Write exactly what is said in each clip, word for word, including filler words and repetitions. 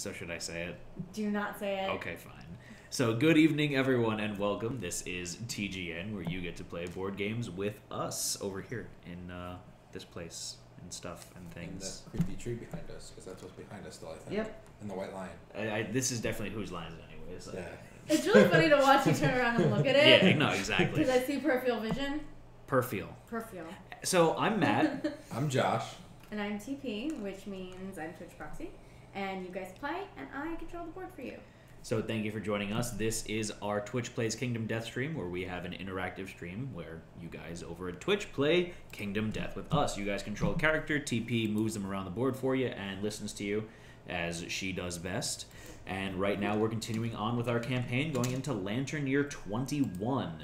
So should I say it? Do not say it. Okay, fine. So good evening, everyone, and welcome. This is T G N, where you get to play board games with us over here in uh, this place and stuff and things. And that creepy tree behind us, because that's what's behind us still, I think. Yep. And the white lion. I, I, this is definitely whose lion is anyways. Yeah. It's really funny to watch you turn around and look at it. Yeah, no, exactly. Because I see peripheral vision. Peripheral. Peripheral. So I'm Matt. I'm Josh. And I'm T P, which means I'm Twitch Proxy. And you guys play, and I control the board for you. So thank you for joining us. This is our Twitch Plays Kingdom Death stream, where we have an interactive stream where you guys over at Twitch play Kingdom Death with us. You guys control a character, T P moves them around the board for you and listens to you as she does best. And right now we're continuing on with our campaign going into Lantern Year twenty-one.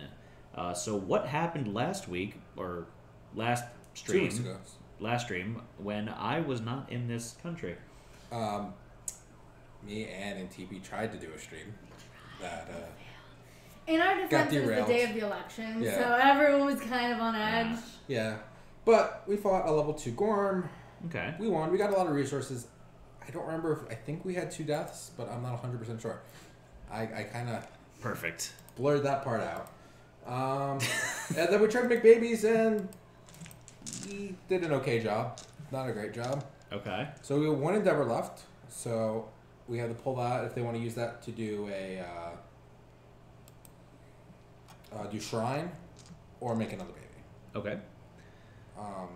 Uh, so what happened last week, or last stream, Two weeks ago. last stream, when I was not in this country? Um... Me, Ann, and T P tried to do a stream that uh, in our defense, it was the day of the election, yeah. So everyone was kind of on edge. Yeah, but we fought a level two Gorm. Okay, we won. We got a lot of resources. I don't remember if I think we had two deaths, but I'm not one hundred percent sure. I, I kind of perfect blurred that part out. Um, and then we tried to make babies, and we did an okay job, not a great job. Okay, so we have one endeavor left, so. We have to pull that if they want to use that to do a uh, uh, do shrine or make another baby. Okay. Um,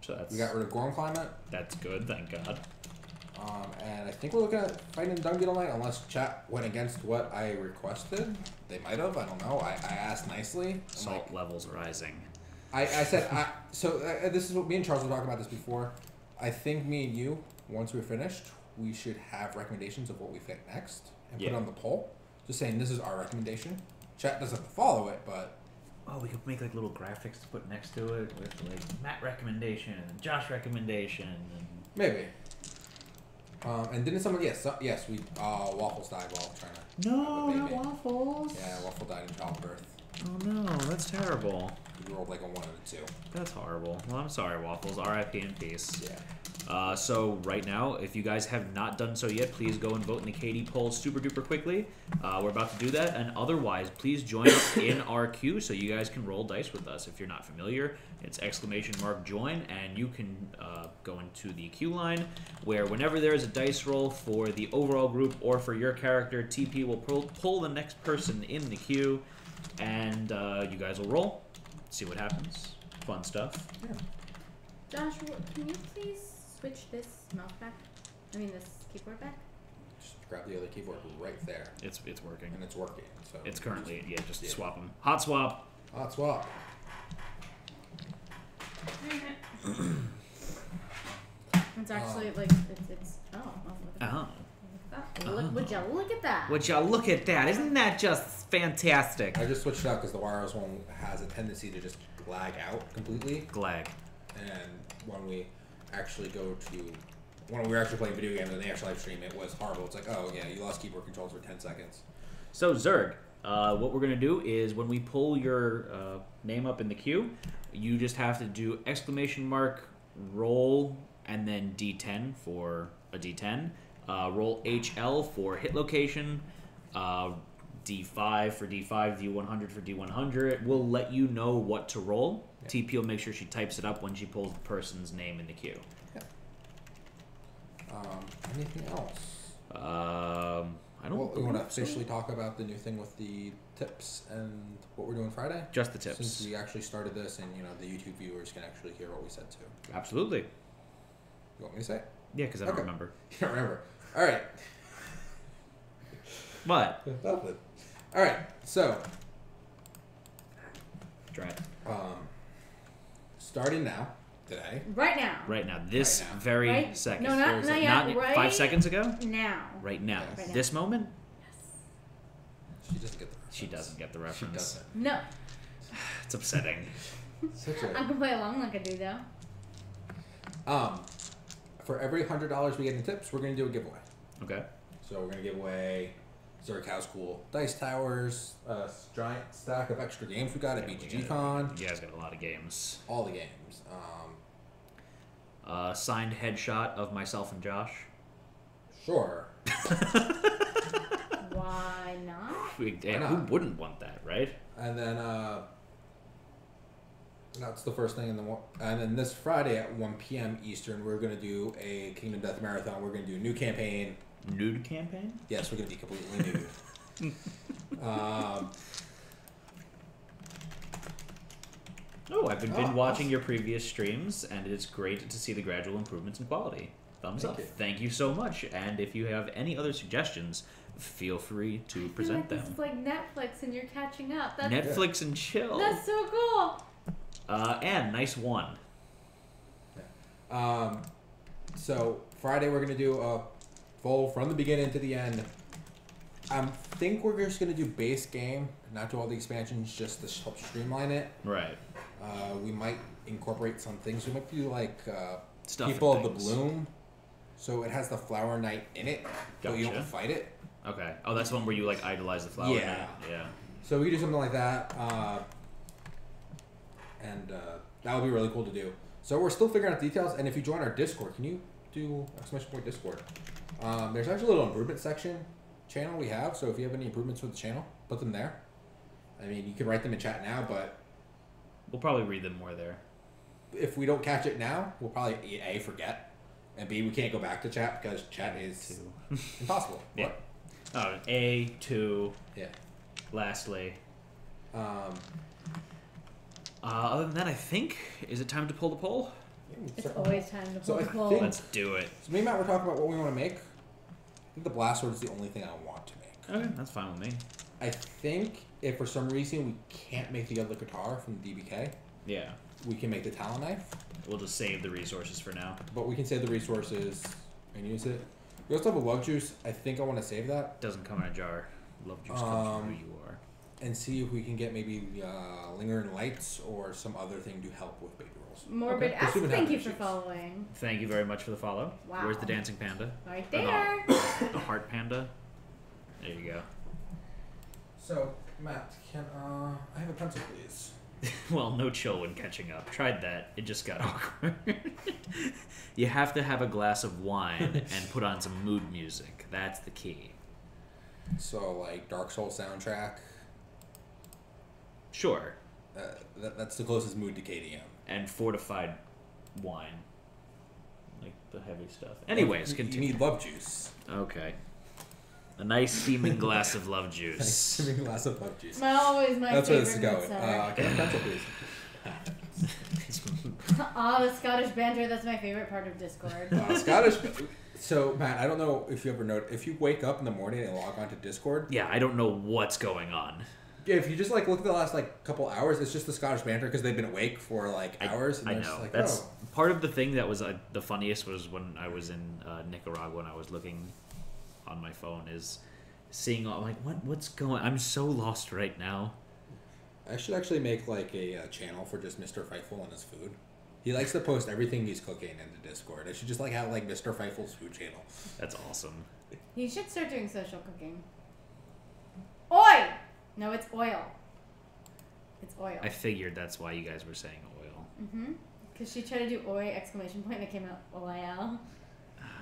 so that's, we got rid of Gorm Climate. That's good, thank God. Um, and I think we're looking at fighting Dung Beetle Knight, unless chat went against what I requested. They might have. I don't know. I, I asked nicely. I'm Salt like, levels rising. I, I said I, so. Uh, this is what me and Charles were talking about this before. I think me and you, once we're finished. We should have recommendations of what we think next and yeah. put it on the poll. Just saying, this is our recommendation. Chat doesn't follow it, but... Oh, we could make like little graphics to put next to it with like Matt recommendation and Josh recommendation. And... Maybe. Um, and didn't someone... Yes, so, yes we... Uh, Waffles died while trying to... No, not Waffles. Yeah, Waffle died in childbirth. Oh no, that's terrible. We rolled like a one and a two. That's horrible. Well, I'm sorry, Waffles. R I P in peace. Yeah. Uh, so right now, if you guys have not done so yet, please go and vote in the K D poll super duper quickly. Uh, we're about to do that. And otherwise, please join us in our queue so you guys can roll dice with us. If you're not familiar, it's exclamation mark join, and you can uh, go into the queue line where whenever there is a dice roll for the overall group or for your character, T P will pull, pull the next person in the queue, and uh, you guys will roll, see what happens. Fun stuff. Yeah. Josh, can you please... switch this mouse back. I mean, this keyboard back. Just grab the other keyboard right there. It's it's working. And it's working. So it's currently just, yeah. Just yeah. swap them. Hot swap. Hot swap. It's actually um, like it's, it's oh. Oh. oh. Look, would y'all look at that? Would y'all look at that? Isn't that just fantastic? I just switched it out because the wireless one has a tendency to just lag out completely. Glag. And when we. Actually go to when we were actually playing video games and they actually live stream it was horrible. It's like, oh yeah, you lost keyboard controls for ten seconds. So Zerg, uh, what we're gonna do is when we pull your uh, name up in the queue, you just have to do exclamation mark roll and then D ten for a D ten, uh, roll H L for hit location, uh, D five for D five, D one hundred for D one hundred. We'll let you know what to roll. Yeah. T P will make sure she types it up when she pulls the person's name in the queue. Yeah. Um, anything else? Um, I don't. Well, we want to officially talk about the new thing with the tips and what we're doing Friday. Just the tips. Since we actually started this, and you know the YouTube viewers can actually hear what we said too. Absolutely. You want me to say it? Yeah, because I don't okay. remember. You don't remember. All right. What? Nothing. All right. So. Try it. Um. Starting now, today. Right now. Right now, this right now. very right? second. No, not, not yet. Not right five seconds ago? Now. Right now. Yes. Right now. This moment? Yes. She doesn't get the reference. She doesn't get the reference. She doesn't. No. It's upsetting. Such a... I can play along like I do, though. Um, for every one hundred dollars we get in tips, we're going to do a giveaway. Okay. So we're going to give away Zurich House Cool Dice Towers, a giant stack of extra games we got yeah, at B G G Con. You guys got a lot of games. All the games. Um, uh, signed headshot of myself and Josh. Sure. Why not? Who, Why not? Who wouldn't want that, right? And then uh, that's the first thing in the morning. And then this Friday at one P M Eastern, we're going to do a Kingdom Death Marathon. We're going to do a new campaign. Nude campaign? Yes, we're going to be completely nude. um... Oh, I've been, oh, been watching awesome. your previous streams, and it's great to see the gradual improvements in quality. Thumbs Thank up. You. Thank you so much. And if you have any other suggestions, feel free to I present feel like them. It's like Netflix and you're catching up. That's Netflix good. and chill. That's so cool. Uh, and nice one. Yeah. Um, so Friday we're going to do a full from the beginning to the end. I think we're just going to do base game, not do all the expansions, just to help streamline it. Right. Uh, we might incorporate some things. We might do like uh, People of the Bloom, so it has the Flower Knight in it, but you don't fight it. Okay. Oh, that's one where you like idolize the Flower Knight. Yeah. Yeah. So we could do something like that, uh, and uh, that would be really cool to do. So we're still figuring out details, and if you join our Discord, can you do exclamation point Discord? Um, there's actually a little improvement section channel we have, so if you have any improvements with the channel, put them there. I mean, you can write them in chat now, but we'll probably read them more there. If we don't catch it now, we'll probably, A, forget, and B, we can't go back to chat because chat is impossible. Yeah. What? Oh, A, two. Yeah. Lastly. Um, uh, other than that, I think, is it time to pull the poll? It's always time to pull so the I poll. Think, Let's do it. So me and Matt were talking about what we want to make. I think the Blast Sword is the only thing I want to make. Okay, that's fine with me. I think if for some reason we can't make the other guitar from the D B K, yeah, we can make the Talon Knife. We'll just save the resources for now. But we can save the resources and use it. We also have a Love Juice. I think I want to save that. Doesn't come in a jar. Love Juice um, comes from who you are. And see if we can get maybe uh, Lingering Lights or some other thing to help with baby rolls. Morbid Ass, okay. Thank you for following. Thank you very much for the follow. Wow. Where's the Dancing Panda? Right there. Oh, the Heart Panda. There you go. So, Matt, can uh, I have a pencil, please? Well, no chill when catching up. Tried that. It just got awkward. You have to have a glass of wine and put on some mood music. That's the key. So, like, Dark Souls soundtrack? Sure. Uh, that, that's the closest mood to K D M. And fortified wine. Like, the heavy stuff. Anyways, you, continue. You need love juice. Okay. A nice steaming glass of love juice. Nice steaming glass of love juice. My always my That's favorite. That's where this is going. Uh, can I pencil, please? Ah, oh, the Scottish banter. That's my favorite part of Discord. Uh, Scottish. So, Matt, I don't know if you ever know. If you wake up in the morning and log onto Discord. Yeah, I don't know what's going on. Yeah, if you just like look at the last like couple hours, it's just the Scottish banter because they've been awake for like hours. I, and I know. Just like, That's oh. part of the thing that was uh, the funniest was when I was in uh, Nicaragua and I was looking on my phone is seeing all, I'm like, what what's going I'm so lost right now. I should actually make like a, a channel for just Mister Fightful and his food. He likes to post everything he's cooking into Discord. I should just like have like Mister Fightful's food channel. That's awesome. You should start doing social cooking. Oi! No, it's oil. It's oil. I figured that's why you guys were saying oil. Mm-hmm. Because she tried to do oi exclamation point and it came out oil.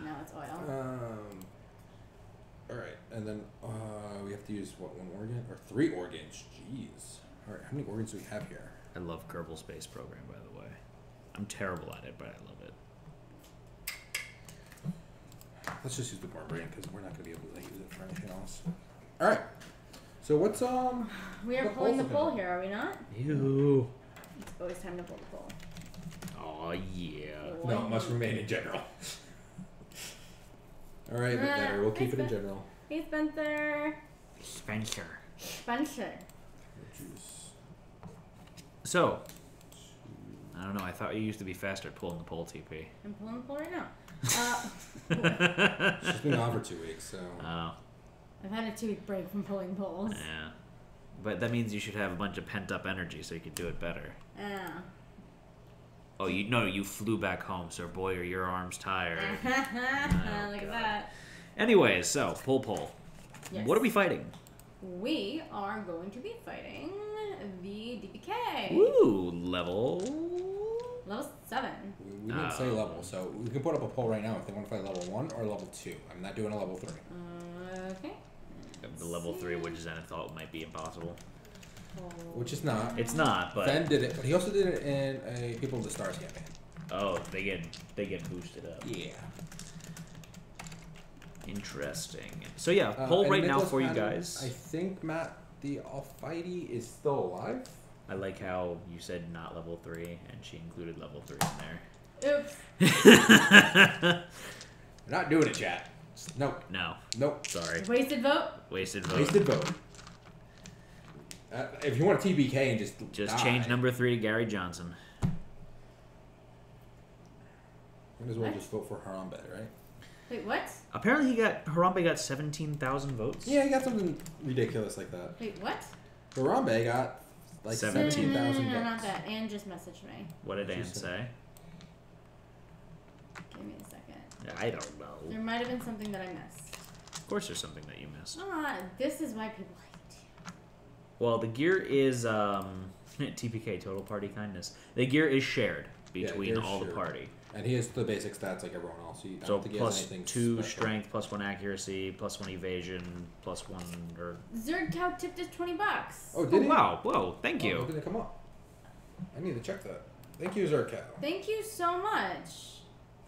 No, it's oil. Um... All right, and then uh, we have to use, what, one organ? Or three organs. Jeez. All right, how many organs do we have here? I love Kerbal Space Program, by the way. I'm terrible at it, but I love it. Let's just use the Barbarian, because we're not going to be able to use it for anything else. All right. So what's, um... We are pulling the poll here, are we not? Ew. It's always time to pull the poll. Oh yeah. Boy. No, it must remain in general. All right, but better. We'll keep hey, it in general. Hey, Spencer. Spencer. Spencer. So, I don't know. I thought you used to be faster at pulling the poll, T P. I'm pulling the poll right now. Uh, She's been on for two weeks, so. Oh. I've had a two-week break from pulling polls. Yeah. But that means you should have a bunch of pent-up energy so you could do it better. Yeah. Oh, you no, you flew back home, so boy, are your arms tired. oh, Look at that. Anyway, so, pull, pull. Yes. What are we fighting? We are going to be fighting the D B K. Ooh, level Level seven. We didn't uh, say level, so we can put up a poll right now if they want to play level one or level two. I'm not doing a level three. Uh, okay. The level see. three, which Zen thought might be impossible. Which is not. It's not, but Zen did it, but he also did it in a People of the Stars campaign. Oh, they get they get boosted up. Yeah. Interesting. So yeah, poll uh, right now for Madden, you guys. I think Matt the Alfighty is still alive. I like how you said not level three, and she included level three in there. Oops. Not doing it, chat. Nope. No. Nope. Sorry. Wasted vote? Wasted vote. Wasted vote. Uh, if you want a T B K and just Just die. Change number three to Gary Johnson. Might as well just vote for Harambe, right? Wait, what? Apparently he got, Harambe got seventeen thousand votes. Yeah, he got something ridiculous like that. Wait, what? Harambe got... Like seventeen thousand no, no, no, no, no, not that. Ann just messaged me. What did Ann say? Give me a second. I don't know. There might have been something that I missed. Of course there's something that you missed. Ah, this is why people hate you. Well, the gear is, um, T P K, Total Party Kindness. The gear is shared between yeah, all shared. the party. And he has the basic stats like everyone else. So, you don't so think plus he has two special. strength, plus one accuracy, plus one evasion, plus one. Or... Zerdcow tipped us twenty bucks. Oh, did oh, he? Wow! Whoa! Thank oh, you. Did it come up? I need to check that. Thank you, Zerdcow. Thank you so much.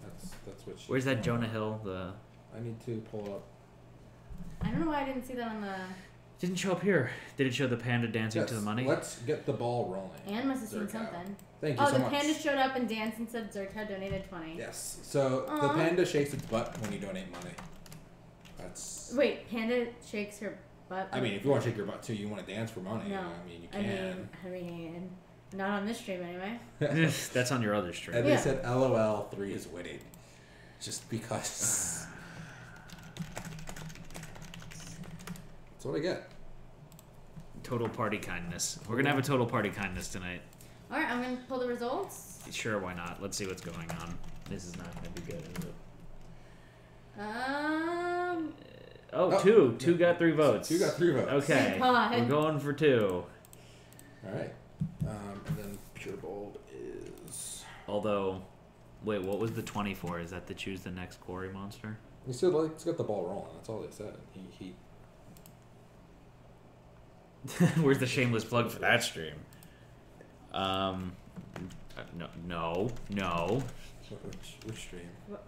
That's that's what. She Where's that Jonah Hill? The. I need to pull it up. I don't know why I didn't see that on the. Didn't show up here. Did it show the panda dancing yes, to the money? Let's get the ball rolling. Anne must have seen something. Thank you oh, so much. Oh, the panda showed up and danced and said Zerka donated twenty. Yes. So Aww. the panda shakes its butt when you donate money. That's. Wait, panda shakes her butt? I mean, if you want to shake your butt too, you want to dance for money. No. I mean, you can. I mean, I mean not on this stream anyway. That's on your other stream. And yeah. they said L O L three is winning. Just because. That's what I get. Total party kindness. We're going to have a total party kindness tonight. All right, I'm going to pull the results. Sure, why not? Let's see what's going on. This is not going to be good, is it? Um... Oh, oh two. Two got three votes. Two got three votes. Okay. God. We're going for two. All right. Um, and then Pure Bold is... Although, wait, what was the twenty-four? Is that to choose the next quarry monster? He said, like, let's get the ball rolling. That's all they said. He... he... Where's the shameless plug for that stream? Um, no, no, no. Which, which stream? What?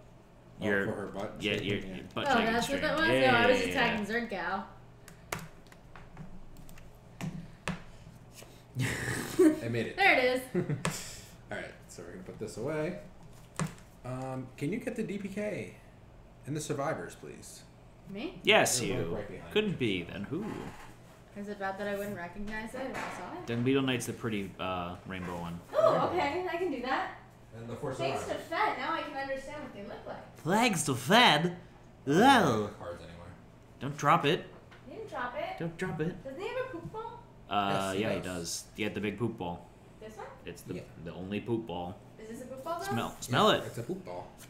Your, oh, for her butt. Yeah, your, your butt. Oh, that's stream. what that was. Yeah, no, yeah, I was yeah, attacking yeah. Zerkow. I made it. There it is. All right, so we're gonna put this away. Um, can you get the D P K and the survivors, please? Me? Yes, There's you. Right Couldn't be then who? Is it bad that I wouldn't recognize it if I saw it? Dung Beetle Knight's the pretty uh, rainbow one. Oh, okay. I can do that. And the force Thanks to Fed. Now I can understand what they look like. Thanks to Fed? Oh. Don't drop it. You didn't drop it. Don't drop it. Doesn't he have a poop ball? Uh, yes, he yeah, does. he does. He had the big poop ball. This one? It's the, yeah. the only poop ball. Is this a poop ball, though? Smell, Smell yeah, it. It's a poop ball. It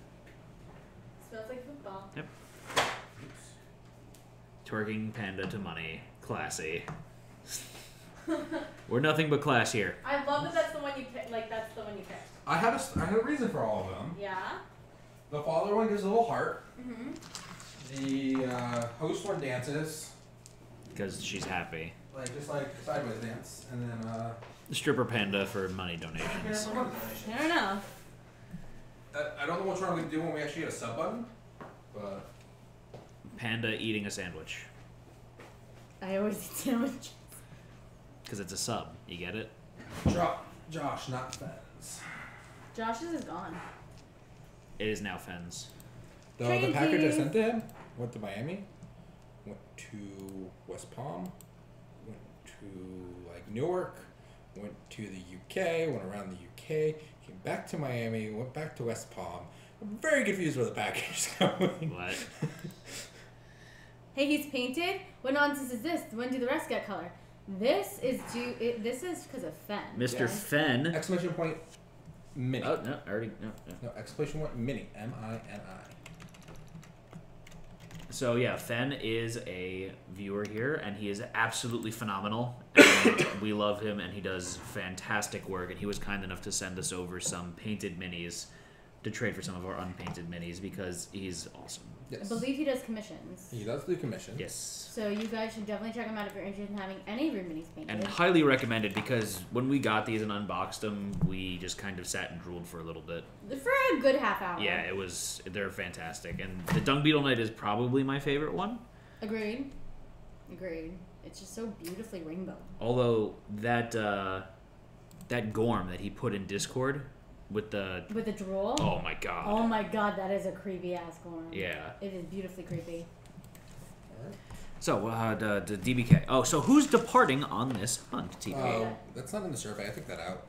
smells like poop ball. Yep. Oops. Twerking panda to money. Classy. We're nothing but class here. I love that that's the one you picked. Like, that's the one you picked. I had a, I had a reason for all of them. Yeah? The father one gives a little heart. Mm-hmm. The uh, host one dances. Because she's happy. Like, just like sideways dance. And then, uh... the stripper panda for money donations. For money donations. I don't know. I, I don't know what's wrong with doing when we actually hit a sub button, but... Panda eating a sandwich. I always eat sandwiches. Because it's a sub. You get it? Drop Josh, not Fens. Josh's is gone. It is now Fens. The, the package I sent to him went to Miami, went to West Palm, went to like Newark, went to the U K, went around the U K, came back to Miami, went back to West Palm. I'm very confused where the package is going. What? Hey, he's painted? What nonsense is this? When do the rest get color? This is due. It, this is because of Fen. Mister Yeah. Fen. Exclamation point mini. Oh, no, I already. No, no. no exclamation point mini. M I N I. So yeah, Fen is a viewer here, and he is absolutely phenomenal. And we love him, and he does fantastic work. And he was kind enough to send us over some painted minis to trade for some of our unpainted minis, because he's awesome. Yes. I believe he does commissions. He does do commissions. Yes. So you guys should definitely check him out if you're interested in having any of your minis painted. And highly recommended, because when we got these and unboxed them, we just kind of sat and drooled for a little bit. For a good half hour. Yeah, it was, they're fantastic. And the Dung Beetle Knight is probably my favorite one. Agreed. Agreed. It's just so beautifully rainbow. Although that, uh, that Gorm that he put in Discord... With the... With the drool? Oh, my God. Oh, my God. That is a creepy-ass Gorm. Yeah. It is beautifully creepy. So, uh, the, the D B K. Oh, so who's departing on this hunt, T P? Oh, uh, that's not in the survey. I took that out.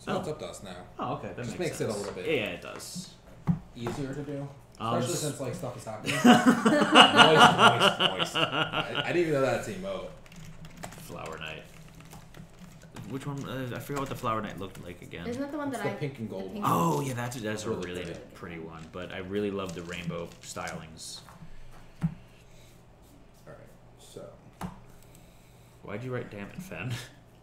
So oh. It's up to us now. Oh, okay. That just makes, makes it a little bit... Yeah, it does. Easier to do. Um, Especially since, like, stuff is happening. Moist, moist, moist. I, I didn't even know that's an emote. Flower Knight. Which one? Uh, I forgot what the Flower Knight looked like again. Isn't that the one that it's the I... pink and gold. Pink oh, yeah, that's, that's a really pretty one. But I really love the rainbow stylings. All right, so... Why'd you write damn it, Fen?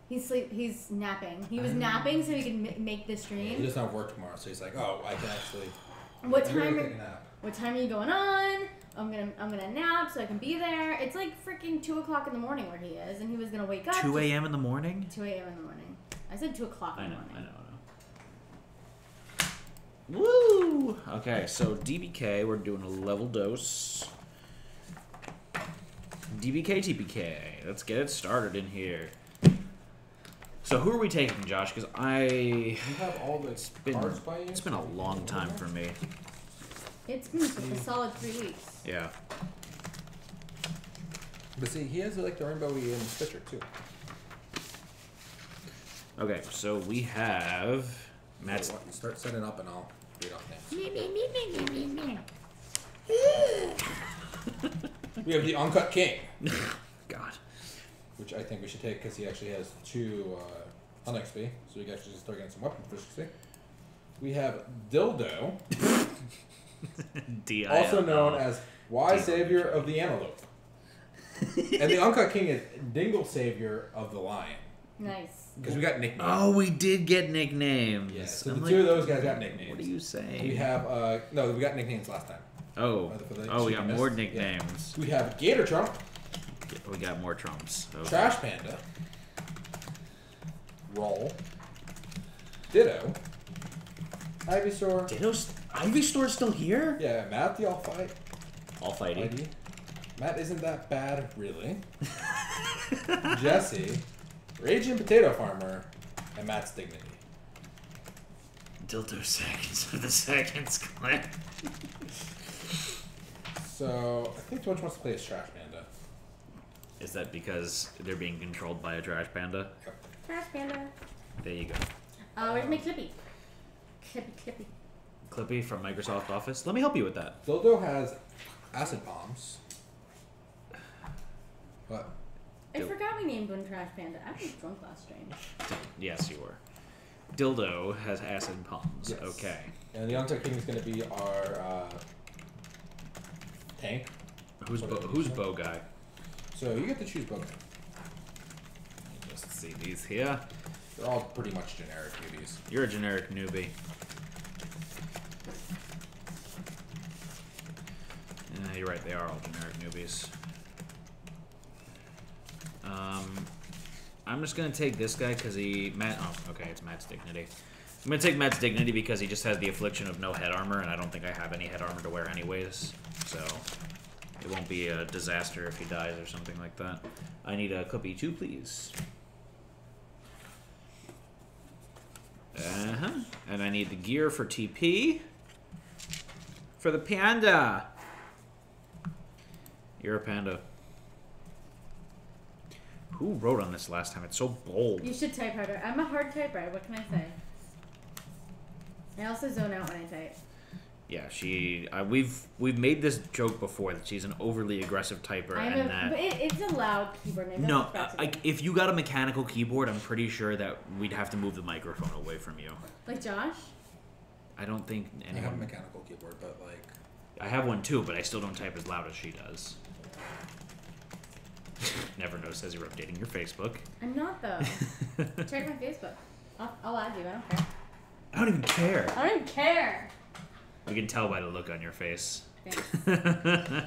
He's sleep. He's napping. He was um, napping so he could m make this stream. Yeah, he doesn't have work tomorrow, so he's like, oh, I can actually... What time, are, what time are you going on? I'm gonna I'm gonna nap so I can be there. It's like freaking two o'clock in the morning where he is, and he was gonna wake up. Two a.m. in the morning. Two a.m. in the morning. I said two o'clock in the morning. I know. I know. Woo! Okay, so D B K, we're doing a level dose. D B K T B K. Let's get it started in here. So who are we taking, Josh? Because I you have all the it's been cards by you? It's been a long time for me. It's been mm. a solid three weeks. Yeah. But see, he has like the rainbowy and Stitcher too. Okay, so we have Matt's. So start setting up and I'll read off names. Me me me me me me. We have the Uncut King. God. Which I think we should take because he actually has two uh, on X P, so you guys should just start getting some weapon efficiency. We have Dildo, D I L D O. Also known as Y Savior of the Antelope, and the Uncut King is Dingle Savior of the Lion. Nice, because we got nicknames. Oh, we did get nicknames. Yeah, so I'm the like, two of those guys got nicknames. What are you saying? We have uh, no, we got nicknames last time. Oh, oh, we got missed. more nicknames. Yeah. We have Gator Trump. We got more Trumps. Okay. Trash Panda. Roll. Ditto. Ivysaur. Ditto's... Ivysaur's still here? Yeah, Matt the All-Fight. All-Fighty. Matt isn't that bad, really. Jesse. Raging Potato Farmer. And Matt's Dignity. Dildo Seconds of the Seconds Clan. So, I think Twitch wants to play as Trash Panda. Is that because they're being controlled by a trash panda? Yep. Trash panda. There you go. Oh, uh, where's my Clippy? Clippy, Clippy. Clippy from Microsoft Office. Let me help you with that. Dildo has acid bombs. What? I Dil forgot we named one Trash Panda. I was drunk last stream. Yes, you were. Dildo has acid bombs. Yes. Okay. And the Uncut King is going to be our uh, tank. Who's bo Who's Bow Guy? So you get to choose both. Just see these here. They're all pretty much generic newbies. You're a generic newbie. Yeah, you're right. They are all generic newbies. Um, I'm just gonna take this guy because he Matt. Oh, okay, it's Matt's Dignity. I'm gonna take Matt's Dignity because he just has the affliction of no head armor, and I don't think I have any head armor to wear anyways. So. It won't be a disaster if he dies or something like that. I need a Clippy too, please. Uh-huh. And I need the gear for T P. For the panda. You're a panda. Who wrote on this last time? It's so bold. You should type harder. I'm a hard typewriter. What can I say? I also zone out when I type. Yeah, she. Uh, we've we've made this joke before that she's an overly aggressive typer, I know, and that. But it, it's a loud keyboard. Maybe no, like if you got a mechanical keyboard, I'm pretty sure that we'd have to move the microphone away from you. Like Josh. I don't think anyone. I have a mechanical keyboard, but like I have one too, but I still don't type as loud as she does. Never noticed as you're updating your Facebook. I'm not, though. Check my Facebook. I'll, I'll add you. I don't care. I don't even care. I don't even care. We can tell by the look on your face. Give them...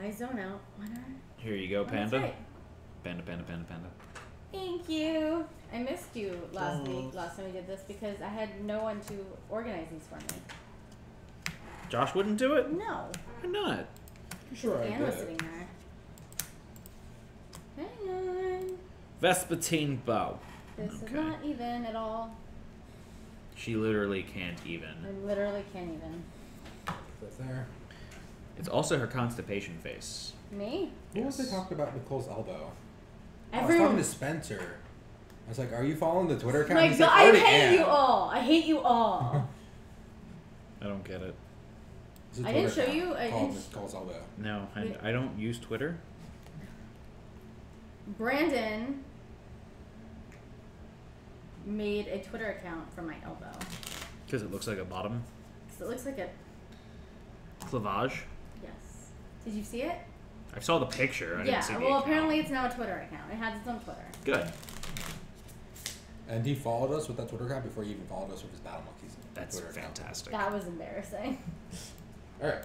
I zone out. Why not? Here you go, Panda. Right. Panda, Panda, Panda, Panda. Thank you. I missed you last oh. week, last time we did this, because I had no one to organize these for me. Josh wouldn't do it? No. Why not? I'm sure I did. Dan was sitting there. Hang on. Vespertine Bow. This okay. is not even at all. She literally can't even. I literally can't even. That's there. It's also her constipation face. Me? What yes. was they talking about Nicole's elbow? Everyone. I was talking to Spencer. I was like, are you following the Twitter account? My He's God, like, I hate am. you all. I hate you all. I don't get it. I didn't show you. I didn't Nicole's elbow. No, I, I don't use Twitter. Brandon made a Twitter account for my elbow. Because it looks like a bottom? Because it looks like a... clavage? Yes. Did you see it? I saw the picture. I yeah, didn't see the well, account. Apparently it's now a Twitter account. It has its own Twitter. Good. And he followed us with that Twitter account before he even followed us with his Battle Monkeys. That's Twitter fantastic. Account. That was embarrassing. All right.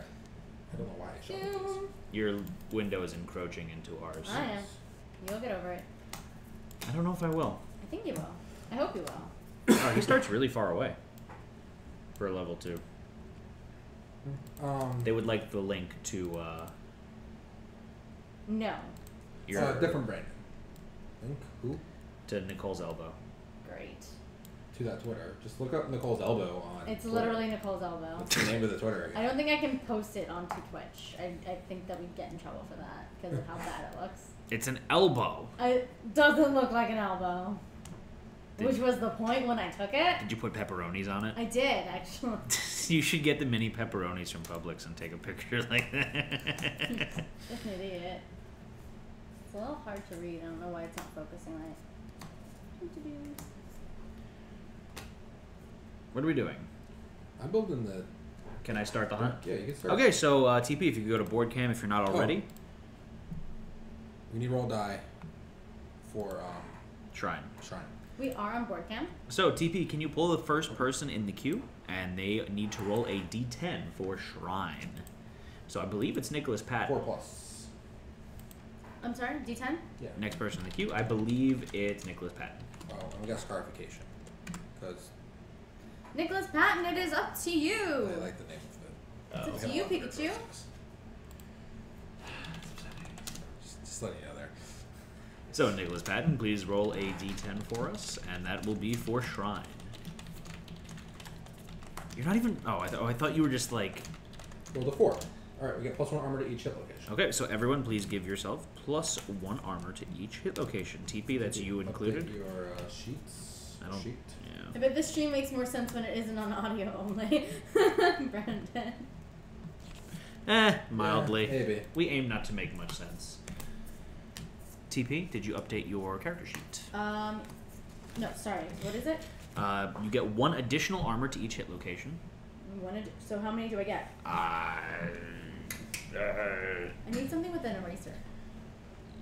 I don't know why I showed this. Your window is encroaching into ours. I am. You'll get over it. I don't know if I will. I think you will. I hope you will. Oh, he starts really far away for a level two. Um, they would like the link to. Uh, no. Your uh, different brand. Link who? To Nicole's elbow. Great. To that Twitter. Just look up Nicole's elbow on. It's Twitter. Literally Nicole's elbow. It's the name of the Twitter account. I don't think I can post it onto Twitch. I I think that we'd get in trouble for that because of how bad it looks. It's an elbow. It doesn't look like an elbow. Did Which you, was the point when I took it. Did you put pepperonis on it? I did, actually. You should get the mini pepperonis from Publix and take a picture like that. That's an idiot. It's a little hard to read. I don't know why it's not focusing right. What are we doing? I'm building the... Can I start the hunt? Yeah, you can start. Okay, so uh, T P, if you could go to board cam if you're not already. Oh. We need roll die for... Um, Shrine. Shrine. We are on board cam. So, T P, can you pull the first person in the queue? And they need to roll a d ten for Shrine. So, I believe it's Nicholas Patton. Four plus. I'm sorry, d ten? Yeah. Next person in the queue. I believe it's Nicholas Patton. Oh, and we got scarification. Because... Nicholas Patton, it is up to you! I like the name of it. It's up to you, Pikachu. Just, just letting you know there. So, Nicholas Patton, please roll a d ten for us, and that will be for Shrine. You're not even... Oh, I, th oh, I thought you were just, like... Roll a four. All right, we get plus one armor to each hit location. Okay, so everyone, please give yourself plus one armor to each hit location. T P, that's you included. Your uh, sheets. I don't... Sheet. Yeah. I bet this stream makes more sense when it isn't on audio only. Brandon. Eh, mildly. Yeah, maybe. We aim not to make much sense. T P, did you update your character sheet? Um, no, sorry. What is it? Uh, you get one additional armor to each hit location. One so how many do I get? Uh, uh, I need something with an eraser.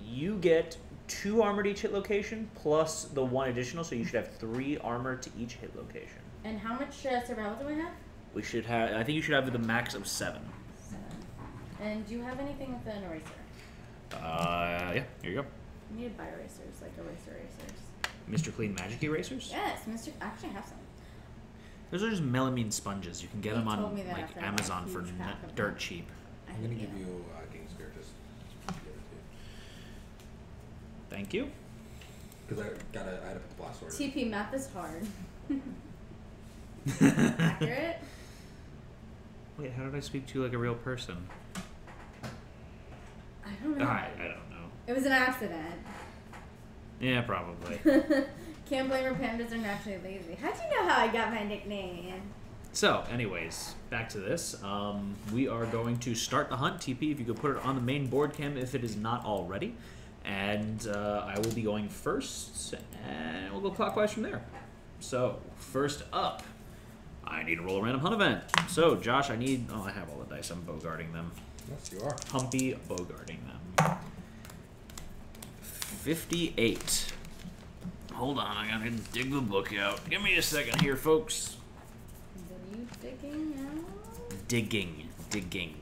You get two armor to each hit location plus the one additional, so you should have three armor to each hit location. And how much uh, survival do I have? We should have. I think you should have the max of seven. Seven. And do you have anything with an eraser? Uh, yeah, here you go. I need to buy erasers, like eraser erasers. Mister Clean Magic erasers? Yes, Mister I actually have some. Those are just melamine sponges. You can get he them on like Amazon for dirt cheap. I'm going to give you uh, King Spear just to give it to you. Thank you. Because I got I had to put the blast order. T P math is hard. Accurate? Wait, how did I speak to you like a real person? I don't know. I, I don't know. It was an accident. Yeah, probably. Can't blame her. Pandas are naturally lazy. How'd you know how I got my nickname? So, anyways, back to this. Um, we are going to start the hunt. T P, if you could put it on the main board cam if it is not already. And uh, I will be going first, and we'll go clockwise from there. So, first up, I need to roll a random hunt event. So, Josh, I need... Oh, I have all the dice. I'm bogarting them. Yes, you are. Humpy bogarting them. fifty-eight. Hold on, I gotta dig the book out. Give me a second here, folks. What are you digging out? Digging. Digging.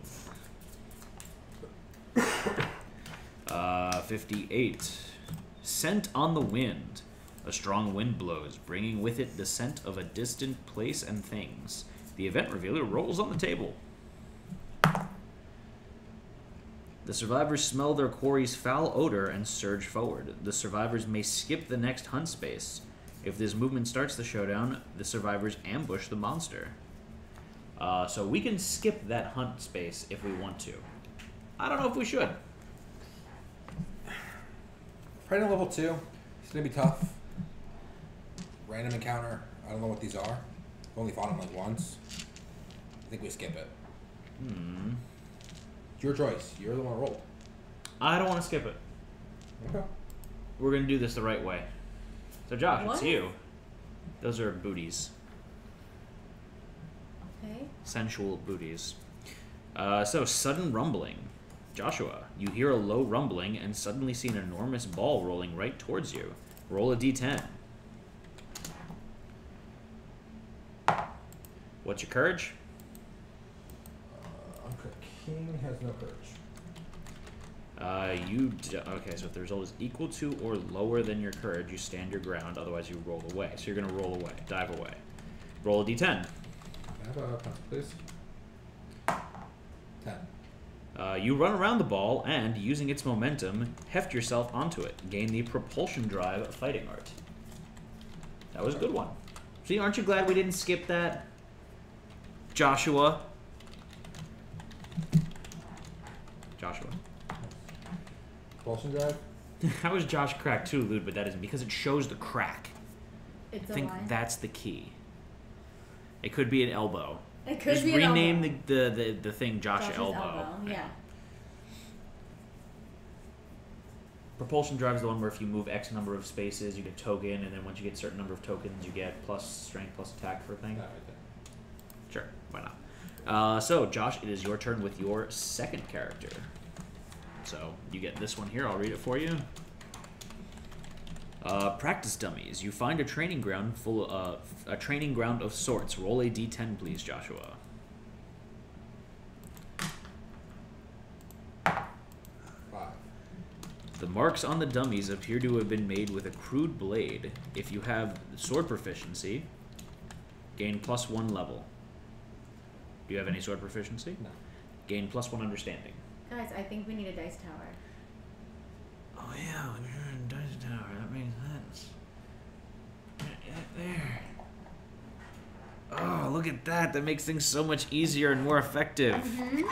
uh, fifty-eight. Scent on the wind. A strong wind blows, bringing with it the scent of a distant place and things. The event revealer rolls on the table. The survivors smell their quarry's foul odor and surge forward. The survivors may skip the next hunt space. If this movement starts the showdown, the survivors ambush the monster. Uh, so we can skip that hunt space if we want to. I don't know if we should. Probably level two. It's going to be tough. Random encounter. I don't know what these are. I've only fought them like once. I think we skip it. Hmm. Your choice. You're the one who rolled. I don't want to skip it. Okay. We're going to do this the right way. So, Josh, what? It's you. Those are booties. Okay. Sensual booties. Uh, so, sudden rumbling. Joshua, you hear a low rumbling and suddenly see an enormous ball rolling right towards you. Roll a d ten. What's your courage? King has no courage. Uh, you d okay, so if the result is equal to or lower than your courage, you stand your ground, otherwise you roll away. So you're going to roll away, dive away. Roll a d ten. Have a punch, please. ten. Uh, you run around the ball and, using its momentum, heft yourself onto it. Gain the Propulsion Drive Fighting Art. That was a good one. See, aren't you glad we didn't skip that? Joshua... Joshua. Propulsion drive? I was Josh crack too, Lude, but that isn't because it shows the crack. It's I think a that's the key. It could be an elbow. It could Just be rename an elbow. The, the, the, the thing Josh Josh's elbow. elbow. Yeah. yeah. Propulsion drive is the one where if you move X number of spaces, you get token, and then once you get a certain number of tokens, you get plus strength, plus attack for a thing. Right sure, why not? Uh, so, Josh, it is your turn with your second character. So, you get this one here. I'll read it for you. Uh, practice dummies. You find a training ground full of, uh, a training ground of sorts. Roll a d ten, please, Joshua. Five. The marks on the dummies appear to have been made with a crude blade. If you have sword proficiency, gain plus one level. Do you have any sword proficiency? No. Gain plus one understanding. Guys, I think we need a dice tower. Oh, yeah, we're in a dice tower. That makes sense. There. Oh, look at that. That makes things so much easier and more effective. Mm-hmm.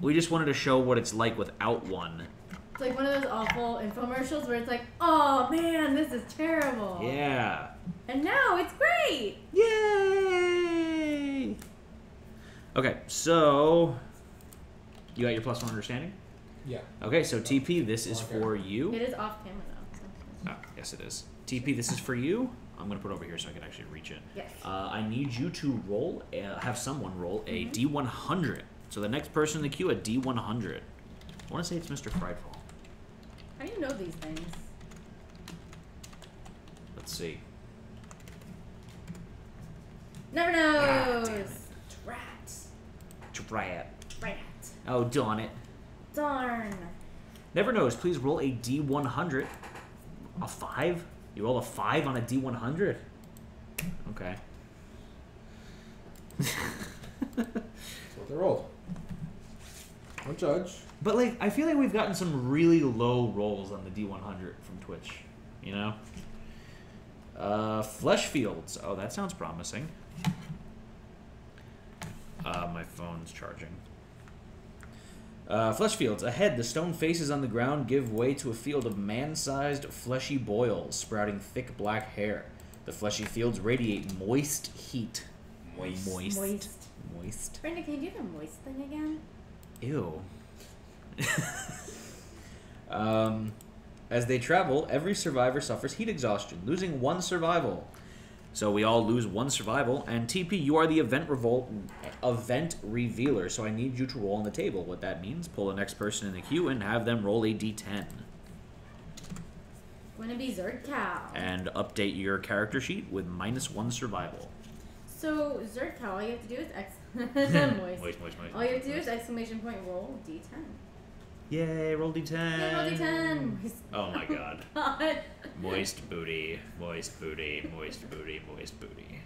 We just wanted to show what it's like without one. It's like one of those awful infomercials where it's like, oh, man, this is terrible. Yeah. And now it's great. Yay. Okay, so you got your plus one understanding? Yeah. Okay, so T P, this is for you. It is off camera, though. Oh, yes, it is. T P, this is for you. I'm going to put it over here so I can actually reach it. Yes. Uh, I need you to roll, uh, have someone roll a mm-hmm. D one hundred. So the next person in the queue, a D one hundred. I want to say it's Mister Frightful. How do you know these things? Let's see. Never knows! Ah, Riot. Riot. Oh, darn it. Darn. Never knows. Please roll a D one hundred. A five? You roll a five on a D one hundred? Okay. That's what they rolled. Don't judge. But, like, I feel like we've gotten some really low rolls on the D one hundred from Twitch. You know? Uh, Flesh Fields. Oh, that sounds promising. Uh, my phone's charging. Uh, flesh fields. Ahead, the stone faces on the ground give way to a field of man-sized, fleshy boils sprouting thick black hair. The fleshy fields radiate moist heat. Moist. Moist. Moist. Moist. Brenda, can you do the moist thing again? Ew. um, as they travel, every survivor suffers heat exhaustion, losing one survival. So we all lose one survival. And T P, you are the event revolt, event revealer. So I need you to roll on the table. What that means, pull the next person in the queue and have them roll a d ten. Gonna be Zerdcow. And update your character sheet with minus one survival. So Zerdcow, all you have to do is ex moist. Moist, moist, moist. All you have to do is exclamation point roll d ten. Yay, roll d ten. Yay, roll d ten. Moist. Oh my god. God. Moist booty, moist booty, moist booty, moist booty.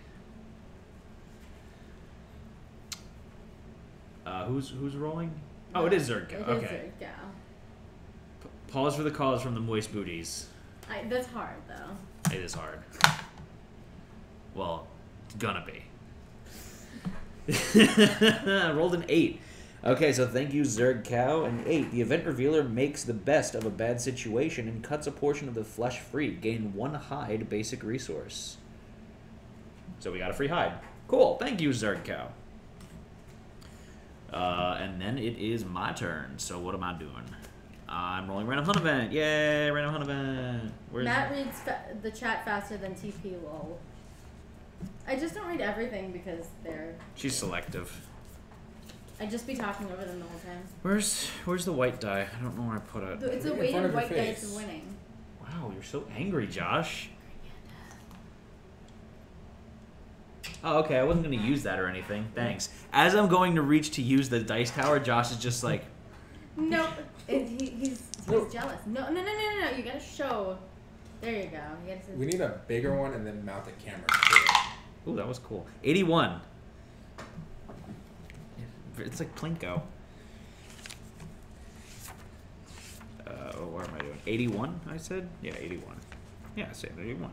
Uh, who's who's rolling? Oh, no, it is Zerdcow. It okay. Is Zerdcow. P pause for the calls from the moist booties. I, that's hard, though. It is hard. Well, it's gonna be. Rolled an eight. Okay, so thank you, Zerdcow. An eight. The event revealer makes the best of a bad situation and cuts a portion of the flesh free. Gain one hide basic resource. So we got a free hide. Cool. Thank you, Zerdcow. Uh, and then it is my turn. So what am I doing? I'm rolling random hunt event. Yay, random hunt event. Where's Matt it? Reads fa the chat faster than T P, lol. I just don't read everything because they're... She's selective. I'd just be talking over them the whole time. Where's where's the white die? I don't know where I put it. It's a weighted white die to winning. Wow, you're so angry, Josh. Oh, okay, I wasn't going to use that or anything. Thanks. As I'm going to reach to use the dice tower, Josh is just like... No, and he, he's, he's jealous. No, no, no, no, no, no. You gotta show. There you go. You gotta we need a bigger one and then mount a camera. Ooh, that was cool. eighty-one. It's like Plinko. Uh, oh, what am I doing? eighty-one, I said? Yeah, eighty-one. Yeah, I said eighty-one.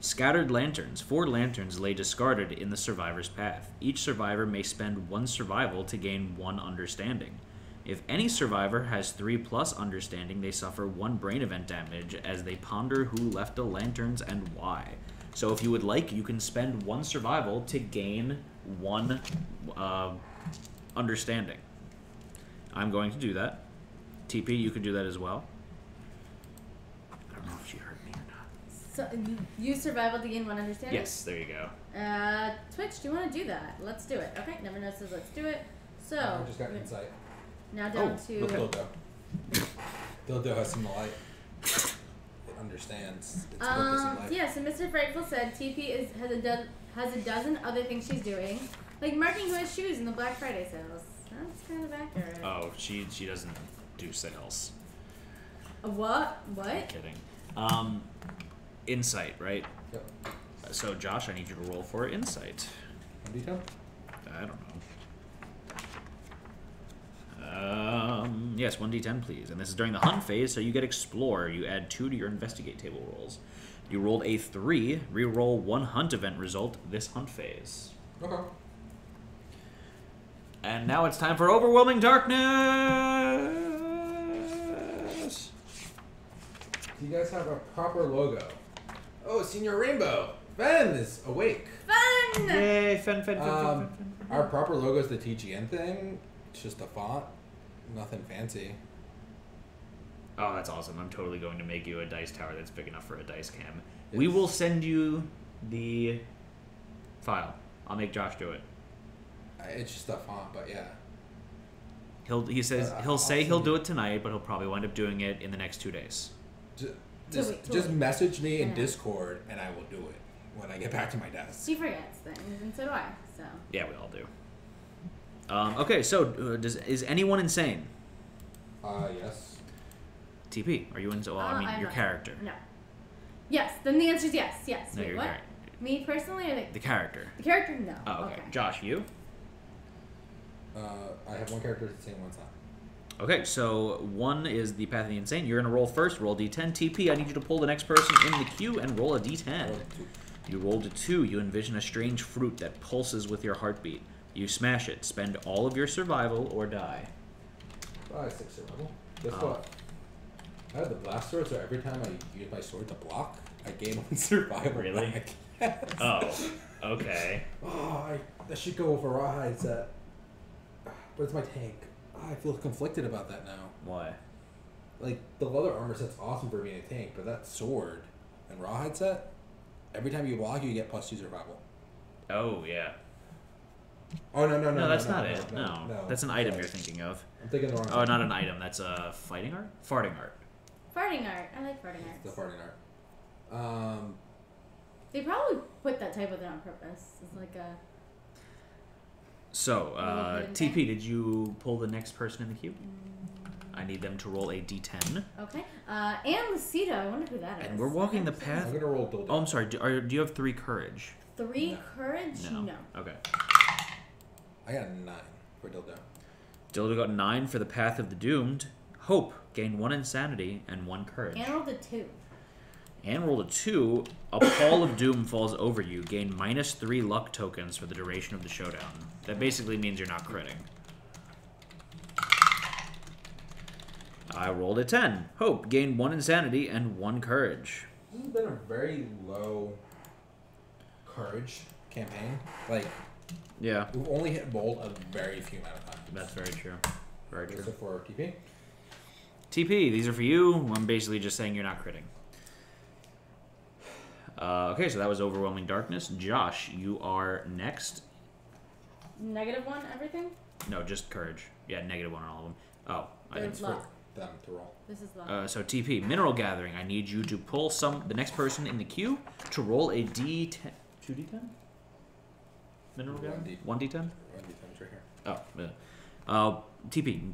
Scattered lanterns. Four lanterns lay discarded in the survivor's path. Each survivor may spend one survival to gain one understanding. If any survivor has three plus understanding, they suffer one brain event damage as they ponder who left the lanterns and why. So if you would like, you can spend one survival to gain one uh, understanding. I'm going to do that. T P, you can do that as well. I don't know if she heard me or not. So you use survival to gain one understanding? Yes, there you go. Uh, Twitch, do you want to do that? Let's do it. Okay, never notices, let's do it. So... I just got insight. Now down oh, to... Look, Dildo. Dildo has some light. It understands. It's um, light. Yeah, so Mister Frightful said T P is, has, a do has a dozen other things she's doing. Like marking who has shoes in the Black Friday sales. That's kind of accurate. Oh, she she doesn't do sales. A what? What? I'm kidding. Um, insight, right? Yep. Uh, so, Josh, I need you to roll for insight. What do you tell? I don't know. Um, yes, one d ten, please. And this is during the hunt phase, so you get explore. You add two to your investigate table rolls. You rolled a three. Reroll one hunt event result this hunt phase. Okay. And now it's time for Overwhelming Darkness! Do you guys have a proper logo? Oh, Senior Rainbow! Fen is awake! Fen! Yay, Fen, Fen, Fen, um, Fen, Fen, Fen, Fen. Our proper logo is the T G N thing. It's just a font. Nothing fancy. Oh, that's awesome. I'm totally going to make you a dice tower that's big enough for a dice cam. Yes. We will send you the file. I'll make Josh do it. It's just a font, but yeah. He'll he says uh, he'll say he'll do it tonight, but he'll probably wind up doing it in the next two days. Just, just, wait, just wait. message me in yeah. Discord, and I will do it when I get back to my desk. She forgets things, and so do I. So yeah, we all do. Um, okay, so uh, does is anyone insane? Uh, yes. T P, are you insane? Well, uh, I mean, I'm your not. character. No. Yes, then the answer is yes, yes. No, Wait, your what? Character. Me personally or the... the character? The character, no. Oh, okay. okay. Josh, you? Uh, I have one character that's insane one time. Okay, so one is the Path of the Insane. You're going to roll first, roll d ten. T P, I need you to pull the next person in the queue and roll a d ten. Roll a you rolled a two. You envision a strange fruit that pulses with your heartbeat. You smash it. Spend all of your survival or die. Five, six survival. Guess uh, what? I have the blast sword, so every time I use my sword to block, I gain one survival. Really? Back. Yes. Oh, okay. Oh, I, I should go override that. Where's my tank? Oh, I feel conflicted about that now. Why? Like, the leather armor set's awesome for being a tank, but that sword and rawhide set, Every time you walk, you get plus two survival. Oh, yeah. Oh, no, no, no. No, that's no, not no, it. No, no. no. That's an item no. you're thinking of. I'm thinking the wrong Oh, thing. Not an item. That's a uh, fighting art? Farting art. Farting art. I like farting art. The farting art. Um, they probably put that type of thing on purpose. It's like a... So, uh, T P, did you pull the next person in the queue? Mm. I need them to roll a d ten. Okay. Uh, and Lucida. I wonder who that and is. And we're walking the path. I'm going to roll Dildo. Oh, I'm sorry. Do, are, do you have three courage? Three no. courage? No. no. Okay. I got nine for Dildo. Dildo got nine for the Path of the Doomed. Hope gained one insanity and one courage. And rolled a two. And rolled a two. A Pall of Doom falls over you. Gain minus three luck tokens for the duration of the showdown. That basically means you're not critting. I rolled a ten. Hope gained one insanity and one courage. This has been a very low courage campaign. Like, yeah, we've only hit bold a very few amount of times. That's very true. Very true. These are for T P. T P. These are for you. I'm basically just saying you're not critting. Uh, okay, so that was Overwhelming Darkness. Josh, you are next. Negative one, everything? No, just courage. Yeah, negative one on all of them. Oh, I didn't luck. For them to roll. This is luck. Uh, so T P, Mineral Gathering. I need you to pull some the next person in the queue to roll a d ten. two d ten? Mineral Gathering? one d ten? one d ten is right here. Oh, yeah. Uh, T P,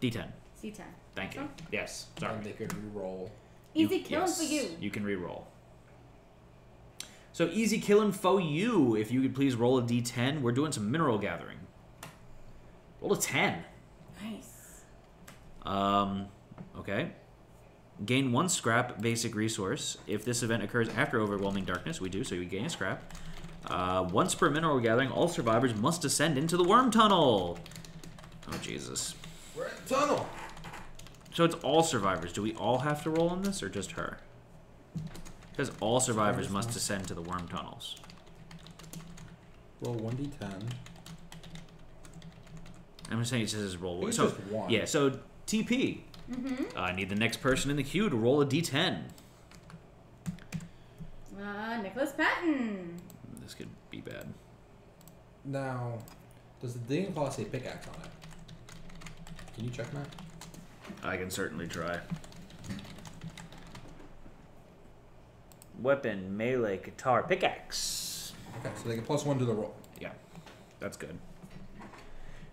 d ten. c ten. Thank you. Yes, sorry. And they could reroll. Easy you, killing yes, for you. You can reroll. So easy killing for you. If you could please roll a d ten. We're doing some mineral gathering. Roll a ten. Nice. Um, okay. Gain one scrap basic resource. If this event occurs after Overwhelming Darkness, we do, so you gain a scrap. Uh, once per mineral gathering, all survivors must descend into the worm tunnel. Oh, Jesus. We're in the tunnel. So it's all survivors. Do we all have to roll on this, or just her? Because all survivors must descend to the worm tunnels. Roll one d ten. I'm just saying it says roll one. So, just one. Yeah, so T P. Mm-hmm. uh, I need the next person in the queue to roll a d ten. Uh, Nicholas Patton. This could be bad. Now, does the digging claw say pickaxe on it? Can you check that? I can certainly try. Weapon, melee, guitar, pickaxe. Okay, so they get plus one to the roll. Yeah, that's good.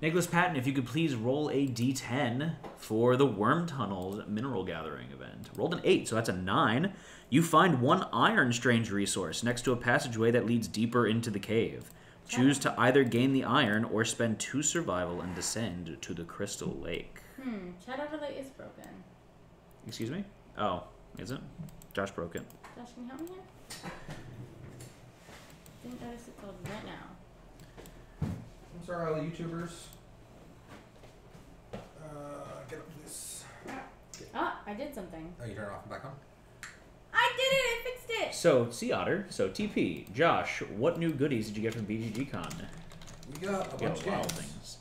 Nicholas Patton, if you could please roll a d ten for the Worm Tunnels Mineral Gathering event. Rolled an eight, so that's a nine. You find one iron strange resource next to a passageway that leads deeper into the cave. Choose to either gain the iron or spend two survival and descend to the Crystal Lake. Hmm, Shadow Relay is broken. Excuse me? Oh, is it? Josh broke it. Josh, can you help me here? Didn't notice it called right now. I'm sorry, all the YouTubers. Uh, get up, please. Oh, I did something. Oh, you turned it off and back on? I did it! I fixed it! So, Sea Otter, so T P, Josh, what new goodies did you get from B G G Con? We got a bunch of wild things.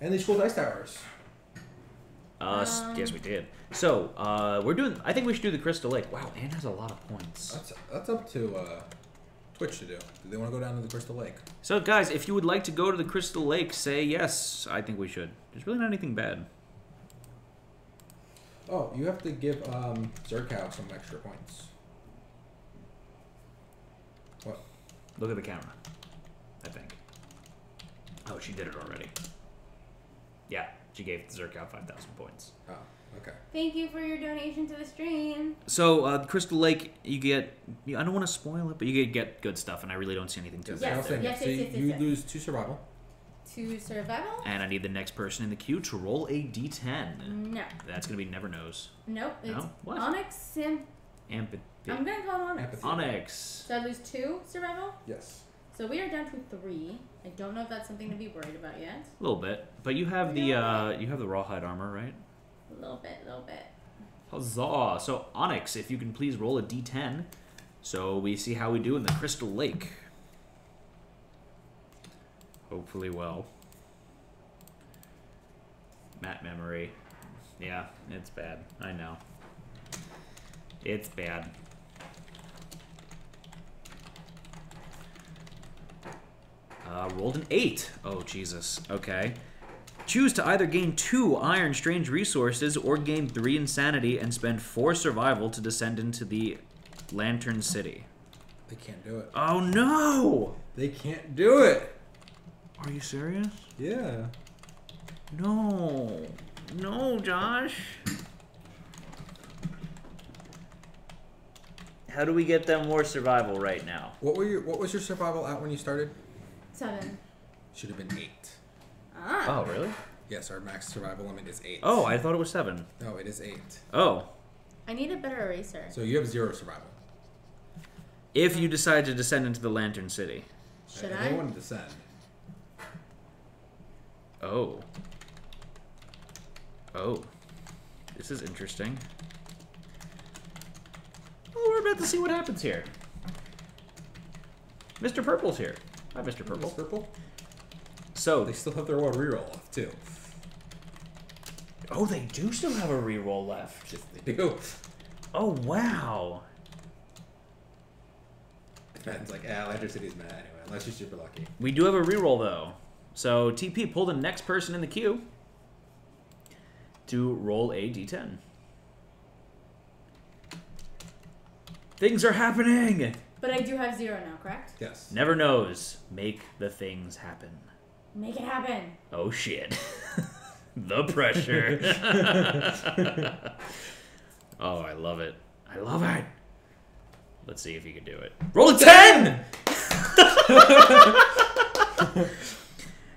And these cool dice towers. Uh, um, yes, we did. So, uh, we're doing... I think we should do the Crystal Lake. Wow, Anne has a lot of points. That's, that's up to uh, Twitch to do. Do they want to go down to the Crystal Lake? So, guys, if you would like to go to the Crystal Lake, say yes. I think we should. There's really not anything bad. Oh, you have to give um, Zerkow some extra points. What? Look at the camera, I think. Oh, she did it already. Yeah. She gave Zerkow five thousand points. Oh, okay. Thank you for your donation to the stream. So, uh, Crystal Lake, you get... I don't want to spoil it, but you get good stuff, and I really don't see anything to it. Yes, yes, yes, so yes, yes, you yes. lose two survival. Two survival. And I need the next person in the queue to roll a d ten. No. That's going to be Never Knows. Nope. It's no? What? Onyx and... Ampathy. I'm going to call it Onyx. Ampathy. Onyx. So I lose two survival? Yes. So we are down to three. I don't know if that's something to be worried about yet. A little bit, but you have the uh, you have the rawhide armor, right? A little bit, a little bit. Huzzah! So Onyx, if you can please roll a d ten, so we see how we do in the Crystal Lake. Hopefully, well. Matt memory. Yeah, it's bad. I know. It's bad. Uh, rolled an eight. Oh, Jesus. Okay. Choose to either gain two Iron Strange Resources or gain three Insanity and spend four Survival to descend into the Lantern City. They can't do it. Oh, no! They can't do it! Are you serious? Yeah. No. No, Josh. How do we get them more survival right now? What were your, what was your survival at when you started? Seven. Should have been eight. Ah. Oh, really? Yes, our max survival limit is eight. Oh, I thought it was seven. No, it is eight. Oh. I need a better eraser. So you have zero survival. If you decide to descend into the Lantern City. Should I? I want to descend. Oh. Oh. This is interesting. Well, we're about to see what happens here. Mister Purple's here. Hi, Mister Purple. Mister Purple. So they still have their own reroll left, too. Oh, they do still have a reroll left. Yes, they do. Oh, wow. It's like, ah, Lantern City's mad anyway, unless you're super lucky. We do have a reroll, though. So T P, pull the next person in the queue to roll a d ten. Things are happening! But I do have zero now, correct? Yes. Never knows. Make the things happen. Make it happen. Oh, shit. The pressure. Oh, I love it. I love it. Let's see if you can do it. Roll a ten!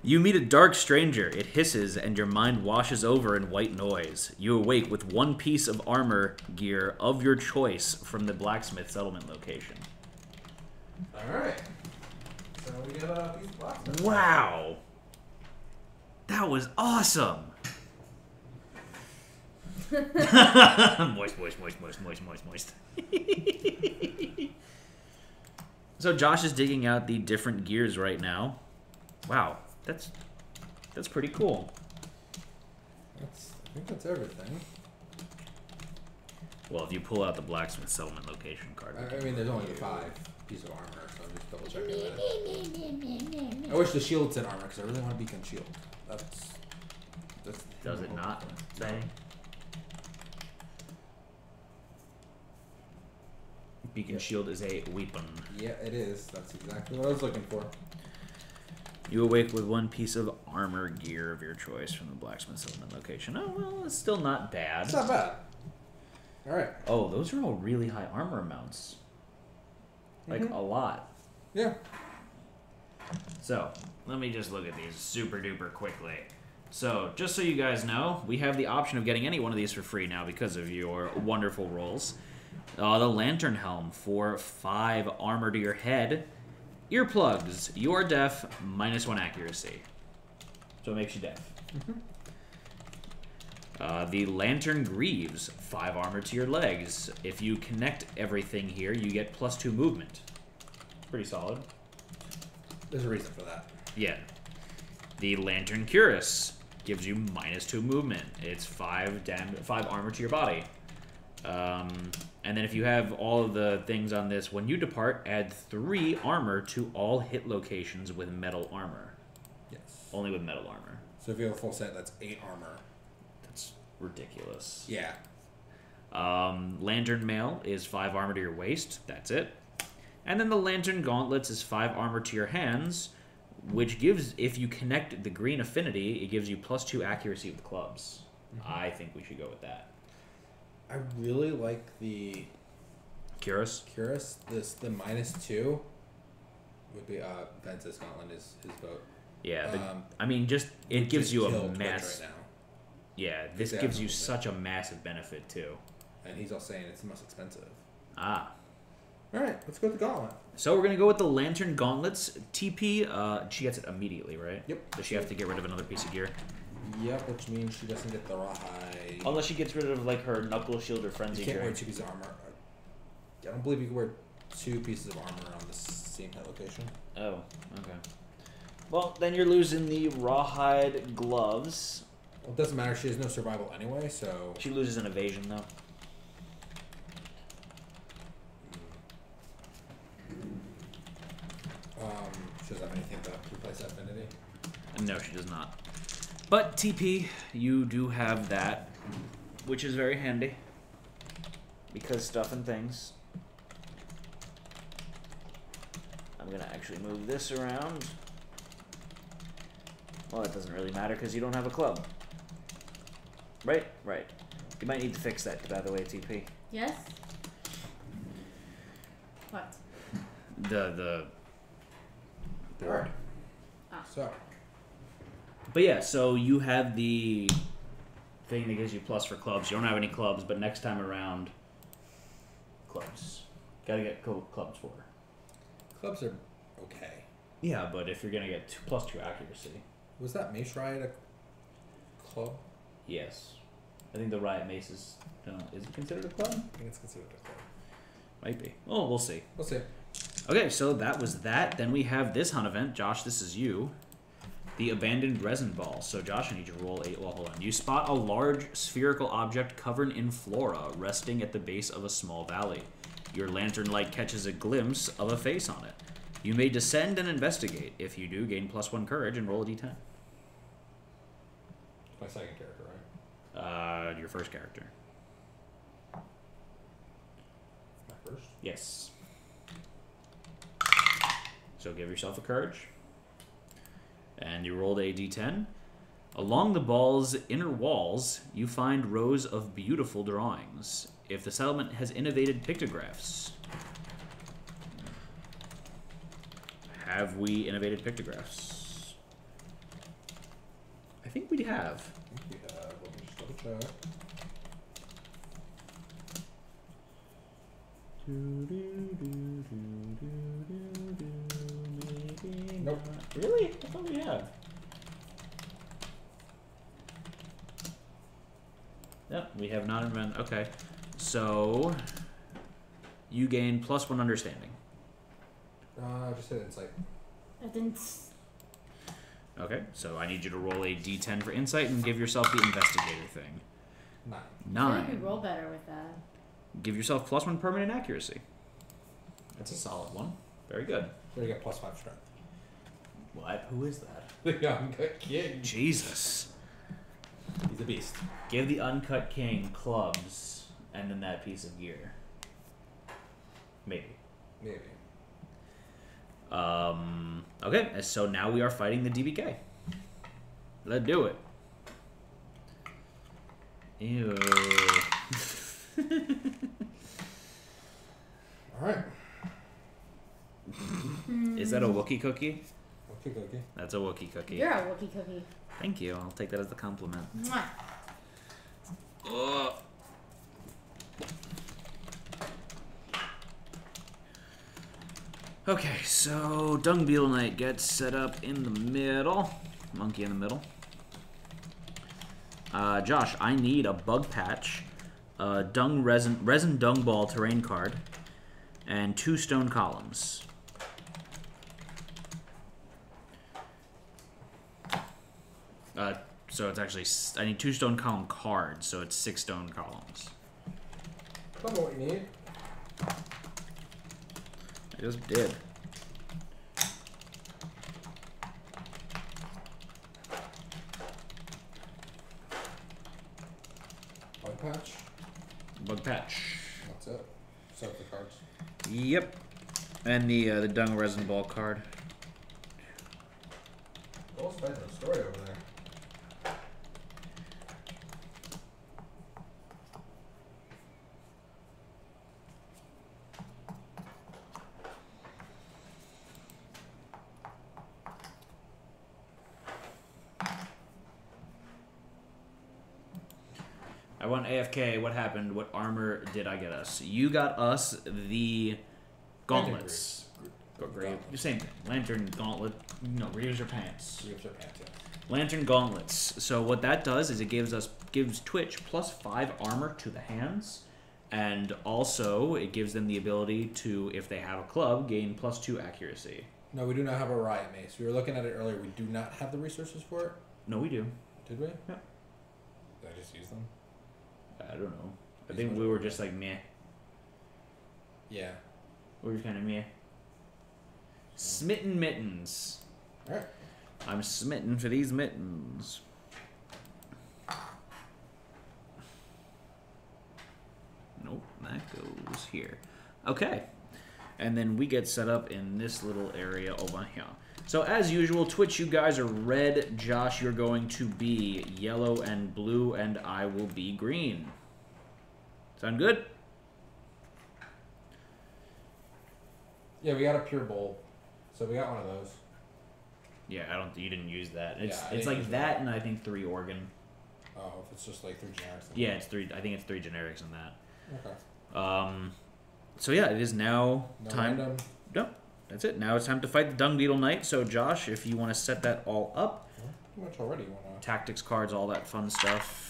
You meet a dark stranger. It hisses, and your mind washes over in white noise. You awake with one piece of armor gear of your choice from the blacksmith settlement location. All right. So we got a piece of blacksmith. Wow. That was awesome. Moist, moist, moist, moist, moist, moist, moist. So Josh is digging out the different gears right now. Wow, that's that's pretty cool. That's, I think that's everything. Well, if you pull out the blacksmith settlement location card. I, I mean, there's only five pieces of armor, so I'm just double checking that. I wish the shield said armor because I really want a beacon shield. That's, that's does it not say? Beacon yep. Shield is a weapon. Yeah, it is. That's exactly what I was looking for. You awake with one piece of armor gear of your choice from the blacksmith settlement location. Oh, well, it's still not bad. It's not bad. All right. Oh, those are all really high armor amounts. Like, mm-hmm. a lot. Yeah. So, let me just look at these super duper quickly. So, just so you guys know, we have the option of getting any one of these for free now because of your wonderful rolls. Uh, the Lantern Helm for five armor to your head. Earplugs, you're deaf, minus one accuracy. So it makes you deaf. Mm-hmm. uh, the Lantern Greaves, five armor to your legs. If you connect everything here, you get plus two movement. Pretty solid. There's a reason for that. Yeah. The Lantern Cuirass gives you minus two movement. It's five dam five armor to your body. Um, and then if you have all of the things on this, when you depart, add three armor to all hit locations with metal armor. Yes. Only with metal armor. So if you have a full set, that's eight armor. That's ridiculous. Yeah. Um, Lantern Mail is five armor to your waist. That's it. And then the Lantern Gauntlets is five armor to your hands, which gives, if you connect the green affinity, it gives you plus two accuracy with clubs. Mm-hmm. I think we should go with that. I really like the Cuirass. Cuirass. This the minus two would be uh Ventus Scotland is his vote. Yeah, the, um, I mean just it gives you a mass right now. Yeah, this gives you such a massive benefit too. And he's all saying it's the most expensive. Ah. Alright, let's go with the gauntlet. So we're gonna go with the Lantern Gauntlets. T P, uh she gets it immediately, right? Yep. Does she have to get rid of another piece of gear? Yep, which means she doesn't get the rawhide. Unless she gets rid of, like, her knuckle shield or frenzy. You can't wear two pieces of armor. I don't believe you can wear two pieces of armor on the same head location. Oh, okay. Well, then you're losing the rawhide gloves. Well, it doesn't matter. She has no survival anyway, so... She loses an evasion, though. Um, She doesn't have anything about two-place affinity. No, she does not. But T P, you do have that, which is very handy. Because stuff and things. I'm going to actually move this around. Well, it doesn't really matter because you don't have a club. Right? Right. You might need to fix that, by the way, T P. Yes? What? The, the... board. Ah. Sorry. But yeah, so you have the thing that gives you plus for clubs. You don't have any clubs, but next time around, clubs. Gotta get clubs for her. Clubs are okay. Yeah, but if you're gonna get two, plus two accuracy. Was that Mace Riot a club? Yes. I think the Riot Mace is... Uh, is it considered a club? I think it's considered a club. Might be. Oh, we'll see. We'll see. Okay, so that was that. Then we have this hunt event. Josh, this is you. The Abandoned Resin Ball. So, Josh, I need you to roll eight while hold on. You spot a large spherical object covered in flora resting at the base of a small valley. Your lantern light catches a glimpse of a face on it. You may descend and investigate. If you do, gain plus one courage and roll a d ten. My second character, right? Uh, your first character. My first? Yes. So give yourself a courage. And you rolled a d ten. Along the ball's inner walls, you find rows of beautiful drawings. If the settlement has innovated pictographs. Have we innovated pictographs? I think we have. I think we have. Let me just double check. Do, do, do, do, do, do, do. Nope. Really? I thought we had. Yep, we have not invented. Okay. So, you gain plus one understanding. Uh, I just said insight. I didn't. Okay, so I need you to roll a d ten for insight and give yourself the investigator thing. Nine. Nine. I think we roll better with that. Give yourself plus one permanent accuracy. That's a solid one. Very good. So you get plus five strength. What? Who is that? The Uncut King. Jesus. He's a beast. Give the Uncut King clubs and then that piece of gear. Maybe. Maybe. Um. Okay, so now we are fighting the D B K. Let's do it. Ew. Alright. Is that a Wookiee cookie? Wookiee cookie. That's a Wookiee cookie. You're a Wookiee cookie. Thank you. I'll take that as a compliment. Mwah. Oh. Okay, so Dung Beetle Knight gets set up in the middle. Monkey in the middle. Uh, Josh, I need a bug patch, a dung resin, resin dung ball terrain card, and two stone columns. Uh, so it's actually, I need two stone column cards, so it's six stone columns. That's what you need. I just did. Bug patch? Bug patch. That's it. Set up the cards. Yep. And the, uh, the Dung Resin Ball card. Well, it's a story over there. A F K, what happened? What armor did I get us? You got us the gauntlets. gauntlets. Same thing. Lantern gauntlet. No, Reavers or pants. Reavers or pants, yeah. Lantern gauntlets. So what that does is it gives us gives Twitch plus five armor to the hands, and also it gives them the ability to, if they have a club, gain plus two accuracy. No, we do not have a riot mace. We were looking at it earlier. We do not have the resources for it. No, we do. Did we? Yeah. Did I just use them? I don't know. I think we were just like meh. Yeah. We were kind of meh. Smitten mittens. All right. I'm smitten for these mittens. Nope, that goes here. Okay. And then we get set up in this little area over here. So as usual, Twitch, you guys are red. Josh, you're going to be yellow and blue, and I will be green. Sound good? Yeah, we got a pure bowl. So we got one of those. Yeah, I don't. You didn't use that. It's yeah, it's like that, one. And I think three organ. Oh, if it's just like three generics. Yeah, it's three. I think it's three generics in that. Okay. Um, so yeah, it is now no time. Random. No, that's it. Now it's time to fight the Dung Beetle Knight. So Josh, if you want to set that all up, pretty much already. Wanna... Tactics cards, all that fun stuff.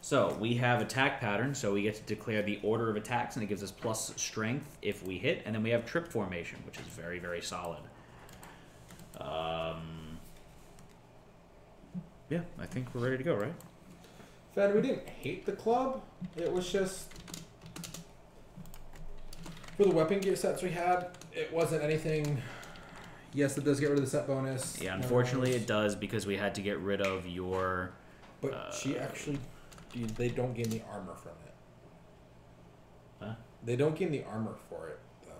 So we have attack pattern. So we get to declare the order of attacks, and it gives us plus strength if we hit. And then we have trip formation, which is very very solid. Um, yeah, I think we're ready to go, right? Fed, we didn't hate the club. It was just... For the weapon gear sets we had, it wasn't anything... Yes, it does get rid of the set bonus. Yeah, unfortunately it does because we had to get rid of your... But uh, she actually... Dude, they don't gain the armor from it. Huh? They don't gain the armor for it, though.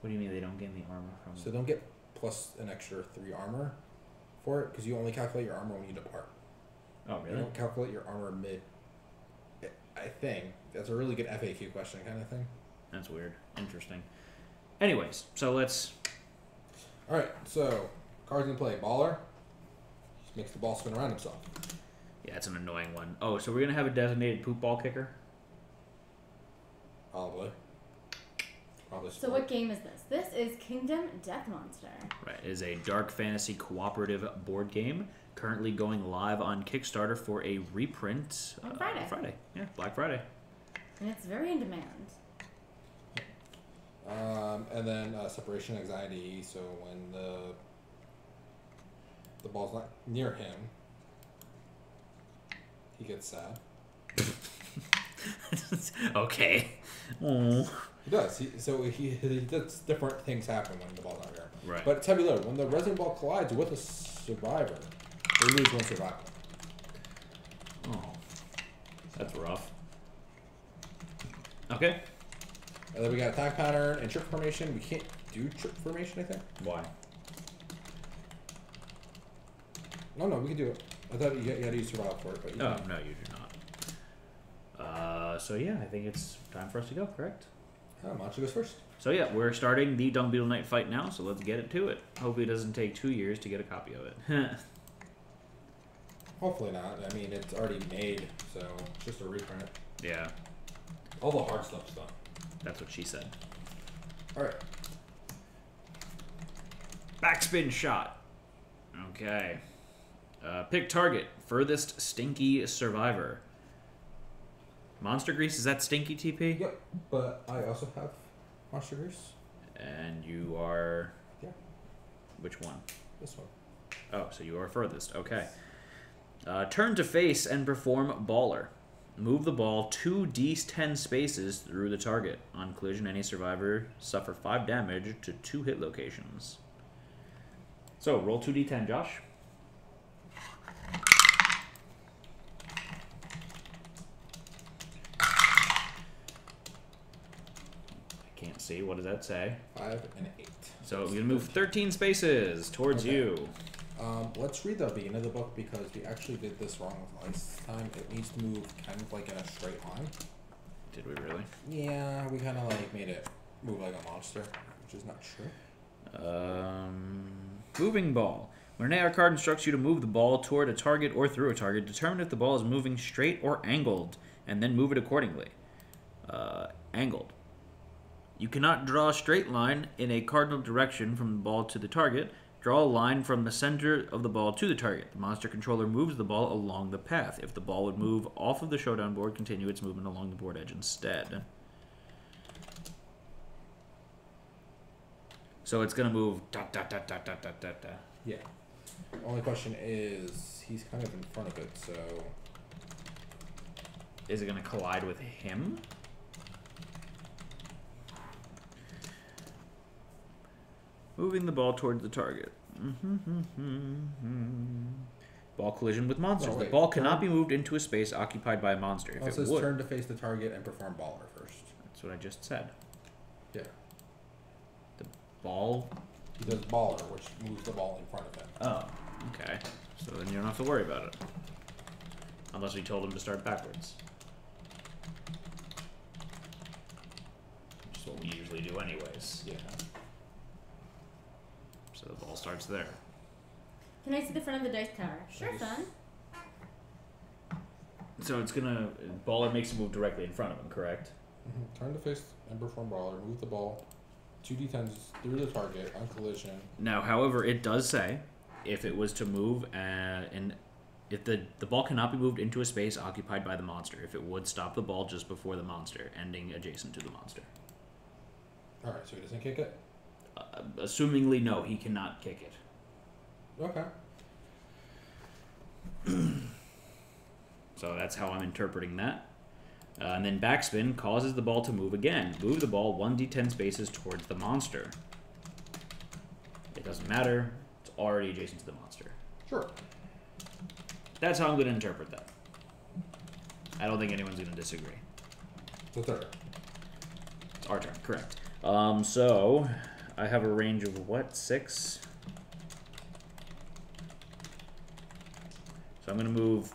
What do you mean they don't gain the armor from it? So don't get... Plus an extra three armor for it because you only calculate your armor when you depart. Oh, really? You don't calculate your armor mid. I think that's a really good F A Q question, kind of thing. That's weird. Interesting. Anyways, so let's. All right. So cards in play. Baller just makes the ball spin around himself. Yeah, it's an annoying one. Oh, so we're gonna have a designated poop ball kicker. Probably. So what game is this? This is Kingdom Death: Monster. Right, it is a dark fantasy cooperative board game currently going live on Kickstarter for a reprint on uh, Friday. Friday, yeah, Black Friday. And it's very in demand. Um, and then uh, separation anxiety. So when the the ball's not near him, he gets sad. Okay. Aww. He does. He, so he, he does different things happen when the ball's not there. Right. But tabula, when the resin ball collides with a survivor, they lose one survivor. Oh, that's rough. Okay. And then we got attack pattern and trip formation. We can't do trip formation, I think. Why? No, no, we can do it. I thought you, you had to use survival for it, but you oh can't. No, you do not. Uh, so yeah, I think it's time for us to go. Correct. Oh, Macho goes first. So yeah, we're starting the Dung Beetle Knight fight now, so let's get it to it. Hopefully it doesn't take two years to get a copy of it. Hopefully not. I mean, it's already made, so it's just a reprint. Yeah. All the hard stuff's done. That's what she said. Alright. Backspin shot. Okay. Uh, pick target. Furthest stinky survivor. Monster Grease, is that stinky T P? Yep, but I also have Monster Grease. And you are... Yeah. Which one? This one. Oh, so you are furthest. Okay. Uh, turn to face and perform Baller. Move the ball two d ten spaces through the target. On collision, any survivor suffer five damage to two hit locations. So, roll two d ten, Josh. See, what does that say? Five and eight. So we're gonna move thirteen spaces towards okay. you. Um, let's read the beginning of the book because we actually did this wrong last time. It needs to move kind of like in a straight line. Did we really? Yeah, we kind of like made it move like a monster, which is not true. Um, moving ball. When an A R card instructs you to move the ball toward a target or through a target, determine if the ball is moving straight or angled, and then move it accordingly. Uh, angled. You cannot draw a straight line in a cardinal direction from the ball to the target. Draw a line from the center of the ball to the target. The monster controller moves the ball along the path. If the ball would move off of the showdown board, continue its movement along the board edge instead. So it's going to move dot, dot, dot, dot, dot, dot, dot, dot. Yeah. Only question is, he's kind of in front of it, so... Is it going to collide with him? Moving the ball towards the target. Ball collision with monsters. Oh, the ball cannot be moved into a space occupied by a monster. If well, it says it would, turn to face the target and perform baller first. That's what I just said. Yeah. The ball. He does baller, which moves the ball in front of him. Oh, okay. So then you don't have to worry about it, unless we told him to start backwards. Which is what we usually do, anyways. Yeah. So the ball starts there. Can I see the front of the dice tower? Sure, son. So it's gonna... Baller makes a move directly in front of him, correct? Mm-hmm. Turn to face and perform baller. Move the ball two d tens through the target on collision. Now, however, it does say if it was to move uh, and... If the, the ball cannot be moved into a space occupied by the monster, if it would stop the ball just before the monster, ending adjacent to the monster. Alright, so he doesn't kick it? Uh, assumingly, no, he cannot kick it. Okay. So that's how I'm interpreting that. Uh, and then backspin causes the ball to move again. Move the ball one d ten spaces towards the monster. It doesn't matter. It's already adjacent to the monster. Sure. That's how I'm going to interpret that. I don't think anyone's going to disagree. The third. It's our turn, correct. Um, so, I have a range of what? Six? So I'm going to move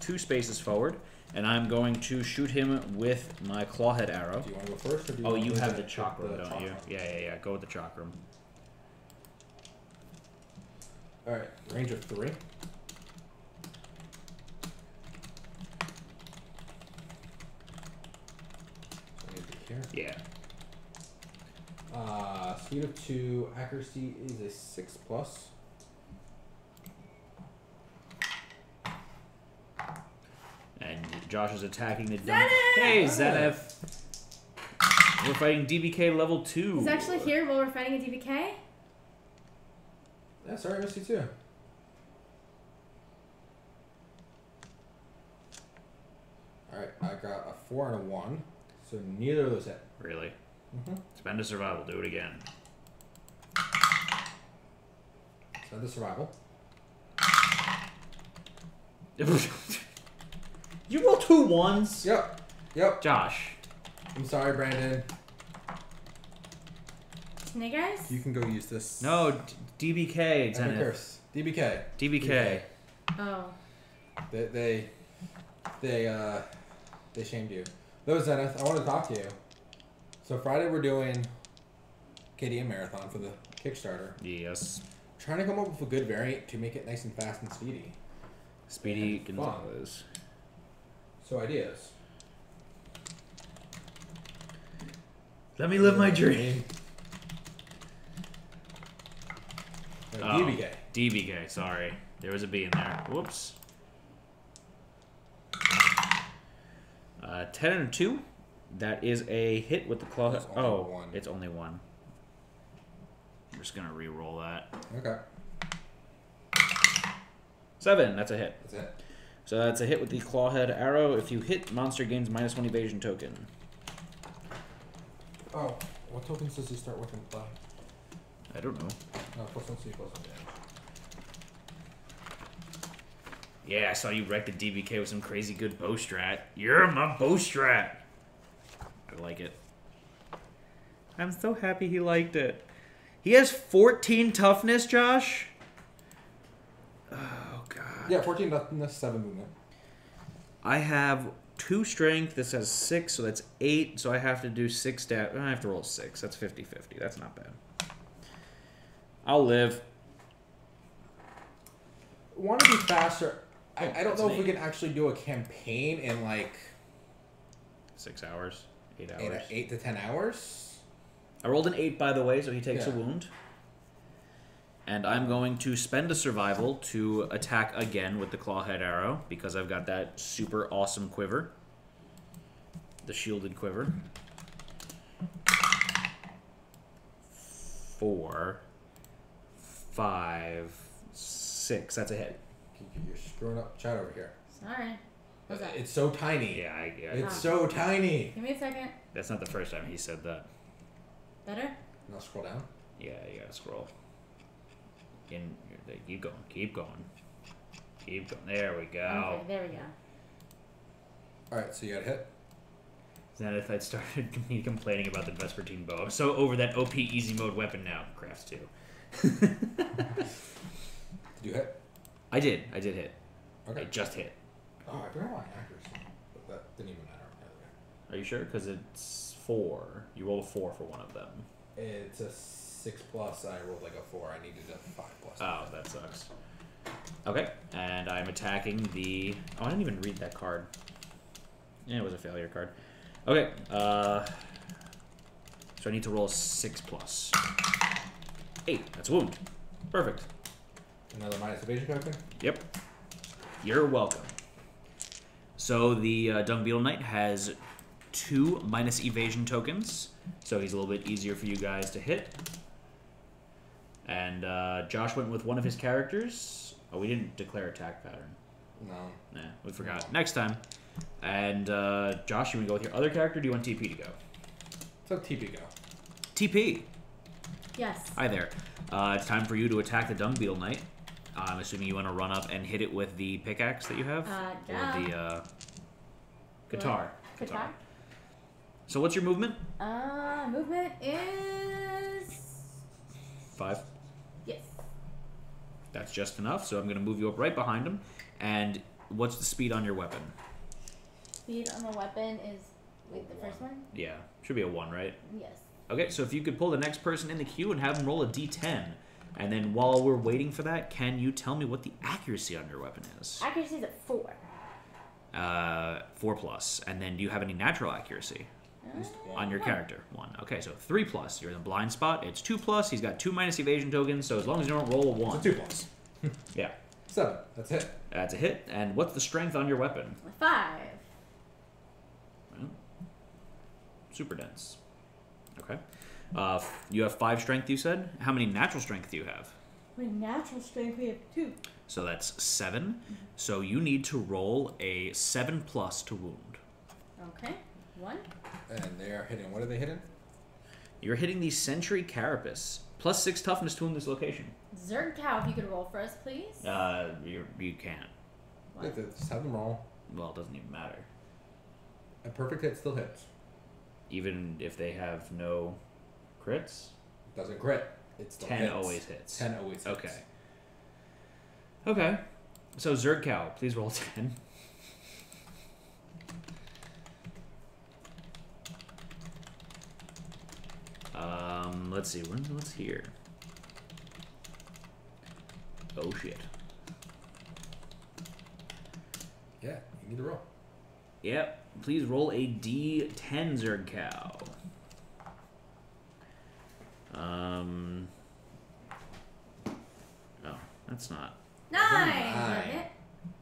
two spaces forward, and I'm going to shoot him with my clawhead arrow. Do you want to go first? Or do you oh, you have the chakram, don't chakram. you? Yeah, yeah, yeah. Go with the chakram. All right, range of three. Here. Yeah. Uh, speed of two, accuracy is a six plus. And Josh is attacking the Dung. Hey, Zanef! We're fighting D B K level two. He's actually here while we're fighting a D B K? Yeah, sorry, I missed you too. Alright, I got a four and a one. So neither of those hit. Really? Mm-hmm. Spend a survival. Do it again. Spend a survival. You roll two ones? Yep. Yep. Josh. I'm sorry, Brandon. Snake eyes? You can go use this. No, D B K. Zenith. Curse. D B K. D B K. D B K. Oh. They, they, they, uh, they shamed you. Those Zenith, I want to talk to you. So Friday we're doing K D M Marathon for the Kickstarter. Yes. I'm trying to come up with a good variant to make it nice and fast and speedy. Speedy and Gonzalez. So ideas. Let me live my dream. No, oh, D B K. D B K, sorry. There was a B in there. Whoops. Uh, ten and two, that is a hit with the claw. It's oh, one. It's only one. I'm just gonna re-roll that. Okay. Seven. That's a hit. That's it. So that's a hit with the clawhead arrow. If you hit, monster gains minus one evasion token. Oh, what tokens does he start with in play? I don't know. No, plus one C, plus one damage. Yeah, I saw you wreck the D B K with some crazy good bow strat. You're my bow strat. I like it. I'm so happy he liked it. He has fourteen toughness, Josh. Oh, God. Yeah, fourteen toughness, seven movement. I have two strength. This has six, so that's eight. So I have to do six damage. I have to roll six. That's fifty fifty. That's not bad. I'll live. Want to be faster. Oh, I, I don't know if eight. we can actually do a campaign in like... Six hours. Eight hours. Eight, eight to ten hours? I rolled an eight, by the way, so he takes yeah. a wound. And I'm going to spend a survival to attack again with the clawhead arrow, because I've got that super awesome quiver. The shielded quiver. Four. Five. Six. That's a hit. You're screwing up chat over here. Sorry. It's so tiny. Yeah, I get it. It's so tiny. Give me a second. That's not the first time he said that. Better? Now scroll down. Yeah, you gotta scroll. In, keep going, keep going. Keep going. There we go. Okay, there we go. Alright, so you got hit. Then if I'd started me complaining about the Vespertine Bow. I'm so over that O P easy mode weapon now. Crafts too. Did you hit? I did. I did hit. Okay. I just hit. Oh, I forgot my accuracy. But that didn't even matter. Either. Are you sure? Because it's four. You rolled a four for one of them. It's a six plus. I rolled like a four. I needed a five plus. Oh, that sucks. Okay. And I'm attacking the... Oh, I didn't even read that card. Yeah, it was a failure card. Okay, uh, so I need to roll a six plus. Eight, that's a wound. Perfect. Another minus evasion token? Yep. You're welcome. So the uh, Dung Beetle Knight has two minus evasion tokens, so he's a little bit easier for you guys to hit. And uh, Josh went with one of his characters. Oh, we didn't declare attack pattern. No. Nah, we forgot. No. Next time. And, uh, Josh, you want to go with your other character, or do you want T P to go? So T P go. T P! Yes. Hi there. Uh, it's time for you to attack the Dung Beetle Knight. Uh, I'm assuming you want to run up and hit it with the pickaxe that you have? Uh, yeah. Or the, uh, guitar. Yeah. Guitar. Guitar. So what's your movement? Uh, movement is... Five? Yes. That's just enough, so I'm going to move you up right behind him. And what's the speed on your weapon? Speed on the weapon is, wait, the first one? Yeah. Should be a one, right? Yes. Okay, so if you could pull the next person in the queue and have them roll a d ten, and then while we're waiting for that, can you tell me what the accuracy on your weapon is? Accuracy is at four. Uh, four plus. And then do you have any natural accuracy? Uh, on your one. Character? One. Okay, so three plus. You're in the blind spot. It's two plus. He's got two minus evasion tokens, so as long as you don't roll a one. It's a two plus. Yeah. Seven. That's a hit. That's a hit. And what's the strength on your weapon? Five. Super dense. Okay. Uh, you have five strength, you said? How many natural strength do you have? My natural strength, we have two. So that's seven. Mm-hmm. So you need to roll a seven plus to wound. Okay. One. And they are hitting. What are they hitting? You're hitting the Sentry Carapace. Plus six toughness to wound this location. Zerg Cow, if you could roll for us, please. Uh, you're, you can't. What? Just have them roll. Well, it doesn't even matter. A perfect hit still hits. Even if they have no crits? It doesn't crit. It's still ten hits. Always hits. ten always hits. Okay. Okay. So, Zerg Cow, please roll ten. Um, let's see. What's here? Oh, shit. Yeah, you need to roll. Yep. Please roll a d ten, Zerg Cow. Um. Oh, that's not. Nine! Nine.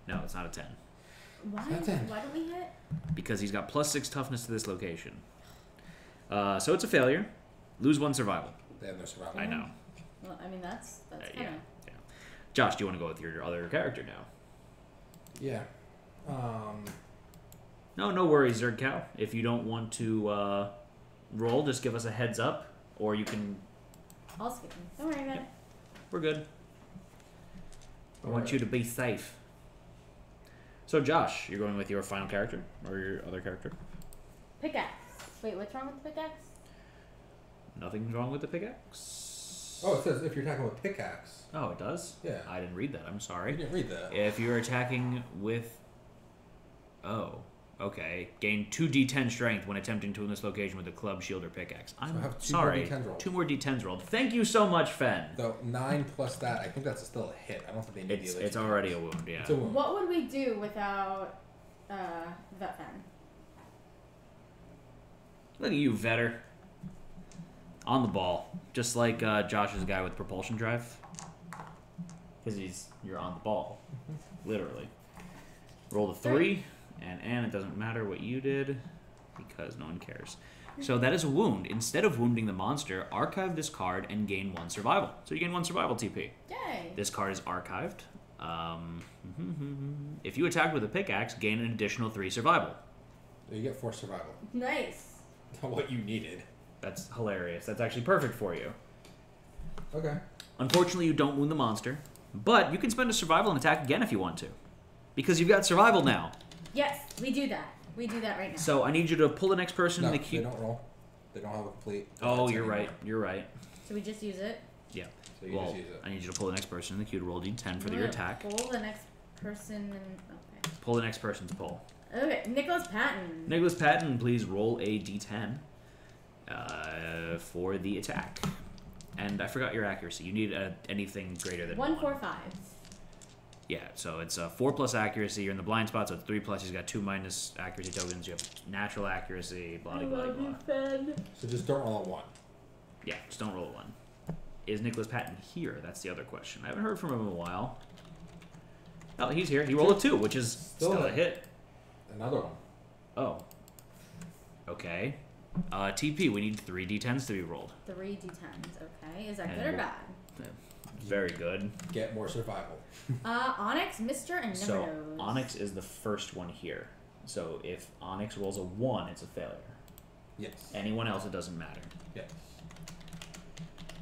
No, it's not a ten. Why? ten. Why don't we hit? Because he's got plus six toughness to this location. Uh, so it's a failure. Lose one survival. They have no survival. I know. Well, I mean, that's, that's uh, kind of. Yeah, yeah. Josh, do you want to go with your, your other character now? Yeah. Um. No, no worries, Zerg Cow. If you don't want to uh, roll, just give us a heads up, or you can... I'll skip them. Don't worry about yep. it. We're good. I want you to be safe. So, Josh, you're going with your final character, or your other character? Pickaxe. Wait, what's wrong with the pickaxe? Nothing's wrong with the pickaxe. Oh, it says if you're attacking with pickaxe. Oh, it does? Yeah. I didn't read that. I'm sorry. You didn't read that. If you're attacking with... Oh... Okay. Gain two d ten strength when attempting to win this location with a club, shield, or pickaxe. I'm so two sorry. More two more d tens rolled. Thank you so much, Fen. Though nine plus that, I think that's still a hit. I don't think they need it's, the It's already a wound. Yeah. A wound. What would we do without uh, that Fen? Look at you, Vetter. On the ball, just like uh, Josh's guy with propulsion drive, because he's you're on the ball, literally. Roll a three. three. And, and it doesn't matter what you did, because no one cares. So that is a wound. Instead of wounding the monster, archive this card and gain one survival. So you gain one survival T P. Yay! This card is archived. Um, if you attack with a pickaxe, gain an additional three survival. So you get four survival. Nice. What you needed. That's hilarious. That's actually perfect for you. Okay. Unfortunately, you don't wound the monster, but you can spend a survival and attack again if you want to, because you've got survival now. Yes, we do that. We do that right now. So I need you to pull the next person no, in the queue. They don't roll. They don't have a complete. Oh, you're anymore. right. You're right. So we just use it. Yeah. So you well, just use it. I need you to pull the next person in the queue to roll D ten for your attack. Pull the next person. And, okay. Pull the next person to pull. Okay, Nicholas Patton. Nicholas Patton, please roll a D ten uh, for the attack. And I forgot your accuracy. You need uh, anything greater than one. One, four, five. Yeah, so it's uh, four plus accuracy. You're in the blind spot, so it's three plus. He's got two minus accuracy tokens. You have natural accuracy, blah, blah, blah, blah. So just don't roll a one. Yeah, just don't roll a one. Is Nicholas Patton here? That's the other question. I haven't heard from him in a while. Oh, he's here. He rolled a two, which is still, still a hit. Another one. Oh. Okay. Uh, T P, we need three D tens to be rolled. Three D tens, okay. Is that and good or bad? Very good. Get more survival. uh, Onyx, Mister, and Nimbros. So, Onyx is the first one here. So, if Onyx rolls a one, it's a failure. Yes. Anyone else, it doesn't matter. Yes.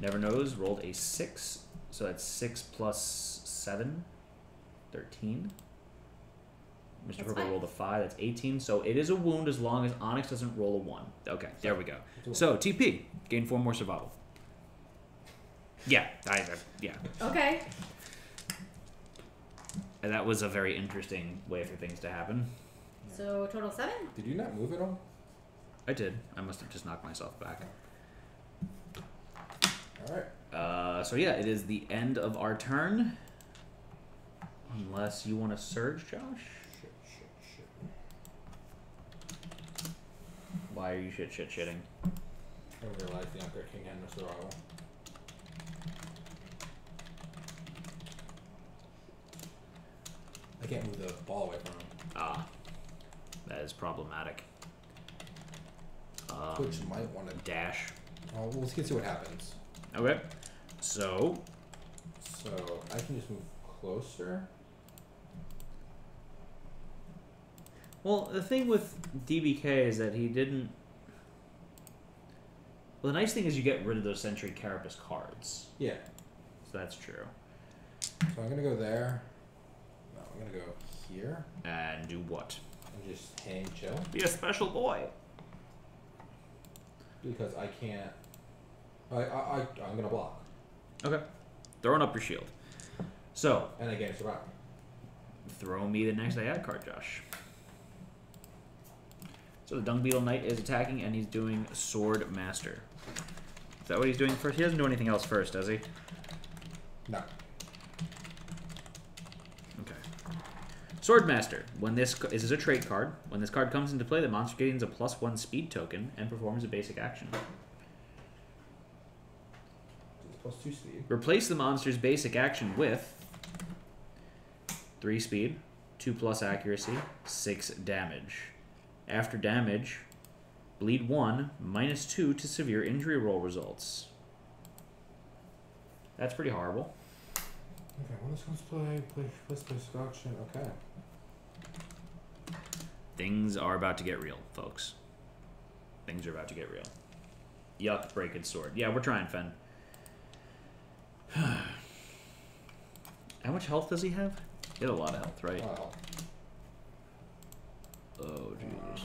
Never knows, rolled a six. So, that's six plus seven. thirteen. Mister Purple rolled a five. That's eighteen. So it is a wound as long as Onyx doesn't roll a one. Okay, there we go. So T P, gain four more survival. Yeah, I, I, yeah. Okay. And that was a very interesting way for things to happen. So total seven. Did you not move at all? I did. I must have just knocked myself back. All right. Uh, so yeah, it is the end of our turn. Unless you want to surge, Josh. Shit, shit, shit. Why are you shit, shit, shitting? I realized the Emperor King had no survival. I can't move the ball away from him. Ah, that is problematic. Um, Which might want to dash. Oh, well, let's see what happens. Okay. So. So I can just move closer. Well, the thing with D B K is that he didn't... Well, the nice thing is you get rid of those Sentry Carapace cards. Yeah. So that's true. So I'm going to go there. No, I'm going to go here. And do what? And just hang chill. Be a special boy. Because I can't... I, I, I, I'm going to block. Okay. Throwing up your shield. So... And again, survive. Throw me the next I add card, Josh. So the Dung Beetle Knight is attacking, and he's doing Swordmaster. Is that what he's doing first? He doesn't do anything else first, does he? No. Okay. Swordmaster. When this, this is a trait card. When this card comes into play, the monster gains a plus one speed token and performs a basic action. Plus two speed. Replace the monster's basic action with three speed, two plus accuracy, six damage. After damage, bleed one, minus two to severe injury roll results. That's pretty horrible. Okay, when this comes to play, play, place, place, action, okay. Things are about to get real, folks. Things are about to get real. Yuck, break and sword. Yeah, we're trying, Fen. How much health does he have? He had a lot of health, right? Wow. Oh, Jesus.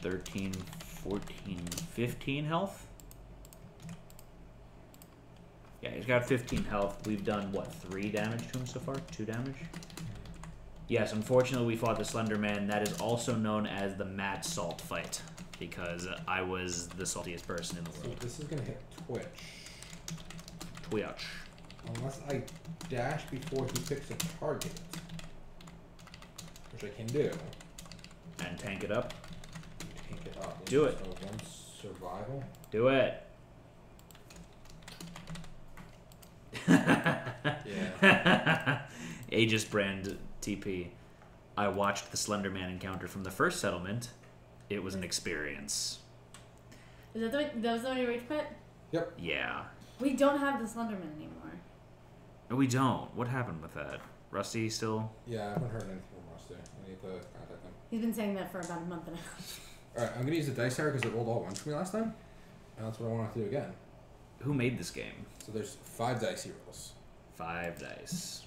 thirteen, fourteen, fifteen health? Yeah, he's got fifteen health. We've done, what, three damage to him so far? Two damage? Yes, unfortunately, we fought the Slender Man. That is also known as the Mad Salt Fight, because I was the saltiest person in the world. So this is going to hit Twitch. Twitch. Unless I dash before he picks a target. I can do. And tank it up. Tank it up. Do it. One survival. Do it. Yeah. Aegis Brand T P. I watched the Slender Man encounter from the first settlement. It was an experience. Is that the way, that was the one you rage quit? Yep. Yeah. We don't have the Slender Man anymore. No, we don't. What happened with that? Rusty still? Yeah, I haven't heard anything. I need to contact them. He's been saying that for about a month and a half. Alright, I'm going to use the dice tower because it rolled all ones for me last time. And that's what I want to do again. Who made this game? So there's five dice he rolls. Five dice.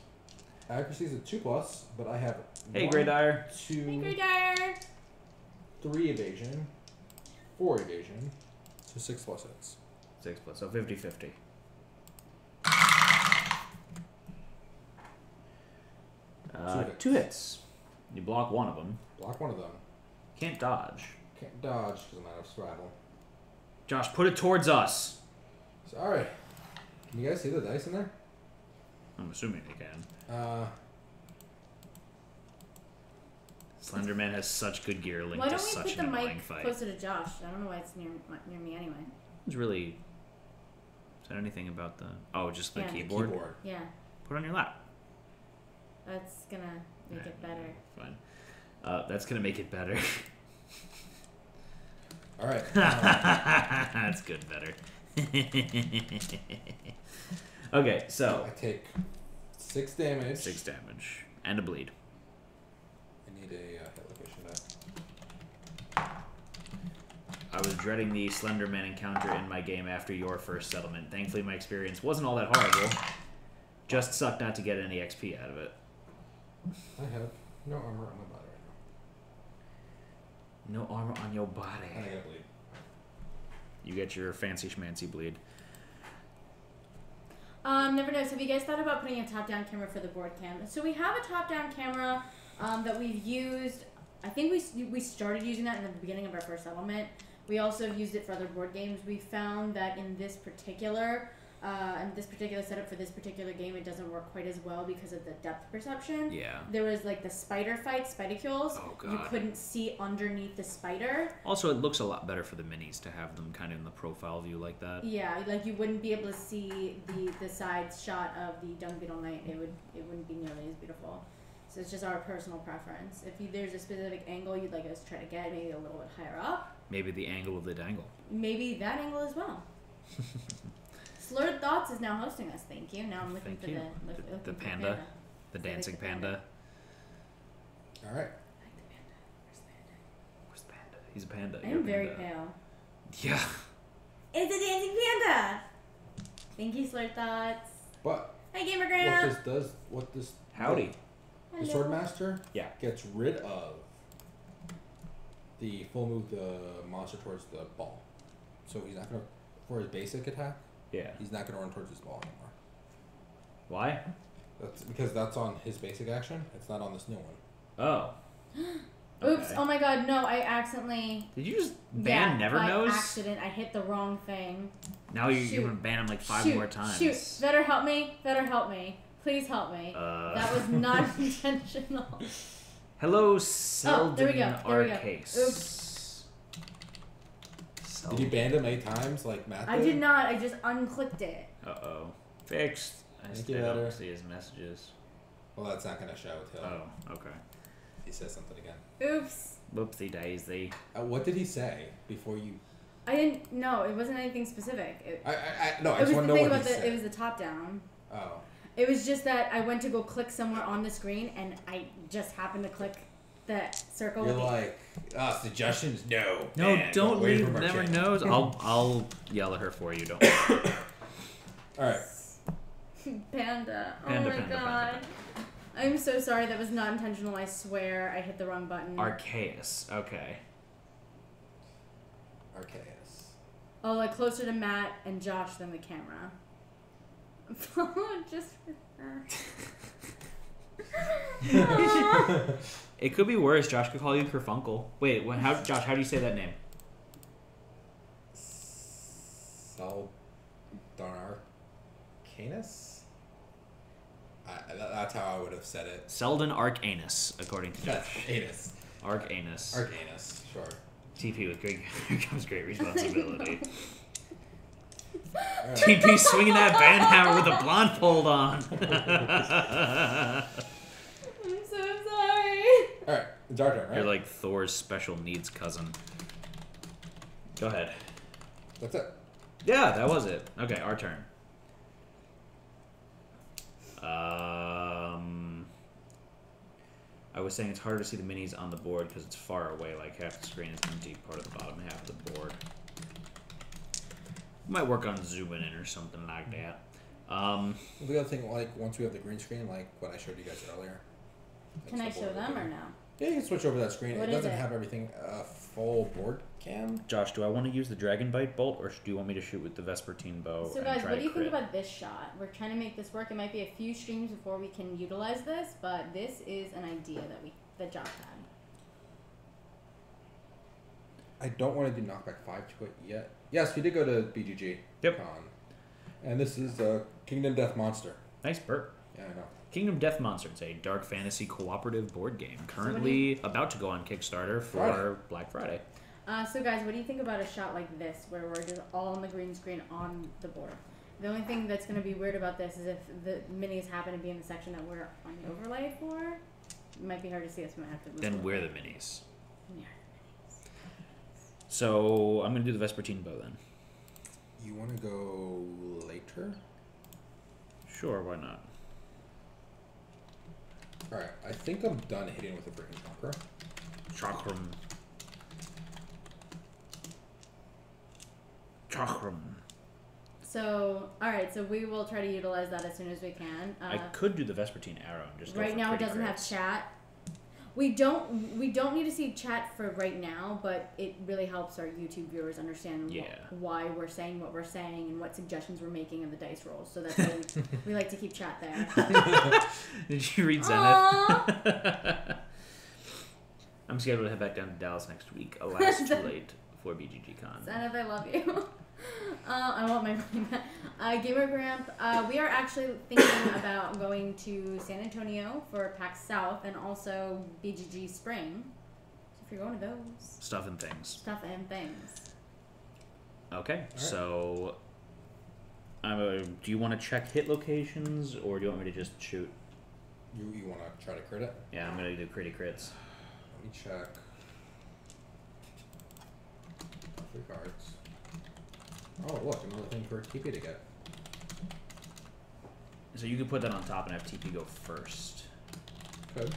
Accuracy is a two plus, but I have hey, one, Grey Dyer. two, hey, Grey Dyer. three evasion, four evasion, so six plus hits. Six plus, so fifty fifty. Uh, two hits. Two hits. You block one of them. Block one of them. Can't dodge. Can't dodge because I'm out of survival. Josh, put it towards us. Sorry. Can you guys see the dice in there? I'm assuming they can. Uh, Slenderman has such good gear linked to such an annoying fight. Why don't we put the mic closer to Josh? I don't know why it's near near me anyway. It's really... Is that anything about the... Oh, just the yeah. keyboard? keyboard? Yeah. Put it on your lap. That's gonna make right. it better. Fine. Uh, that's gonna make it better. All right. Uh, that's good, better. Okay, so... I take six damage. Six damage. And a bleed. I need a uh, hit location back. I was dreading the Slenderman encounter in my game after your first settlement. Thankfully, my experience wasn't all that horrible. Just sucked not to get any X P out of it. I have no armor on my body right now. No armor on your body. I got a bleed. You get your fancy schmancy bleed. Um, never knows. Have you guys thought about putting a top-down camera for the board cam? So we have a top-down camera um, that we've used. I think we we started using that in the beginning of our first settlement. We also used it for other board games. We found that in this particular uh, in this particular setup for this particular game, it doesn't work quite as well because of the depth perception. Yeah. There was like the spider fight, spidicules. Oh god. You couldn't see underneath the spider. Also, it looks a lot better for the minis to have them kind of in the profile view like that. Yeah, like you wouldn't be able to see the the side shot of the Dung Beetle Knight. It would it wouldn't be nearly as beautiful. So it's just our personal preference. If you, there's a specific angle you'd like us to try to get, maybe a little bit higher up. Maybe the angle of the dangle. Maybe that angle as well. Slurred Thoughts is now hosting us. Thank you. Now I'm looking Thank for you. the look, the, looking the for panda. panda, the dancing like the panda. panda. All right. I like the panda. Where's the panda? Where's the panda? He's a panda. I'm You're very panda. pale. Yeah. It's a dancing panda. Thank you, Slurred Thoughts. What? Hi, Gamergram. What this does? What this? Howdy. Hello. The Swordmaster. Yeah. Gets rid of the full move the monster towards the ball, so he's not gonna for his basic attack. Yeah. He's not going to run towards his ball anymore. Why? That's because that's on his basic action. It's not on this new one. Oh. Oops. Okay. Oh my god, no. I accidentally... Did you just ban yeah, Never Knows? Yeah, accident. I hit the wrong thing. Now you're, you're going to ban him like five Shoot. more times. Shoot. Better help me. Better help me. Please help me. Uh... That was not intentional. Hello, Selden oh, there we go. There we go. Arcase. Oops. Did you ban him eight times, like Matt? I did not. I just unclicked it. Uh oh, fixed. I Thank still don't see his messages. Well, that's not gonna show till. Oh, okay. He says something again. Oops. Whoopsie daisy. Uh, what did he say before you? I didn't. No, it wasn't anything specific. It, I, I, I no. I just want to know what he said. It was the top down. Oh. It was just that I went to go click somewhere on the screen and I just happened to click. That circle. You're like, ah, oh, suggestions? No. No, man, don't leave. Never chain. knows. I'll, I'll yell at her for you. Don't. All right. Panda. Oh panda, my panda, god. Panda, panda. I'm so sorry. That was not intentional. I swear. I hit the wrong button. Arceus. Okay. Arceus. Oh, like closer to Matt and Josh than the camera. Just for her. It could be worse. Josh could call you Kerfunkel. Wait, when, how, Josh, how do you say that name? Selden Arcanus? I, that's how I would have said it. Selden Arcanus, according to Josh. Anus. Arcanus. Arcanus, sure. T P with great comes great responsibility. Right. T P swinging that bandhammer with a blindfold on. Alright, it's our turn, right? You're like Thor's special needs cousin. Go ahead. That's it. Yeah, that was it. Okay, our turn. Um, I was saying it's harder to see the minis on the board because it's far away. Like half the screen is empty, part of the bottom half of the board. Might work on zooming in or something like that. Um, well, the other thing, like once we have the green screen, like what I showed you guys earlier. Can I show them or no? Yeah, you can switch over that screen. What it doesn't it? have everything uh, full board cam. Josh, do I want to use the Dragon Bite Bolt, or do you want me to shoot with the Vespertine Bow? So, guys, what do you think about this shot? We're trying to make this work. It might be a few streams before we can utilize this, but this is an idea that we that Josh had. I don't want to do knockback five to it yet. Yes, we did go to B G G. Yep. Con. And this is uh, Kingdom Death: Monster. Nice burp. Yeah, I know. Kingdom Death: Monster. It's a dark fantasy cooperative board game currently so about to go on Kickstarter for Friday. Black Friday. Uh, so guys, what do you think about a shot like this where we're just all on the green screen on the board? The only thing that's going to be weird about this is if the minis happen to be in the section that we're on the overlay for, it might be hard to see us. We might have to then we're the minis. Yeah. So I'm going to do the Vespertine Bow then. You want to go later? Sure, why not? Alright, I think I'm done hitting with the freaking chakra. Chakram. Chakram. So, alright, so we will try to utilize that as soon as we can. Uh, I could do the Vespertine Arrow. And just right now it doesn't crits. have chat. We don't we don't need to see chat for right now, but it really helps our YouTube viewers understand yeah. wh why we're saying what we're saying and what suggestions we're making in the dice rolls. So that's why we, we like to keep chat there. Did you read Zenith? I'm scheduled to head back down to Dallas next week. Alas, too late for B G G Con. Zenith, I love you. Uh, I want my money back. Uh, Gamer Gramp, uh, we are actually thinking about going to San Antonio for PAX South and also B G G Spring. So if you're going to those. Stuff and things. Stuff and things. Okay, right. so uh, do you want to check hit locations or do you want me to just shoot? You, you want to try to crit it? Yeah, I'm going to do critty crits. Let me check. Three cards. Oh, look, another thing for T P to get. So you can put that on top and have T P go first. Could.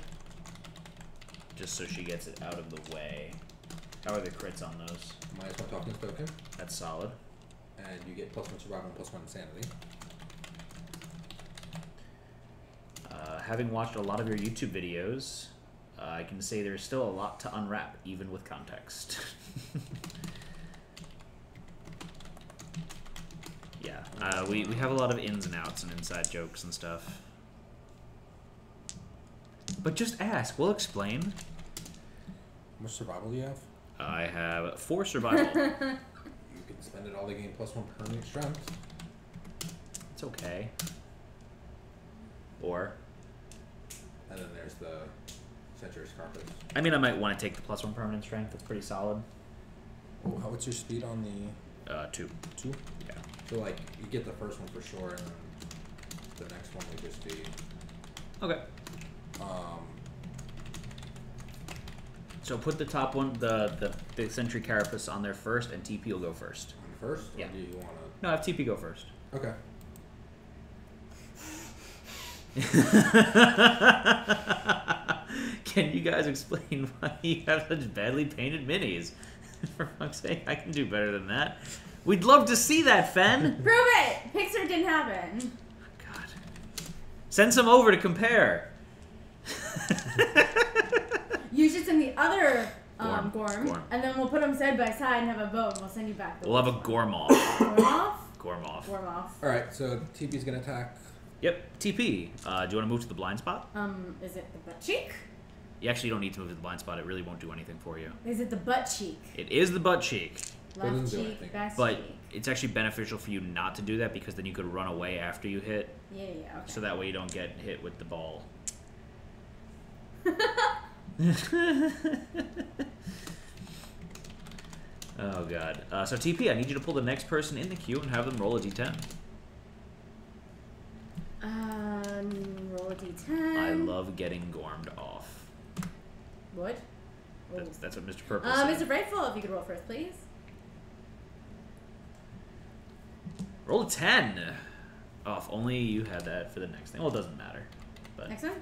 Just so she gets it out of the way. How are the crits on those? Minus one toughness token. That's solid. And you get plus one survival and plus one insanity. Uh, having watched a lot of your YouTube videos, uh, I can say there's still a lot to unwrap, even with context. Yeah, uh, we, we have a lot of ins and outs and inside jokes and stuff. But just ask, we'll explain. How much survival do you have? I have four survival. You can spend it all to gain plus one permanent strength. It's okay. Or? And then there's the Sentry Carapace. I mean, I might want to take the plus one permanent strength. That's pretty solid. Oh, what's your speed on the... Uh, two. Two? Yeah. So, like, you get the first one for sure, and then the next one would just be... Okay. Um... So put the top one, the, the, the Sentry Carapace on there first, and T P will go first. On first? Or yeah. do you want to... No, have T P go first. Okay. Can you guys explain why you have such badly painted minis? For fuck's sake, I can do better than that. We'd love to see that, Fen. Prove it. Pixar didn't happen. God. Send some over to compare. You should send the other um, Gorm. Gorm, Gorm, and then we'll put them side by side and have a vote, and we'll send you back. We'll have a Gorm off. Gorm off. Gorm off. Gorm off. All right. So T P's gonna attack. Yep. T P. Uh, do you want to move to the blind spot? Um, is it the butt cheek? You actually don't need to move to the blind spot. It really won't do anything for you. Is it the butt cheek? It is the butt cheek. Left cheek, best but cheek. It's actually beneficial for you not to do that because then you could run away after you hit. Yeah, yeah, okay. So that way you don't get hit with the ball. Oh, God. Uh, so, T P, I need you to pull the next person in the queue and have them roll a d ten. Um, roll a d ten. I love getting gormed off. What? That's, that's what Mister Purple uh, said. Mister Brightful, if you could roll first, please. Roll a ten. Oh, if only you had that for the next thing. Well, it doesn't matter. But next one?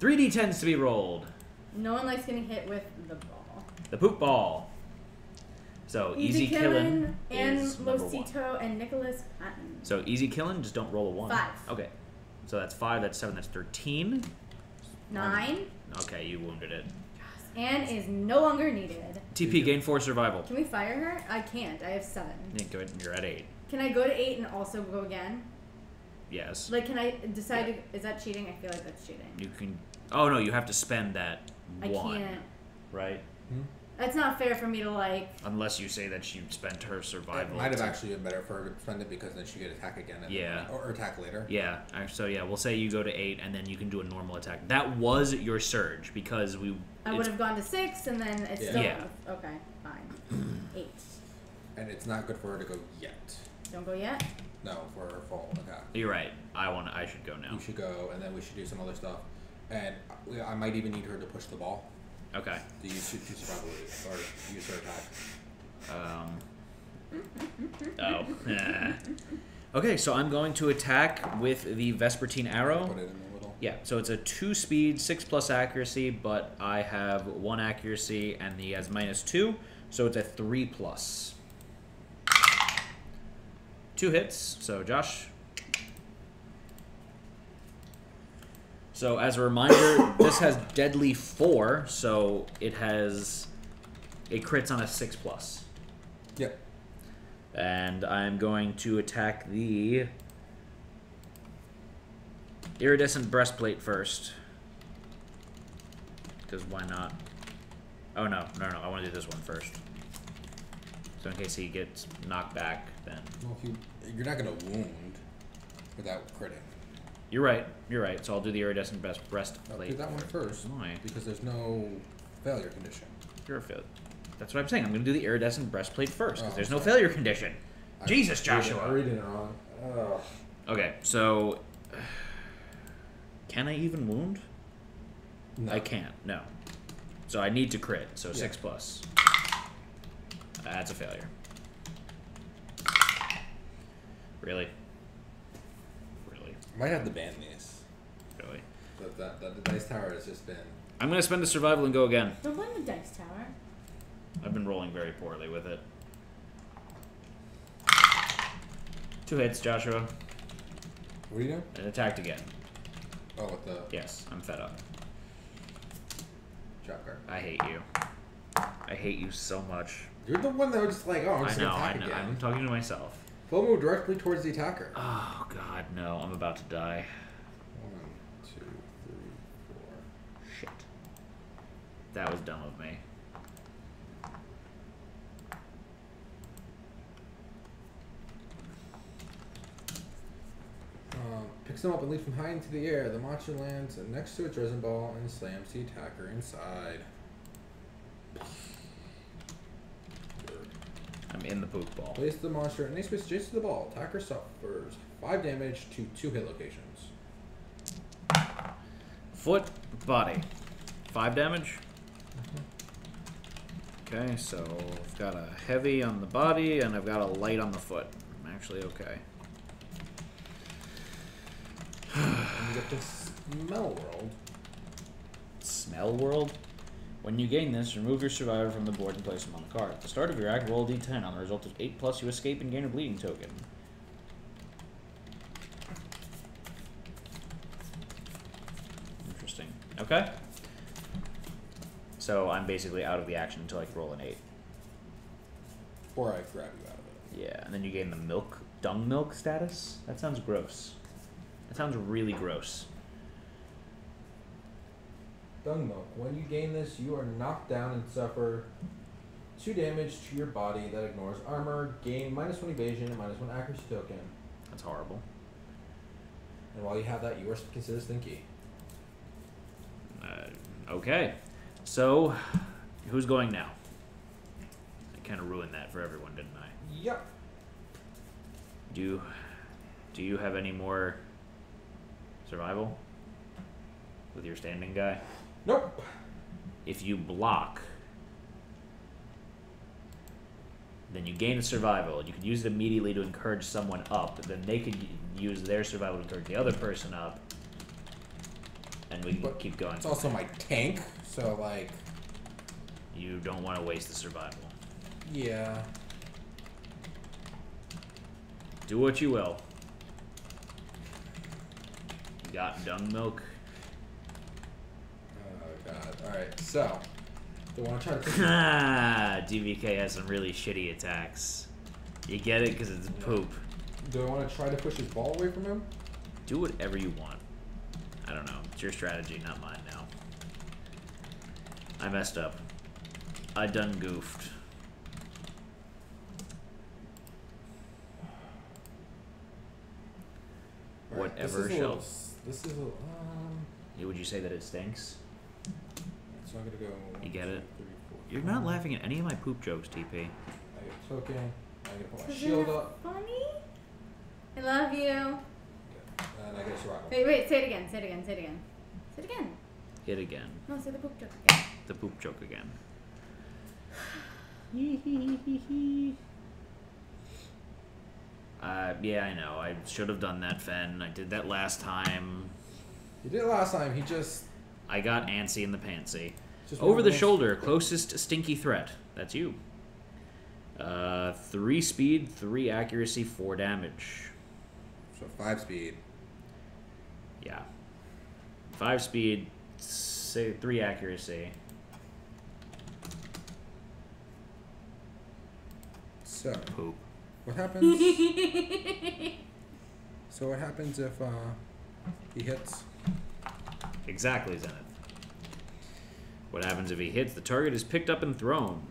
three d tens to be rolled. No one likes getting hit with the ball. The poop ball. So easy, easy killin', killin and Mosito and Nicholas Patton. So easy killin', just don't roll a one. Five. Okay. So that's five, that's seven, that's thirteen. Nine. Okay, you wounded it. Anne is no longer needed. T P, gain four survival. Can we fire her? I can't. I have seven. Yeah, go ahead. You're at eight. Can I go to eight and also go again? Yes. Like, can I decide? Yeah. To, is that cheating? I feel like that's cheating. You can. Oh no, you have to spend that one. I can't. Right. Hmm? That's not fair for me to like. Unless you say that she spent her survival. It might have actually been better for her to spend it because then she could attack again. And yeah. Then, or, or attack later. Yeah. So yeah, we'll say you go to eight and then you can do a normal attack. That was your surge because we. I would have gone to six and then it's yeah. still. Yeah. Okay. Fine. eight. And it's not good for her to go yet. Don't go yet. No, for her full attack. You're right. I want. I should go now. You should go, and then we should do some other stuff. And I might even need her to push the ball. Okay. Do you shoot two survival or use her attack? Um. Oh. Yeah. Okay, so I'm going to attack with the Vespertine Arrow. Put it in a little. Yeah, so it's a two speed, six plus accuracy, but I have one accuracy and he has minus two, so it's a three plus. Two hits, so Josh. So as a reminder, this has deadly four, so it has it crits on a six plus. Yep. And I'm going to attack the Iridescent Breastplate first, because why not? Oh no, no, no! I want to do this one first. So in case he gets knocked back, then. Well, if you, you're not gonna wound without critting. You're right. You're right. So I'll do the Iridescent Breast Breastplate. I'll do that one first. Why? Because there's no failure condition. You're a failure. That's what I'm saying. I'm going to do the Iridescent Breastplate first because oh, there's sorry. no failure condition. I Jesus, Joshua. I'm reading it wrong. Ugh. Okay, so can I even wound? No. I can't. No. So I need to crit. So yeah. six plus. That's a failure. Really? Might have to ban these. Really? But that, that, the dice tower has just been. I'm going to spend a survival and go again. Don't blame the dice tower. I've been rolling very poorly with it. Two hits, Joshua. What do you do? And attacked again. Oh, with the. Yes, I'm fed up. Joker. I hate you. I hate you so much. You're the one that was just like, oh, I'm just going to attack again. I know, I know. I'm talking to myself. We'll move directly towards the attacker. Oh, God, no. I'm about to die. One, two, three, four. Shit. That was dumb of me. Um, picks him up and leaps from high into the air. The monster lands next to a resin ball and slams the attacker inside. I'm in the poop ball. Place the monster in a space adjacent to the ball. Attacker suffers five damage to two hit locations. Foot, body. Five damage. Mm-hmm. Okay, so I've got a heavy on the body and I've got a light on the foot. I'm actually okay. And you get the Smell World. Smell World? When you gain this, remove your survivor from the board and place him on the card. At the start of your act, roll a d ten. On the result of eight plus, you escape and gain a bleeding token. Interesting. Okay. So I'm basically out of the action until I roll an eight. Or I grab you out of it. Yeah, and then you gain the milk, dung milk status? That sounds gross. That sounds really gross. Dung Milk. When you gain this, you are knocked down and suffer two damage to your body that ignores armor. Gain minus one evasion and minus one accuracy token. That's horrible. And while you have that, you are considered stinky. Uh, okay. So, who's going now? I kind of ruined that for everyone, didn't I? Yep. Do, do you have any more survival with your standing guy? Nope. If you block, then you gain a survival. You can use it immediately to encourage someone up. Then they could use their survival to encourage the other person up. And we can but keep going. It's also my tank, so like... You don't want to waste the survival. Yeah. Do what you will. You got Dung Milk. Oh, God. Alright, so. They want to try to... Ah, D V K has some really shitty attacks. You get it because it's yeah. poop. Do I want to try to push his ball away from him? Do whatever you want. I don't know. It's your strategy, not mine now. I messed up. I done goofed. Right, whatever this shall... Little, this is a... Um... Yeah, would you say that it stinks? So I'm going to go... One, you get two, it? Three, four, You're four. Not laughing at any of my poop jokes, T P. I get a token. I'm going to put my shield up. Funny? I love you. Okay. And I get a survival. Wait, wait. Say it again. Say it again. Say it again. Say it again. Hit again. No, say the poop joke again. The poop joke again. uh, yeah, I know. I should have done that, Fen. I did that last time. You did it last time. He just... I got antsy in the pantsy. Just Over the shoulder, closest stinky threat. That's you. Uh, three speed, three accuracy, four damage. So five speed. Yeah. Five speed, say three accuracy. So. Poop. What happens? So what happens if uh, he hits? Exactly, Zenith. What happens if he hits? The target is picked up and thrown.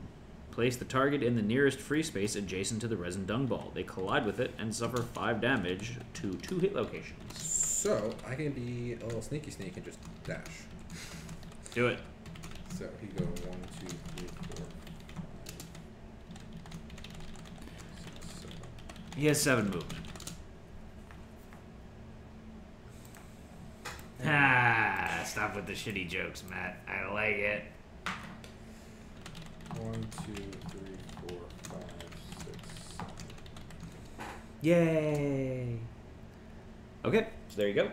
Place the target in the nearest free space adjacent to the resin dung ball. They collide with it and suffer five damage to two hit locations. So, I can be a little sneaky sneak and just dash. Do it. So, he goes one, two, three, four. Six, seven. He has seven movement. Ah, stop with the shitty jokes, Matt. I like it. One, two, three, four, five, six, seven. Yay! Okay, so there you go.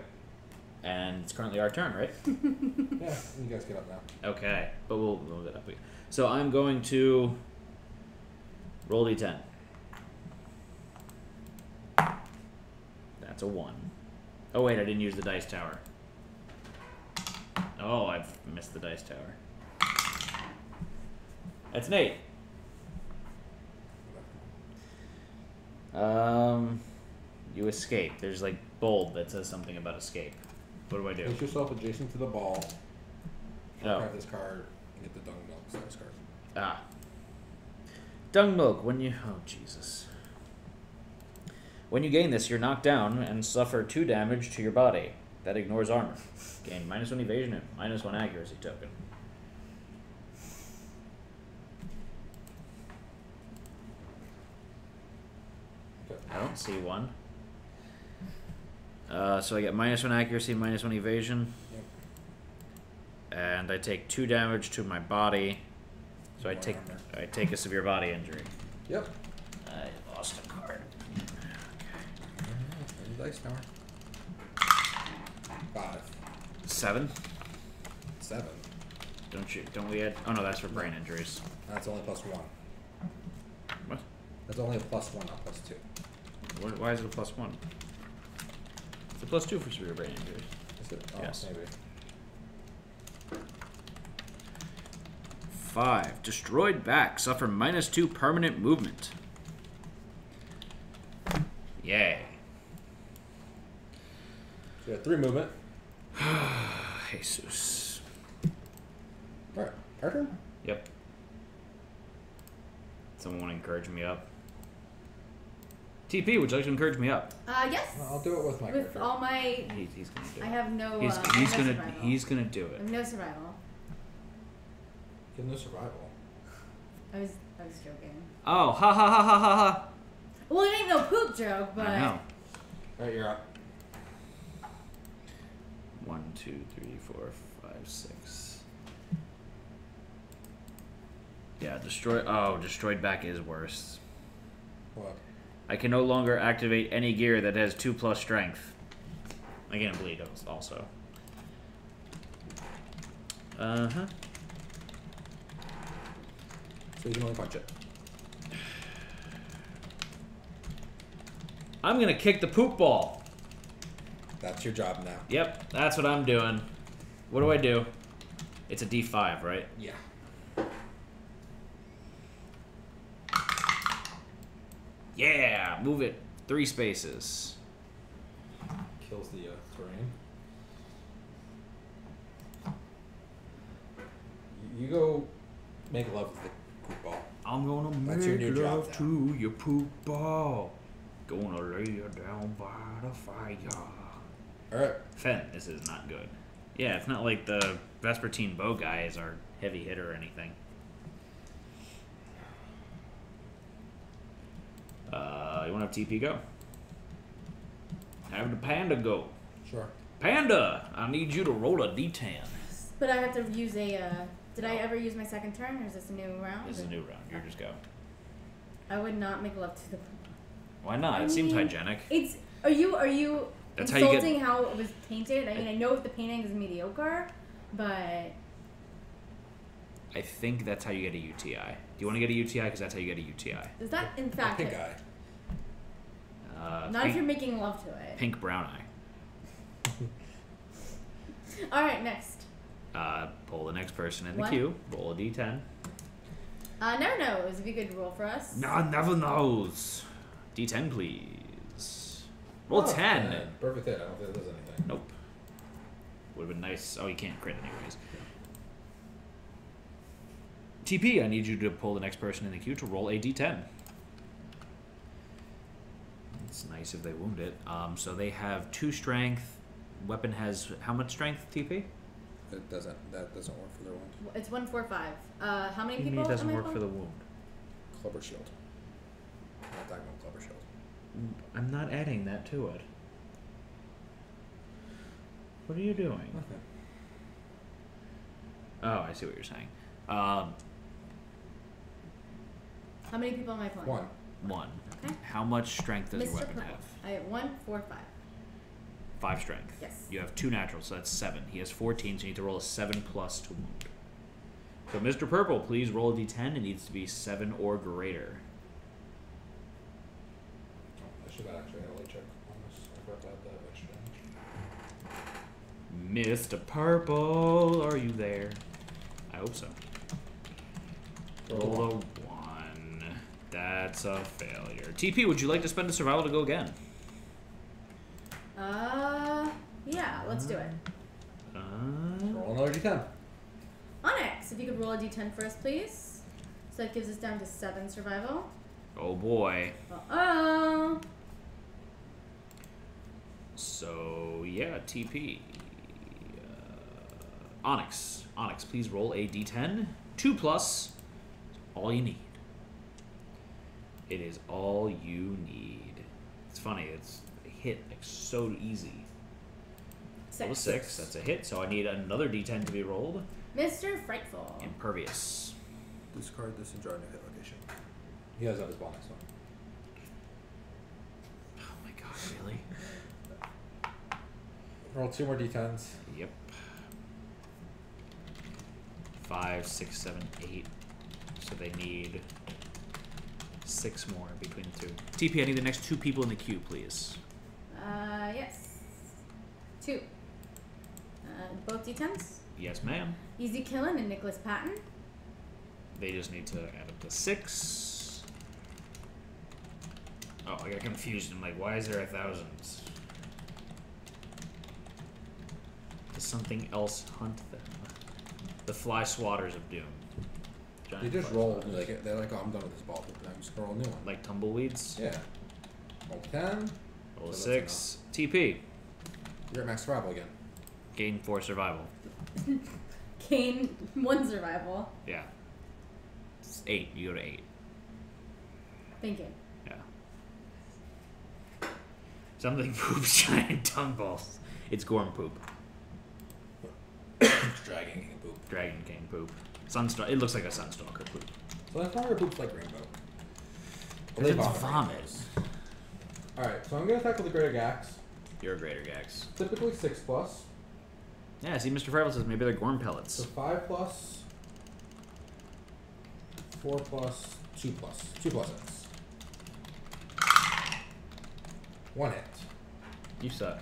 And it's currently our turn, right? Yeah, you guys get up now. Okay, but we'll we'll get up again. So I'm going to roll d ten. That's a one. Oh wait, I didn't use the dice tower. Oh, I've missed the dice tower. That's an eight. Um, you escape. There's like bold that says something about escape. What do I do? Place yourself adjacent to the ball. Oh. Grab this card and get the dung milk status card. Ah. Dung milk. When you oh Jesus. When you gain this, you're knocked down and suffer two damage to your body. That ignores armor. Gain minus one evasion and minus one accuracy token. I don't see one. Uh, so I get minus one accuracy, minus one evasion. Yep. And I take two damage to my body. So I take armor. I take a severe body injury. Yep. I lost a card. Okay. Dice tower. Five. Seven. Seven. Don't you? Don't we add? Oh no, that's for brain injuries. That's only plus one. What? That's only a plus one, not plus two. What, why is it a plus one? It's a plus two for severe brain injuries. Is it? Oh, yes. Maybe. Five. Destroyed back. Suffer minus two permanent movement. Yay. So you have three movement. Jesus. Alright, our turn? Yep. Someone want to encourage me up? T P, would you like to encourage me up? Uh, yes. Well, I'll do it with my With character. all my... He, he's going to do it. I have no... He's, uh, he's no going to He's gonna do it. I have no survival. You have no survival? I was, I was joking. Oh, ha ha ha ha ha ha. Well, it ain't no poop joke, but... I know. Alright, you're up. One, two, three, four, five, six. Yeah, destroy. Oh, destroyed back is worse. What? I can no longer activate any gear that has two plus strength. I can't bleed also. Uh huh. So you can only punch it. I'm gonna kick the poop ball. That's your job now. Yep, that's what I'm doing. What do I do? It's a D five, right? Yeah. Yeah, move it three spaces. Kills the uh, terrain. You go make love with the poop ball. I'm gonna That's make your new love job to your poop ball. Gonna lay you down by the fire. Alright. Fen, this is not good. Yeah, it's not like the Vespertine Bow guy is our heavy hitter or anything. Uh, you want to have T P go? Have the panda go. Sure. Panda, I need you to roll a D ten. But I have to use a, uh, did I ever use my second turn, or is this a new round? This is a new round. You're just go. I would not make love to the... Why not? I it mean, seems hygienic. It's, are you, are you That's insulting how, you get... how it was painted? I mean, I, I know if the painting is mediocre, but... I think that's how you get a U T I. Do you want to get a U T I? Because that's how you get a U T I. Is that in fact pink eye? Uh, Not pink, if you're making love to it. Pink brown eye. All right, next. Uh, pull the next person in the One. queue. Roll a D ten. Uh, never knows. If you could roll for us. No, never knows. D ten, please. Roll oh, ten. Man. Perfect hit. I don't think there's anything. Nope. Would have been nice. Oh, you can't crit anyways. T P, I need you to pull the next person in the queue to roll a D ten. It's nice if they wound it. Um, so they have two strength. Weapon has how much strength, T P? It doesn't. That doesn't work for their wound. It's one four five. Uh, how many people? It doesn't work for the wound. Clubber shield. I'm not talking about clubber shield. I'm not adding that to it. What are you doing? Okay. Oh, I see what you're saying. Um. How many people am I playing? One. One. Okay. How much strength does Mister your weapon Purple. have? I have one, four, five. Five strength. Yes. You have two natural, so that's seven. He has fourteen, so you need to roll a seven plus to wound. So Mister Purple, please roll a D ten. It needs to be seven or greater. Oh, I should have actually had a late check on this. I forgot about that extra damage. Mister Purple, are you there? I hope so. Roll a one. That's a failure. T P, would you like to spend a survival to go again? Uh, yeah, let's do it. Uh, roll another D ten. Onyx, if you could roll a D ten for us, please. So that gives us down to seven survival. Oh boy. Uh-oh. So, yeah, T P. Uh, Onyx. Onyx, please roll a D ten. Two plus. All you need. It is all you need. It's funny. It's a hit like so easy. Six. Level six. That's a hit. So I need another D ten to be rolled. Mister Frightful. Impervious. Discard this and draw a new hit location. He does have his bonus one. Oh my god! Really? Roll two more D tens. Yep. Five, six, seven, eight. So they need six more between the two. T P, I need the next two people in the queue, please. Uh, yes. Two. Uh, both D tens? Yes, ma'am. Easy Killen and Nicholas Patton. They just need to add up to six. Oh, I got confused. I'm like, why is there a thousand? Does something else hunt them? The Fly Swatters of Doom. Giant they just roll, and like, they're like, oh, I'm done with this ball, but I'm just going to roll a new one. Like tumbleweeds? Yeah. Roll ten. Roll so six. T P. You're at max survival again. Gain four survival. Gain one survival. Yeah. It's eight. You go to eight. Thank you. Yeah. Something poops giant tongue balls. It's Gorm poop. Dragon King poop. Dragon King poop. Sunstalker. It looks like a Sunstalker poop. So Sunstalker poop's like rainbow. Well, it's vomit. vomit. Alright, so I'm going to tackle the Greater Gax. You're a Greater Gax. Typically six plus. Yeah, see, Mister Freville says maybe they're Gorm pellets. So five plus, four plus, Two plus. Two plus hits. One hit. You suck.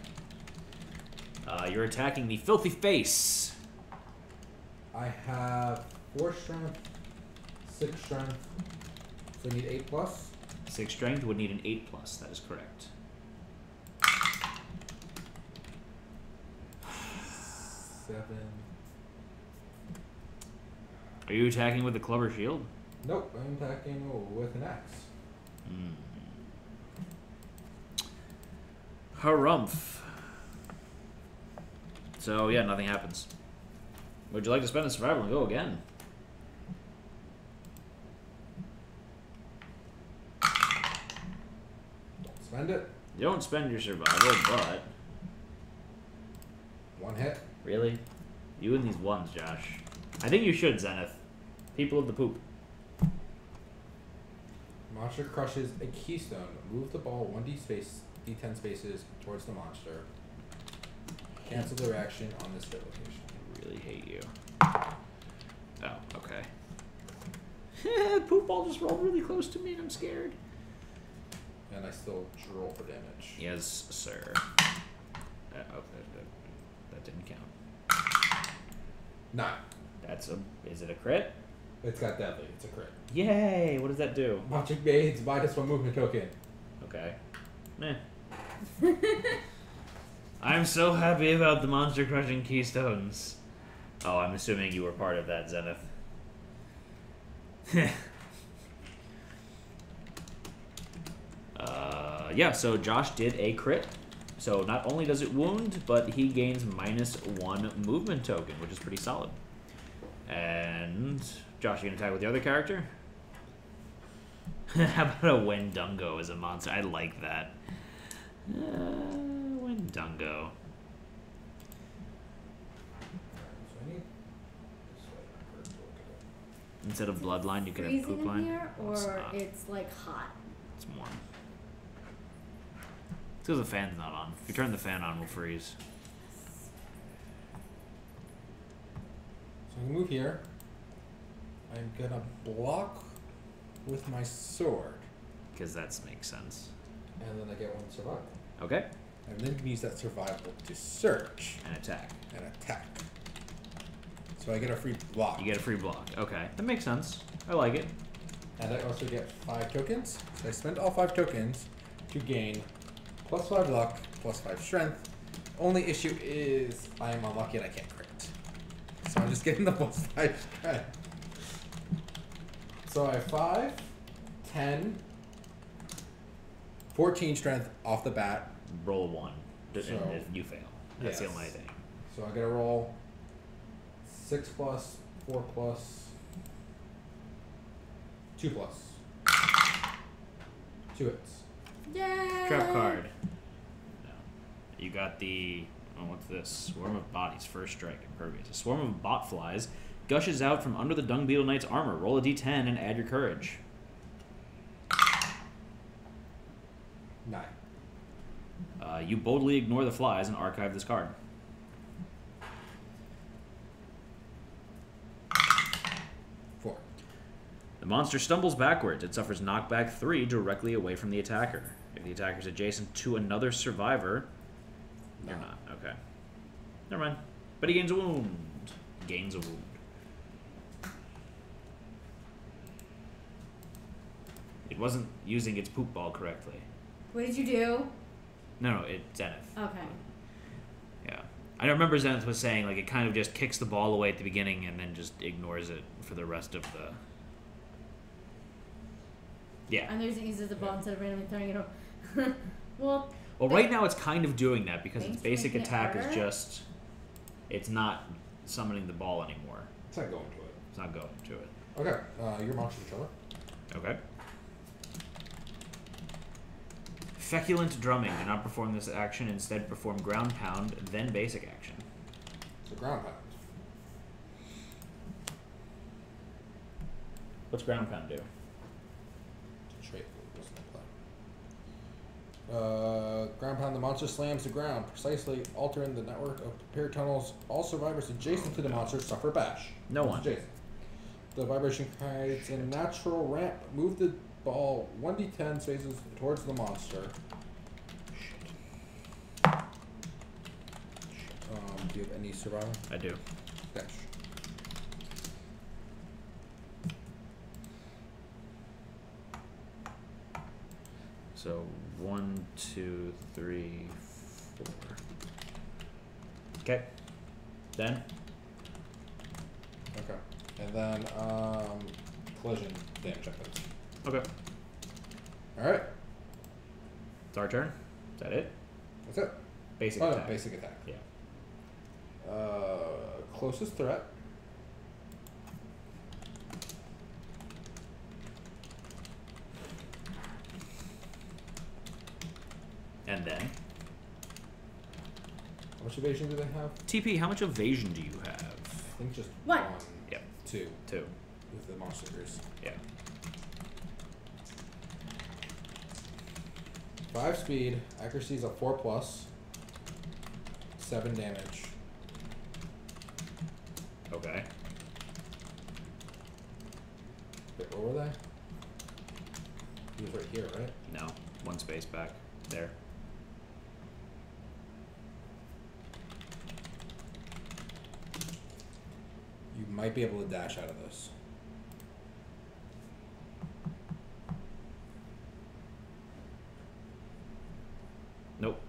Uh, you're attacking the filthy face. I have four strength, six strength. So we need eight plus. Six strength would need an eight plus. That is correct. Seven. Are you attacking with a club or shield? Nope, I'm attacking with an axe. Mm. Harumph. So yeah, nothing happens. Would you like to spend a survival and go again? Don't spend it. You don't spend your survival, but one hit. Really? You and these ones, Josh. I think you should, Zenith. People of the poop. Monster crushes a keystone. Move the ball one d space, d ten spaces towards the monster. Cancel the reaction on this hit location. I really hate you. Oh, okay. Poop ball just rolled really close to me and I'm scared. And I still roll for damage. Yes, sir. Uh, oh, that didn't count. Nine. That's a. Is it a crit? It's got deadly. It's a crit. Yay! What does that do? Magic Bade's minus one movement token. Okay. Meh. I'm so happy about the monster crushing keystones. Oh, I'm assuming you were part of that, Zenith. uh, yeah. So Josh did a crit. So not only does it wound, but he gains minus one movement token, which is pretty solid. And Josh, you gonna attack with the other character? How about a Wendungo as a monster? I like that. Uh, Wendungo. Instead of bloodline, you can have poop line. Here, or it's, it's like hot. It's warm. It's because the fan's not on. If you turn the fan on, we'll freeze. So I'm gonna move here. I'm gonna block with my sword. Because that makes sense. And then I get one survival. Okay. And then you can use that survival to search. And attack. And attack. So I get a free block. You get a free block. Okay. That makes sense. I like it. And I also get five tokens. So I spend all five tokens to gain plus five luck, plus five strength. Only issue is I am unlucky and I can't crit. So I'm just getting the plus five strength. So I have five, ten, fourteen strength off the bat. Roll one. Just so, if you fail. That's yes. the only thing. So I gotta roll six plus, four plus, two plus. Two hits. Yay! Trap card. No. You got the... Oh, what's this? Swarm of bodies. First strike. Impervious. A swarm of bot flies gushes out from under the Dung Beetle Knight's armor. Roll a d ten and add your courage. Nine. Uh, you boldly ignore the flies and archive this card. Four. The monster stumbles backwards. It suffers knockback three directly away from the attacker. If the attacker is adjacent to another survivor... You're not. Okay. Never mind. But he gains a wound. Gains a wound. It wasn't using its poop ball correctly. What did you do? No, no, it Zenith. Okay. Yeah. I remember Zenith was saying, like, it kind of just kicks the ball away at the beginning and then just ignores it for the rest of the... Yeah. And there's it uses the ball yeah. instead of randomly throwing it over. Well... Well, right now it's kind of doing that because its basic attack is just... It's not summoning the ball anymore. It's not going to it. It's not going to it. Okay, uh, your monster controller. Okay. Feculent drumming. Do not perform this action. Instead, perform ground pound, then basic action. So ground pound. What's ground pound do? Uh, ground pound, the monster slams the ground, precisely altering the network of prepared tunnels. All survivors adjacent to the monster suffer bash. No one. Adjacent. The vibration creates a natural ramp. Move the ball one d ten spaces towards the monster. Um, do you have any survival? I do. Dash. So one, two, three, four. Okay. Then. Okay. And then um, collision damage happens. Okay. All right. It's our turn. Is that it? That's it. Basic oh, attack. No, basic attack. Yeah. Uh, closest threat. And then? How much evasion do they have? T P, how much evasion do you have? I think just what? one. Yep. Two. Two. With the monster grease. Yeah. Five speed. Accuracy is a four plus. Seven damage. Okay. Wait, where were they? He was right here, right? No. One space back. There. You might be able to dash out of this. Nope.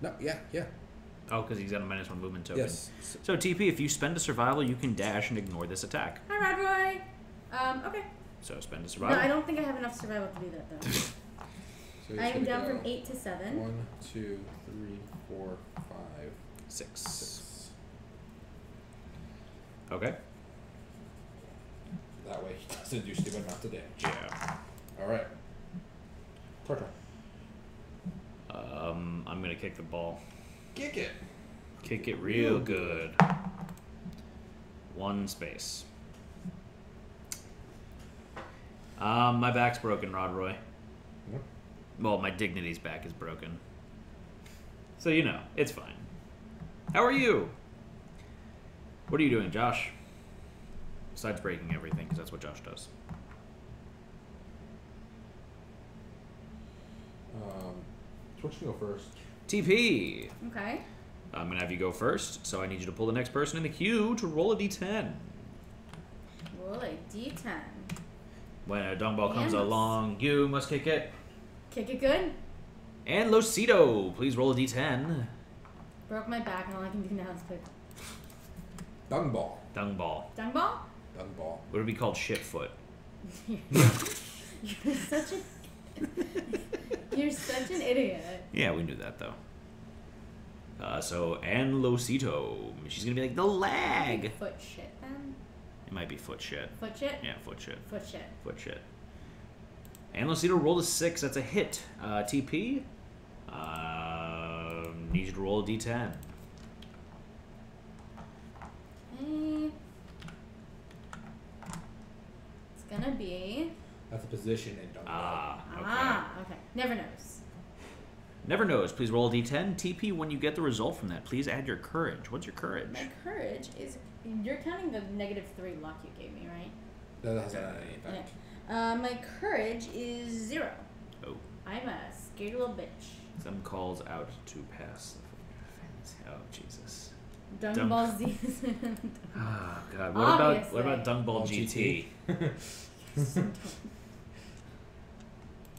No, yeah, yeah. Oh, because he's got a minus one movement token. Yes. So, T P, if you spend a survival, you can dash and ignore this attack. Hi, Radroy. Um, okay. So, spend a survival. No, I don't think I have enough survival to do that, though. So I am down from eight to seven. One, two, three, four, five, six. six. Okay. That way he doesn't do stupid amount of damage. Yeah. All right. Perfect. Um, I'm gonna kick the ball. Kick it. Kick it real, real good. good. One space. Um, my back's broken, Rodroy. What? Well, my dignity's back is broken. So, you know, it's fine. How are you? What are you doing, Josh? Besides breaking everything, because that's what Josh does. Um, why don't you go first? T P! Okay. I'm going to have you go first, so I need you to pull the next person in the queue to roll a d ten. Roll a d ten. When a dung ball comes along, you must kick it. Kick it good. And Losito, please roll a d ten. Broke my back and all I can do now is pick. Dung ball. Dung ball. Dung ball? Dung ball. What would it be called? Shit foot. You're such a... You're such an idiot. Yeah, we knew that, though. Uh, so, and Losito. She's going to be like, the lag. Foot shit, then? It might be foot shit. Foot shit? Yeah, foot shit. Foot shit. Foot shit. And Lucito rolled a six. That's a hit. Uh, T P. Uh, need you to roll a d ten. Okay. It's gonna be. That's a position in Dungeon. Ah. Okay. Ah. Okay. Never knows. Never knows. Please roll a d ten. T P. When you get the result from that, please add your courage. What's your courage? My courage is. You're counting the negative three luck you gave me, right? That hasn't had any effect. Yeah. Uh, my courage is zero. Oh. I'm a scared little bitch. Some calls out to pass. Oh, Jesus. Dung, dung Ball Z. Oh, God. What about, what about Dung Ball G T? G T.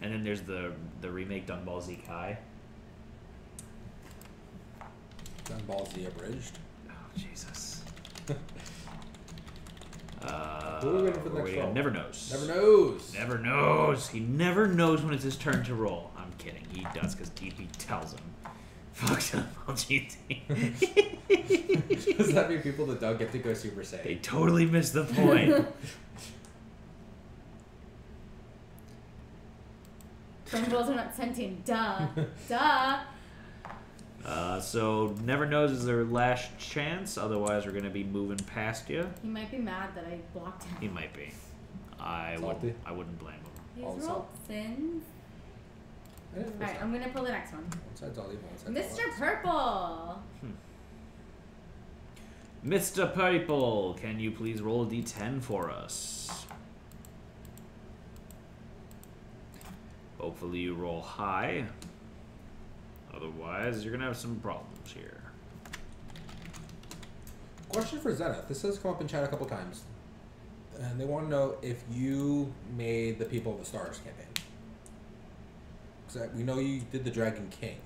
And then there's the, the remake Dung Ball Z Kai. Dung Ball Z Abridged. Oh, Jesus. Uh, Who are we waiting for the next roll? Never knows. Never knows. Never knows. He never knows when it's his turn to roll. I'm kidding. He does because T P tells him. Fuck G T. Does that mean people that don't get to go Super Saiyan? They totally missed the point. Some rolls are not sentient. Duh. Duh. Uh, so, never knows is their last chance. Otherwise, we're going to be moving past you. He might be mad that I blocked him. He might be. I, would, I wouldn't blame him. He's all rolled sins. Alright, I'm going to pull the next one. Mister Purple! Hmm. Mister Purple, can you please roll a d ten for us? Hopefully you roll high. Otherwise, you're going to have some problems here. Question for Zenith. This has come up in chat a couple times. And they want to know if you made the People of the Stars campaign. Because we know you did the Dragon King.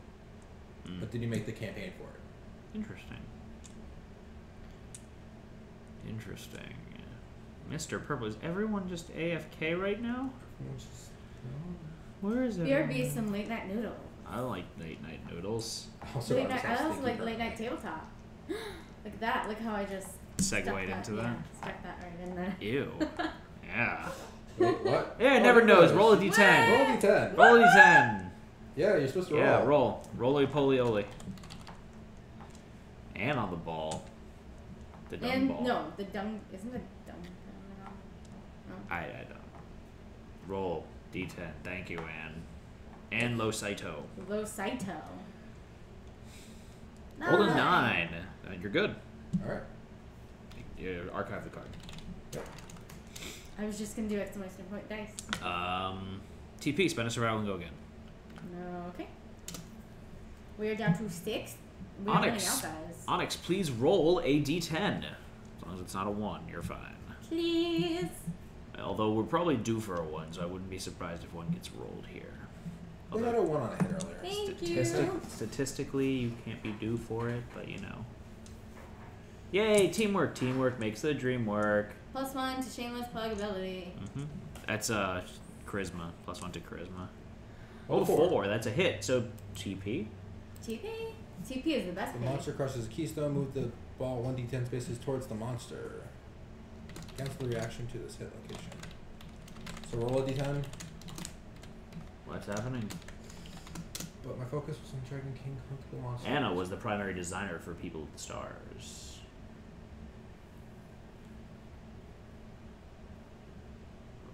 Mm. But did you make the campaign for it? Interesting. Interesting. Mister Purple, is everyone just A F K right now? Just, no. Where is it? B R B is some late night noodle. I like late night noodles. Also, late I, night, I also like perfect. late night tabletop. Like that. Like how I just segued into that. that. Yeah, stuck that right in there. Ew. Yeah. Wait, what? Yeah, it never knows. Roll a d ten. What? Roll a d ten. Roll a d ten. Yeah, you're supposed to roll. Yeah, roll. Roly poly oly. And on the ball. The dung and, ball. No, the dung. Isn't it dung? No. I, I don't. Roll d ten. Thank you, Anne. And Lo Saito. Lo Saito. Nine. Roll a nine. And you're good. All right. You archive the card. Yep. I was just going to do exclamation point dice. Um, T P, spend a survival and go again. No, okay. We're down to six. We're Onyx, out, guys. Onyx, please roll a d ten. As long as it's not a one, you're fine. Please. Although we're probably due for a one, so I wouldn't be surprised if one gets rolled here. We got a one on a head earlier. Thank Statistic, you. Statistically, you can't be due for it, but you know. Yay, teamwork. Teamwork makes the dream work. Plus one to shameless plug ability. Mm-hmm. That's uh, charisma. Plus one to charisma. Oh, oh four. four. That's a hit. So, T P? T P? T P is the best. The monster crushes a keystone. Move the ball one d ten spaces towards the monster. Cancel the reaction to this hit location. So, roll a d ten. What's happening? But my focus was on Dragon King. Monster. Anna was the primary designer for People of the Stars.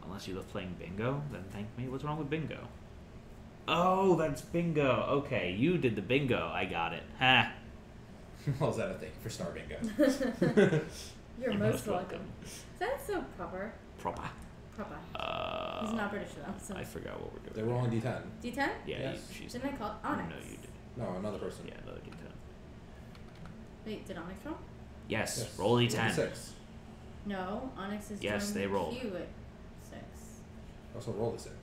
Unless you love playing bingo, then thank me. What's wrong with bingo? Oh, that's bingo. Okay, you did the bingo. I got it. Ha! Well, Zeta, thank you for star bingo. You're, You're most, most welcome. welcome. That's so proper. Proper. Proper. Uh, He's not British though. So. I forgot what we're doing. They were on D ten. D ten? Yeah, yes. you, she's. Didn't I call it Onyx? No, you did. No, another person. Yeah, another D ten. Wait, did Onyx roll? Yes, yes. Roll D ten. Six. No, Onyx is. Yes, they roll. You at six. Also roll the six.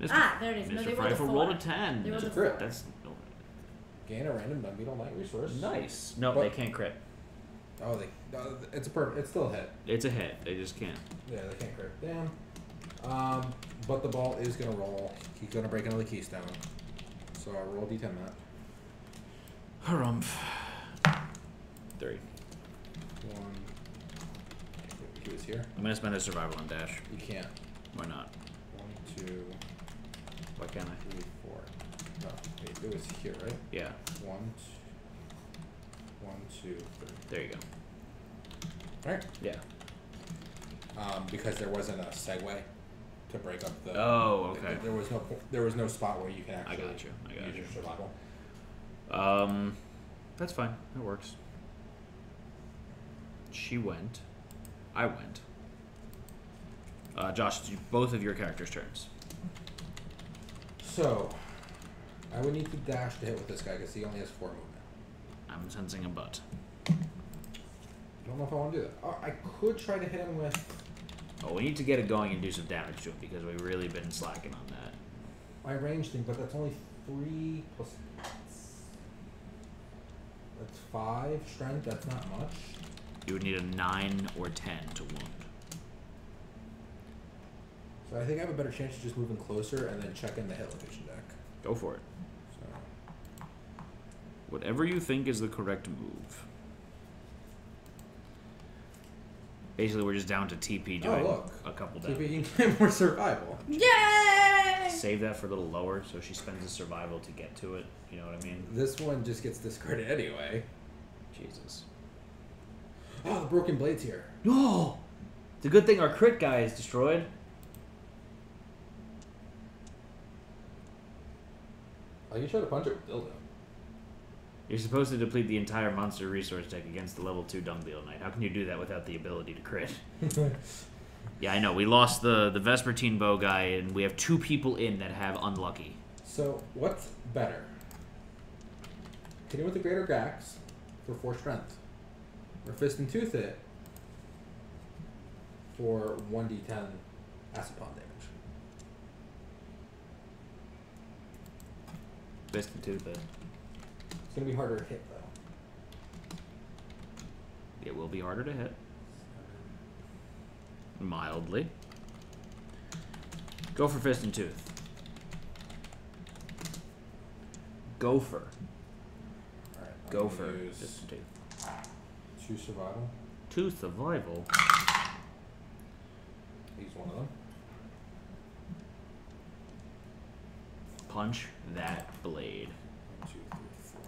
Mister Ah, there it is. Mister Frightful rolled a ten. They rolled a crit. That's no. Gain a random Dung Beetle Knight resource. Nice. No, but they can't crit. Oh, they, uh, it's a perfect. It's still a hit. It's a hit. They just can't. Yeah, they can't crit. Damn. Um, but the ball is gonna roll. He's gonna break another keystone. So I roll d ten that. Harumph. Three. One. He was here. I'm gonna spend a survival on dash. You can't. Why not? One, two. Why can't I? Three, four. No, wait. It was here, right? Yeah. One, two. One, two, three. There you go. All right. Yeah. Um, because there wasn't a segue to break up the. Oh, okay. The, there was no. There was no spot where you can actually. I got you. I got use you. Your survival. Um, that's fine. That works. She went. I went. Uh, Josh, both of your characters' turns. So, I would need to dash to hit with this guy because he only has four movements. I'm sensing a butt. I don't know if I want to do that. Oh, I could try to hit him with... Oh, we need to get it going and do some damage to him because we've really been slacking on that. My range thing, but that's only three plus... That's five strength. That's not much. You would need a nine or ten to wound. So I think I have a better chance of just moving closer and then checking the hit location deck. Go for it. Whatever you think is the correct move. Basically, we're just down to T P doing oh, a couple damage. T P can get more survival. Yay! Save that for a little lower, so she spends a survival to get to it. You know what I mean? This one just gets discarded anyway. Jesus. Oh, the broken blade's here. No! It's a good thing our crit guy is destroyed. Oh, you should have punched it with dildo. You're supposed to deplete the entire monster resource deck against the level two Dung Beetle Knight. How can you do that without the ability to crit? Yeah, I know. We lost the, the Vespertine Bow guy, and we have two people in that have Unlucky. So, what's better? Continue with the Greater Gax for four strength. Or Fist and Tooth it for one d ten acid bomb damage. Fist and Tooth it. It's going to be harder to hit, though. It will be harder to hit. Mildly. Go for Fist and Tooth. Gopher. Alright, Gopher. Fist and Tooth. Two survival. Two survival. He's one of them. Punch that blade. One, two, three, four.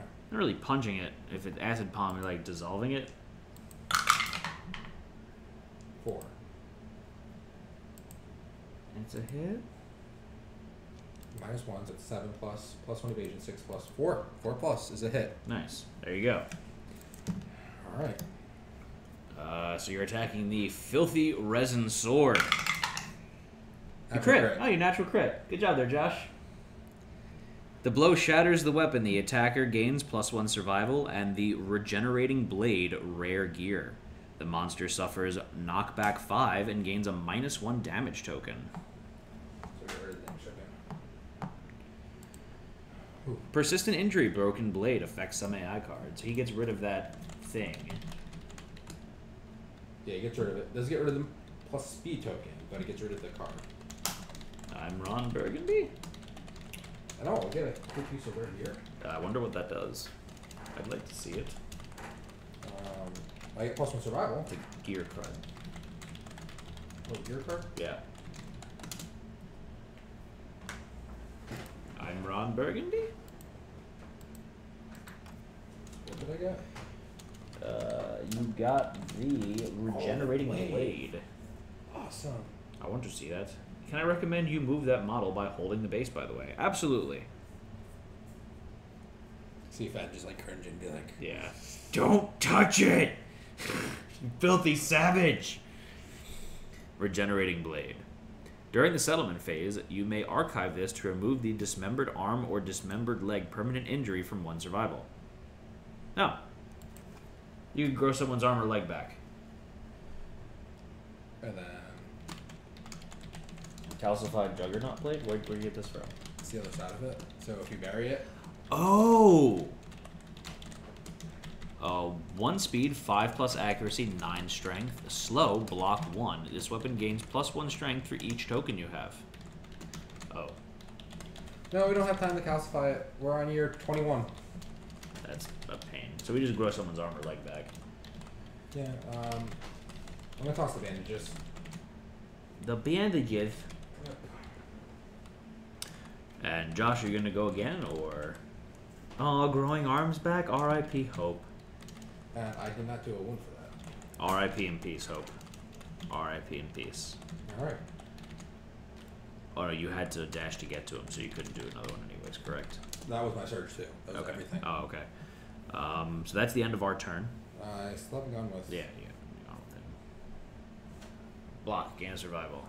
Okay. Not really punching it. If it's acid palm, you're like dissolving it. Four. It's a hit. Minus ones at seven plus, plus one evasion, six plus four. Four plus is a hit. Nice. There you go. All right. Uh, so you're attacking the filthy resin sword. You crit. crit. Oh, you natural crit. Good job there, Josh. The blow shatters the weapon. The attacker gains plus one survival and the regenerating blade rare gear. The monster suffers knockback five and gains a minus one damage token. So where did that show? Persistent injury, broken blade affects some A I cards. He gets rid of that thing. Yeah, he gets rid of it. Doesn't get rid of the plus speed token, but it gets rid of the card. I'm Ron Burgundy. I know. I'll get a good piece over here. I wonder what that does. I'd like to see it. Um. I get plus one survival. The gear card. Oh, gear card? Yeah. I'm Ron Burgundy. What did I get? Uh, you got the regenerating oh, blade. blade. Awesome. I want to see that. Can I recommend you move that model by holding the base, by the way? Absolutely. See if I just like cringe and be like, yeah. Don't touch it! You filthy savage! Regenerating blade. During the settlement phase, you may archive this to remove the dismembered arm or dismembered leg permanent injury from one survival. No. You can grow someone's arm or leg back. And then... Calcified Juggernaut blade? Where do you get this from? It's the other side of it. So if you bury it... Oh! Uh, one speed, five plus accuracy, nine strength. Slow, block one. This weapon gains plus one strength for each token you have. Oh. No, we don't have time to calcify it. We're on year twenty-one. That's a pain. So we just grow someone's arm or leg back. Yeah, um... I'm gonna toss the bandages. The bandages? And Josh, are you gonna go again, or...? Oh, growing arms back? R I P Hope. And I did not do a wound for that. R I P in peace, Hope. R I P in peace. Alright. Oh, no, you had to dash to get to him, so you couldn't do another one anyways, correct? That was my surge, too. That was okay. Everything. Oh, okay. Um, so that's the end of our turn. I still haven't gone with... Yeah, yeah. I don't think. Block, gain survival.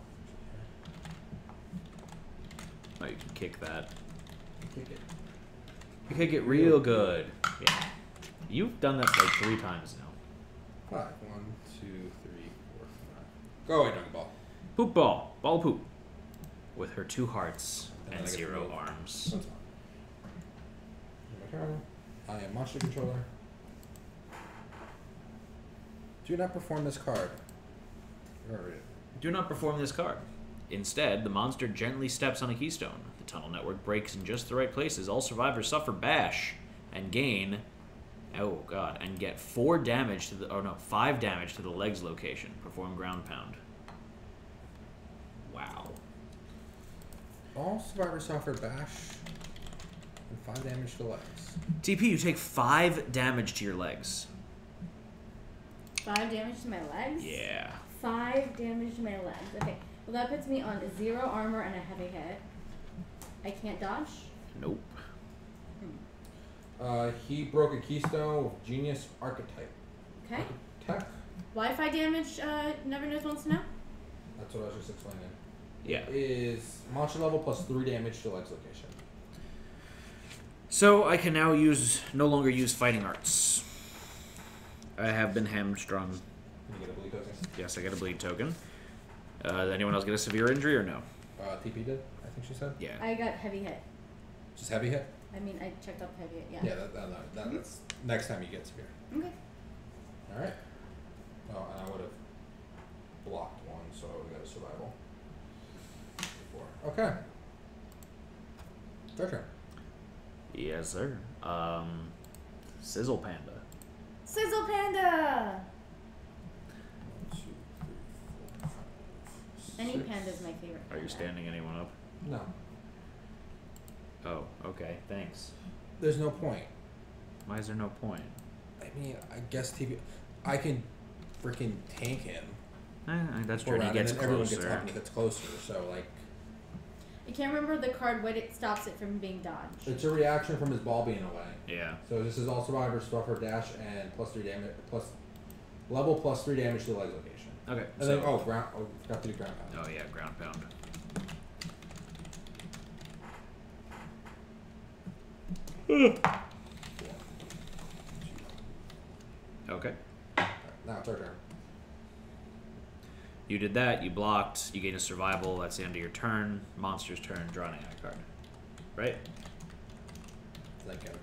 Oh, you can kick that. Kick it. You could get real good. Yeah. You've done this like three times now. Five. One, two, three, four, five. Go away, Dung Ball. Poop Ball. Ball poop. With her two hearts and, and zero arms. That's fine. I am Monster Controller. Do not perform this card. Do not perform this card. Instead, the monster gently steps on a keystone. The tunnel network breaks in just the right places. All survivors suffer bash and gain... Oh, God. And get four damage to the... Oh, no. Five damage to the legs location. Perform ground pound. Wow. All survivors suffer bash and five damage to legs. T P, you take five damage to your legs. Five damage to my legs? Yeah. Five damage to my legs. Okay. Well, that puts me on zero armor and a heavy hit. I can't dodge? Nope. Hmm. Uh, he broke a keystone with Genius Archetype. Okay. Architect. Wi-Fi damage, uh, Never Knows wants to know? That's what I was just explaining. Yeah. Is monster level plus three damage to light's location. So I can now use, no longer use fighting arts. I have been hamstrung. You get a bleed token? Yes, I get a bleed token. Uh, did anyone else get a severe injury or no? Uh, T P did, I think she said. Yeah. I got heavy hit. Just heavy hit? I mean, I checked up heavy hit, yeah. Yeah, that, that, that, that, mm-hmm. that's next time you get severe. Okay. Alright. Oh, and I would have blocked one, so I would have got a survival. Four. Okay. Your turn. Yes, sir. Um, Sizzle Panda. Sizzle Panda! Any panda's my favorite. Panda. Are you standing anyone up? No. Oh, okay. Thanks. There's no point. Why is there no point? I mean, I guess T V... I can freaking tank him. Eh, that's true. He gets closer. Everyone gets up and he gets closer, so, like... I can't remember the card what it stops it from being dodged. It's a reaction from his ball being away. Yeah. So this is all survivor, suffer, dash, and plus three damage... Plus... Level plus three damage to the leg location. Okay. And so, then, oh, ground... Oh, got to do ground pound. Oh, yeah, ground pound. Okay. Now it's our turn. You did that, you blocked, you gain a survival, that's the end of your turn. Monster's turn, draw an A I card. Right? Like a...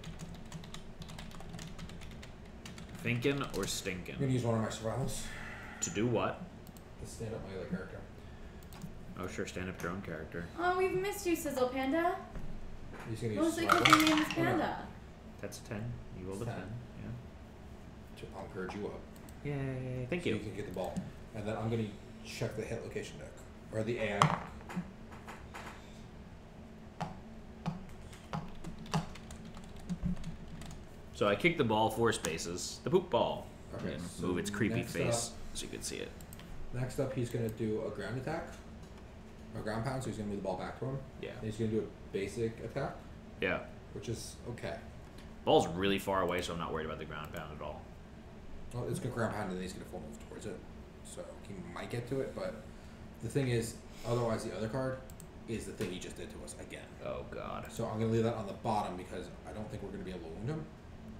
Thinkin' or stinkin'? I'm gonna use one of my survivals. To do what? To stand up my other character. Oh sure, stand up your own character. Oh, we've missed you, Sizzle Panda. He's gonna use survival. Like your name is Panda. That's a ten. You rolled a ten. ten, yeah. I'll encourage you up. Yay, thank so you. you can get the ball. And then I'm gonna check the hit location deck. Or the A I deck. So I kick the ball four spaces. The poop ball. Okay, and so move its creepy face up, so you can see it. Next up, he's gonna do a ground attack. Or ground pound, so he's gonna move the ball back to him. Yeah. And he's gonna do a basic attack. Yeah. Which is okay. Ball's really far away, so I'm not worried about the ground pound at all. Well, it's gonna ground pound and then he's gonna full move towards it. So he might get to it, but the thing is, otherwise the other card is the thing he just did to us again. Oh, God. So I'm going to leave that on the bottom because I don't think we're going to be able to wound him.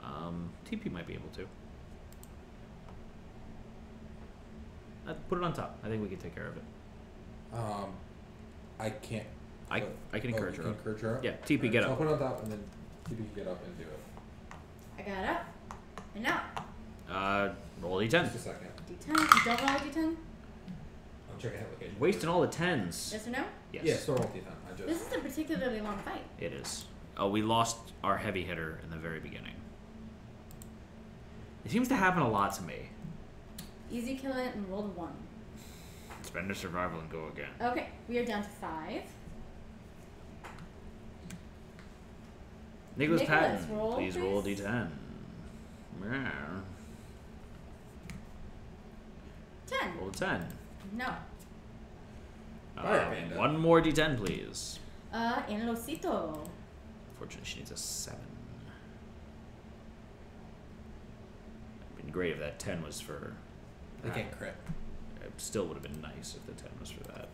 Um, T P might be able to. I'd put it on top. I think we can take care of it. Um, I can't. I, but, I can encourage oh, her. Can encourage her up? Yeah, T P, right, get so up. I'll put it on top, and then T P can get up and do it. I got up. And now. Uh, roll a D ten. Just a second. D ten? You don't roll a D ten? I'm checking out location. Wasting all the tens. Yes or no? Yes. Yeah, still roll a D ten. I just... This is a particularly long fight. It is. Oh, we lost our heavy hitter in the very beginning. It seems to happen a lot to me. Easy kill it and roll one. Spend a survival and go again. Okay, we are down to five. Nicholas, Nicholas Patton, roll, please, please roll a D ten. Yeah. ten. Roll ten. No. Uh, one more D ten, please. Uh, en losito. Unfortunately, she needs a seven. It would have been great if that ten was for... I can't crit. It still would have been nice if the ten was for that.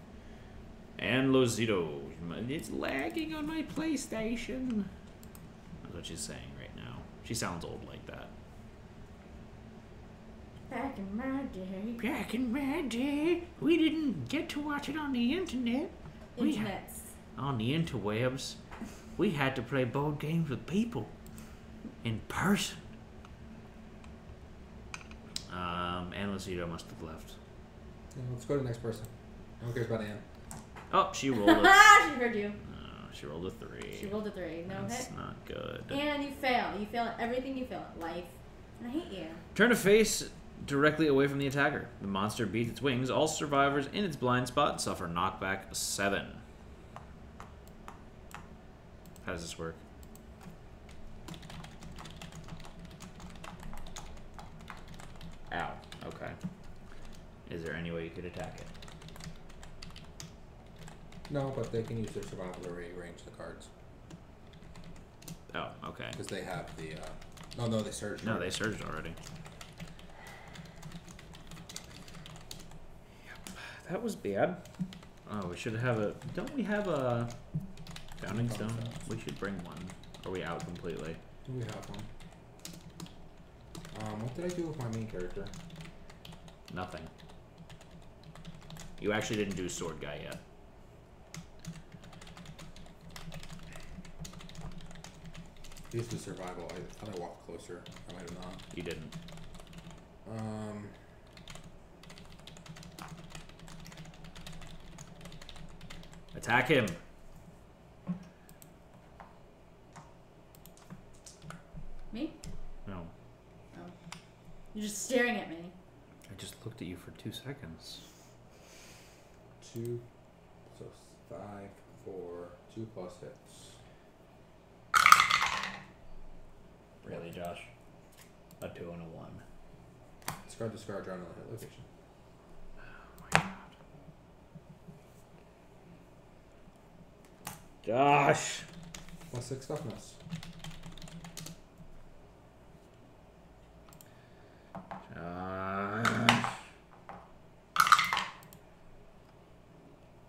En losito. It's lagging on my PlayStation. That's what she's saying right now. She sounds old like that. Back in my day. Back in my day. We didn't get to watch it on the internet. We had, on the interwebs. We had to play board games with people. In person. Um, Ann Lucido must have left. Yeah, let's go to the next person. No one cares about Ann. Oh, she rolled a... She heard you. Oh, she rolled a three. She rolled a three. No hit? That's not good. And you fail. You fail at everything. You fail at life. And I hate you. Turn to face... directly away from the attacker. The monster beats its wings. All survivors in its blind spot suffer knockback seven. How does this work? Ow. Okay. Is there any way you could attack it? No, but they can use their survival to rearrange the cards. Oh, okay. Okay. Because they have the... Uh... Oh, no, they surged. No, they surged already. Yep. That was bad. Oh, we should have a... Don't we have a... Founding Stone? We should bring one. Are we out completely? Do we have one? Um, what did I do with my main character? Nothing. You actually didn't do Sword Guy yet. This is survival. I thought I walked closer. I might have not. You didn't. Um... Attack him! Me? No. Oh. You're just staring at me. I just looked at you for two seconds. Two, so five, four, two plus hits. Really, Josh? A two and a one. Discard, discard, draw another hit location. Gosh! Plus six toughness. Josh.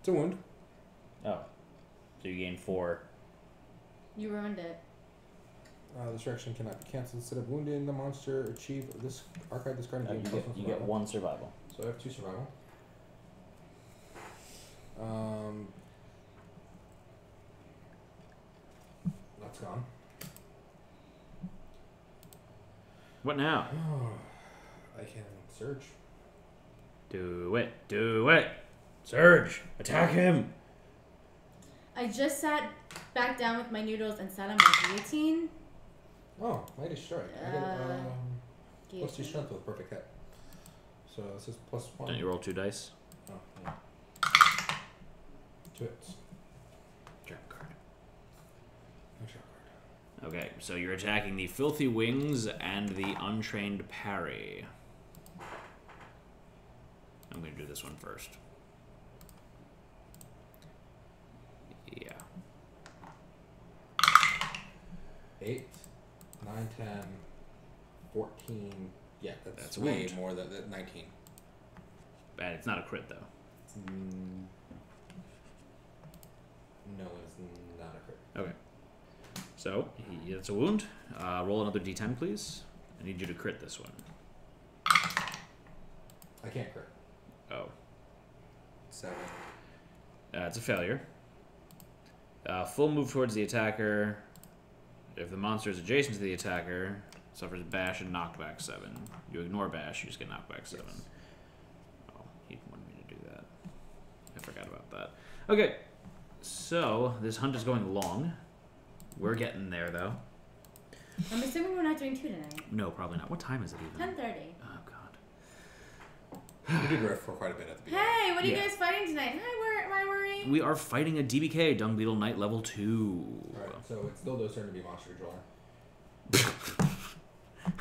It's a wound. Oh. So you gain four. You ruined it. Uh, this reaction cannot be cancelled. Instead of wounding the monster, achieve this archive discarding. No, you get, you get one survival. So I have two survival. Um... That's gone. What now? Oh, I can surge. Do it. Do it. Surge. Attack him. I just sat back down with my noodles and sat on my guillotine. Oh, might is short. Uh, I get um, plus two strength with perfect hit. So this is plus one. Don't you roll two dice? Oh, yeah. Two hits. Okay, so you're attacking the Filthy Wings and the Untrained Parry. I'm going to do this one first. Yeah. eight, nine, ten, fourteen. Yeah, that's, that's way wound. More than that, nineteen. And it's not a crit, though. Mm. No, it's not a crit. Okay. So, it's a wound. Uh, roll another d ten, please. I need you to crit this one. I can't crit. Oh. Seven. Uh, it's a failure. Uh, full move towards the attacker. If the monster is adjacent to the attacker, suffers bash and knockback seven. You ignore bash, you just get knockback seven. Yes. Oh, he wanted me to do that. I forgot about that. Okay. So, this hunt is going long. We're getting there, though. I'm assuming we're not doing two tonight. No, probably not. What time is it even? ten thirty. Oh, God. We did riff for quite a bit at the beginning. Hey, what are yeah. you guys fighting tonight? Hi, my worry. We are fighting a D B K, Dung Beetle Knight level two. All right, so it's Dildo's turn to be Monster Controller.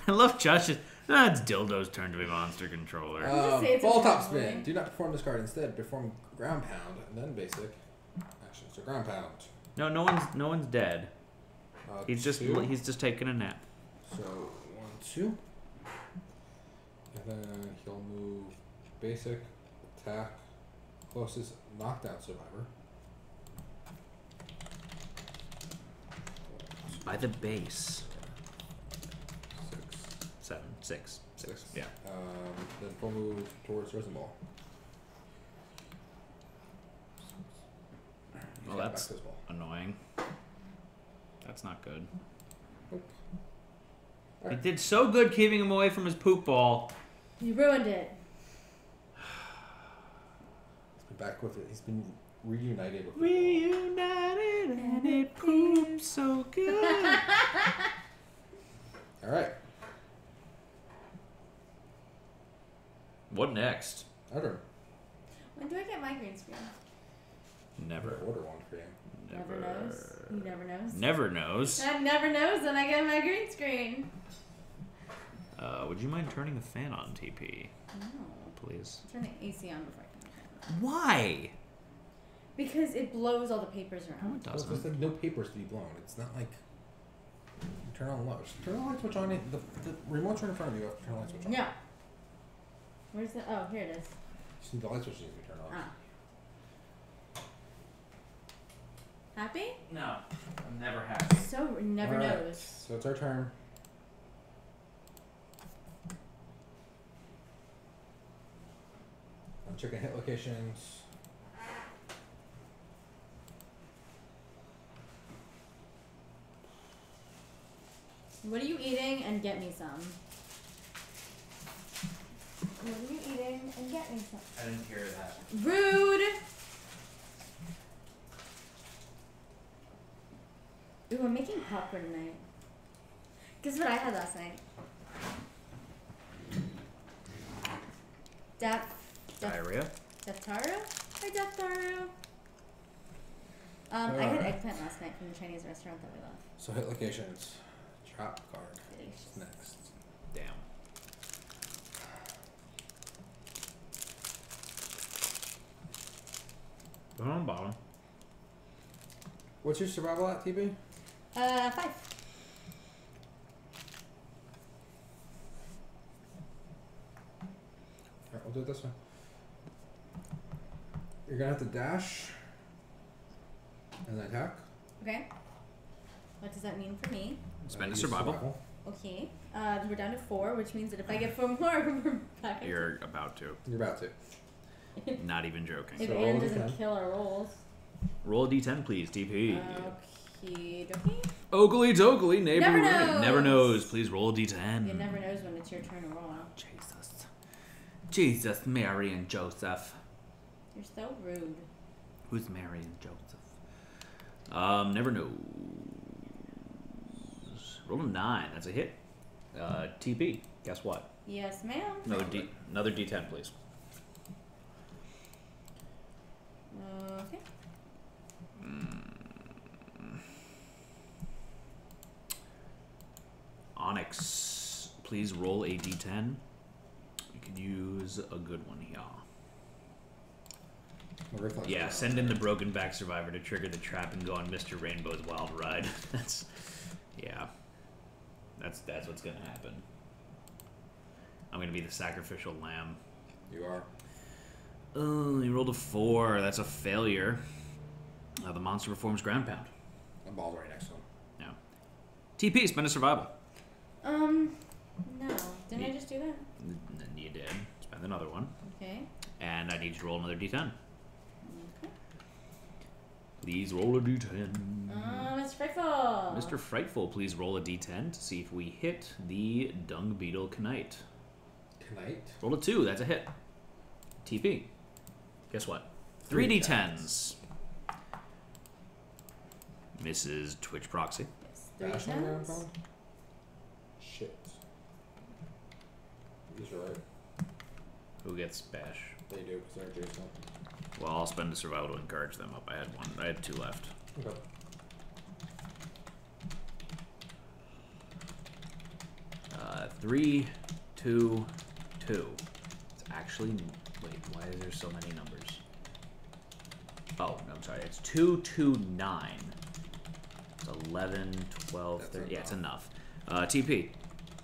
I love Josh's... Ah, it's Dildo's turn to be Monster Controller. Um, ball Top Spin. Do not perform this card. Instead, perform Ground Pound, and then basic action. So Ground Pound. No, no one's, no one's dead. Uh, he's just two. he's just taking a nap. So one, two. And then he'll move basic, attack, closest knockdown survivor. By the base. Six. Seven. Six. Six. Six. Yeah. Um, then he'll move towards Rosenball. Well, that's annoying. That's not good. Right. It did so good keeping him away from his poop ball. You ruined it. He's been back with it. He's been reunited with it. Reunited and it poops so good. All right. What next? I don't know. When do I get my green screen? Never. Order one for you. Never. Never knows. He never knows. Never knows. I never knows when I get my green screen. Uh, would you mind turning the fan on, T P? No. Please. Turn the A C on before I turn it on. Why? Because it blows all the papers around. No, it doesn't. Well, it's like no papers to be blown. It's not like... turn on lights. Turn on light switch on. The, the remote's right in front of you. Turn the light switch on. No. Where's the? Oh, here it is. See, the light switch needs to be turned on. Ah. Happy? No, I'm never happy. So never right. knows. So it's our turn. I'm checking hit locations. What are you eating and get me some? What are you eating and get me some? I didn't hear that. Rude! Ooh, I'm making popcorn tonight. Guess what I had last night? Dap. Diarrhea? Daftaro? Hi, Daftaro. Um, uh, I had eggplant last night from the Chinese restaurant that we love. So hit locations. Top card. Delicious. Next. Damn. Go on bottom. What's your survival at, T B? Uh, five. Alright, we'll do it this way. You're gonna have to dash and then attack. Okay. What does that mean for me? Spend a survival. survival. Okay. Uh, we're down to four, which means that if I get four more, we're back. You're about to. You're about to. Not even joking. If so Anne doesn't kill our rolls. Roll a d ten, please, D P. Okie dokie. Ogly dogly, neighbor. Never knows. Never knows. Please roll a d ten. You never knows when it's your turn to roll. Jesus. Jesus, Mary, and Joseph. You're so rude. Who's Mary and Joseph? Um, never knows. Roll a nine. That's a hit. Uh, T B. Guess what? Yes, ma'am. Another D. Another D ten, please. Okay. Mm. Onyx, please roll a D ten. You could use a good one here. Yeah, send in the broken back survivor to trigger the trap and go on Mister Rainbow's wild ride. That's, yeah. That's that's what's gonna happen. I'm gonna be the sacrificial lamb. You are. Oh, you rolled a four. That's a failure. Uh, the monster performs ground pound. The ball's right next to him. Yeah. T P, spend a survival. Um, no. Didn't you, I just do that? Then you did. Spend another one. Okay. And I need you to roll another d ten. Okay. Please roll a d ten. Oh, Mister Frightful! Mister Frightful, please roll a d ten to see if we hit the Dung Beetle Knight. Knight? Roll a two, that's a hit. T P. Guess what? Three, Three d tens. Missus Twitch Proxy. Yes. Three d tens. Shit. These are right. Who gets bash? They do, because they're adjacent. Well, I'll spend a survival to encourage them up. I had one. I had two left. Okay. Uh, three, two, two. It's actually... Wait, why is there so many numbers? Oh, no, I'm sorry. It's two, two, nine. It's eleven, twelve, That's thirty. Enough. Yeah, it's enough. Uh, T P.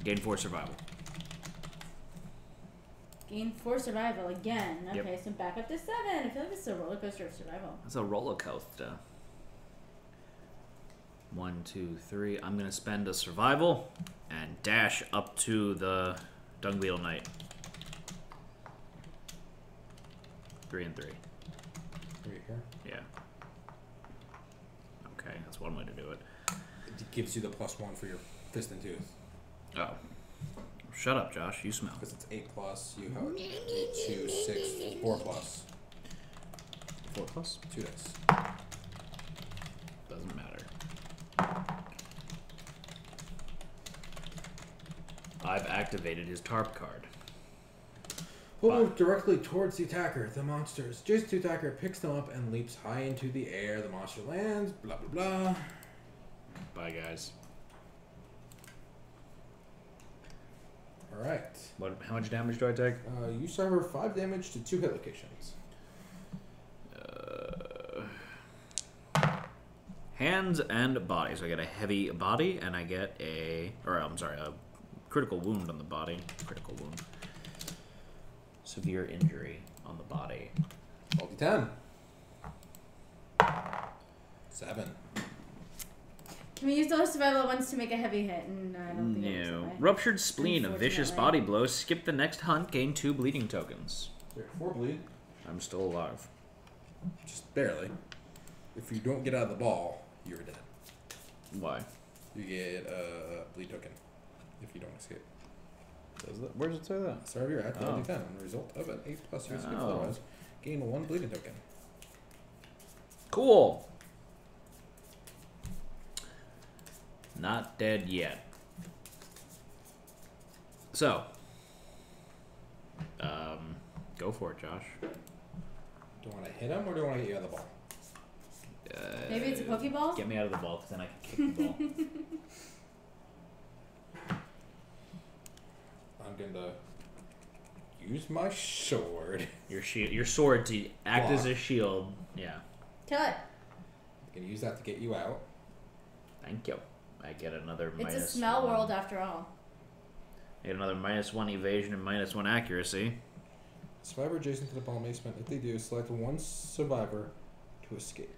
Gain four survival. Gain four survival again. Okay, yep. So back up to seven. I feel like this is a roller coaster of survival. It's a roller coaster. One, two, three. I'm going to spend a survival and dash up to the Dung Beetle Knight. Three and three. Right here? Yeah. Okay, that's one way to do it. It gives you the plus one for your fist and tooth. Oh. Shut up, Josh. You smell. Because it's eight plus. You have eight, two, six, four plus. Four plus? Two dice. Doesn't matter. I've activated his tarp card. We'll move directly towards the attacker. The monsters. Just the attacker picks them up and leaps high into the air. The monster lands. Blah, blah, blah. Bye, guys. All right. What? How much damage do I take? Uh, you suffer five damage to two hit locations. Uh, Hands and body. So I get a heavy body, and I get a... Or, I'm sorry, a critical wound on the body. Critical wound. Severe injury on the body. multi ten. Seven. Can we use the list of available ones to make a heavy hit? And uh, I don't think no. Ruptured spleen, a vicious body blow. Skip the next hunt. Gain two bleeding tokens. There, four bleed. I'm still alive. Just barely. If you don't get out of the ball, you're dead. Why? You get a bleed token if you don't escape. Does that, where does it say that? Start of your act, oh. multi ten. On the result of an eight plus your escape, otherwise, gain one bleeding token. Cool. Not dead yet. So, um, go for it, Josh. Do you want to hit him or do you want to get you out of the ball? Uh, Maybe it's a Pokeball? Get me out of the ball because then I can kick the ball. I'm going to use my sword. Your shield, your sword to act Block. as a shield. Yeah. Kill it. I'm going to use that to get you out. Thank you. I get another it's minus one. It's a smell one. world after all. I get another minus one evasion and minus one accuracy. Survivor adjacent to the bomb may spend. If they do, select one survivor to escape.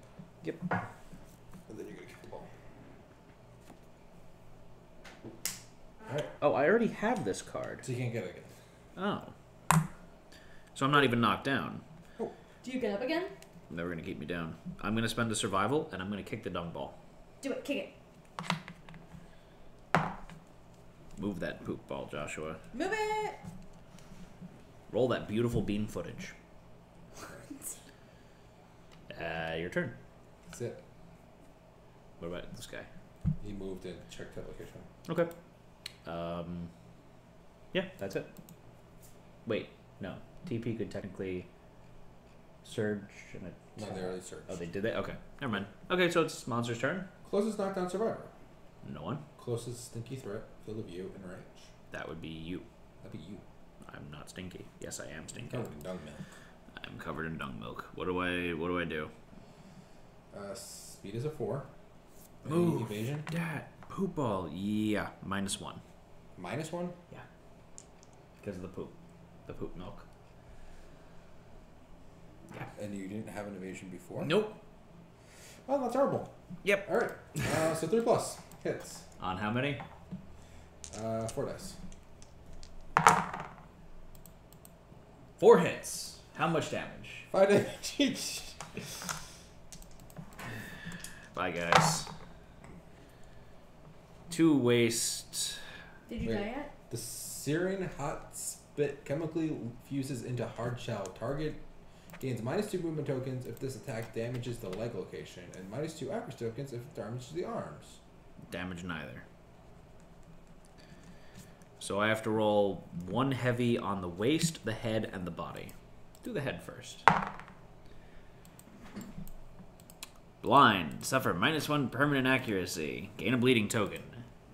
Yep. And then you're going to get the ball. All right. Oh, I already have this card. So you can't get it again. Oh. So I'm not even knocked down. Oh. Do you get up again? They're going to keep me down. I'm going to spend a survival, and I'm going to kick the dung ball. Do it. Kick it. Move that poop ball, Joshua. Move it! Roll that beautiful bean footage. uh, your turn. That's it. What about this guy? He moved and checked out location. Okay. Um, yeah, that's it. Wait, no. T P could technically surge. And no, they already surged. Oh, they did that? Okay, never mind. Okay, so it's Monster's turn. Closest knockdown survivor. No one. Closest stinky threat, field of view, and range. That would be you. That'd be you. I'm not stinky. Yes, I am stinky. I'm covered in dung milk. I'm covered in dung milk. What do I? What do I do? Uh, speed is a four. Move. Any evasion. That poop ball. Yeah, minus one. Minus one. Yeah. Because of the poop, the poop milk. Yeah. And you didn't have an evasion before. Nope. Oh, that's horrible. Yep. All right. Uh, so three plus hits. On how many? Uh, four dice. Four hits. How much damage? Five damage each. Bye, guys. Two waste. Did you Wait. die yet? The searing hot spit chemically fuses into hard shell. Target gains minus two movement tokens if this attack damages the leg location, and minus two accuracy tokens if it damages the arms. Damage neither. So I have to roll one heavy on the waist, the head, and the body. Do the head first. Blind. Suffer minus one permanent accuracy. Gain a bleeding token.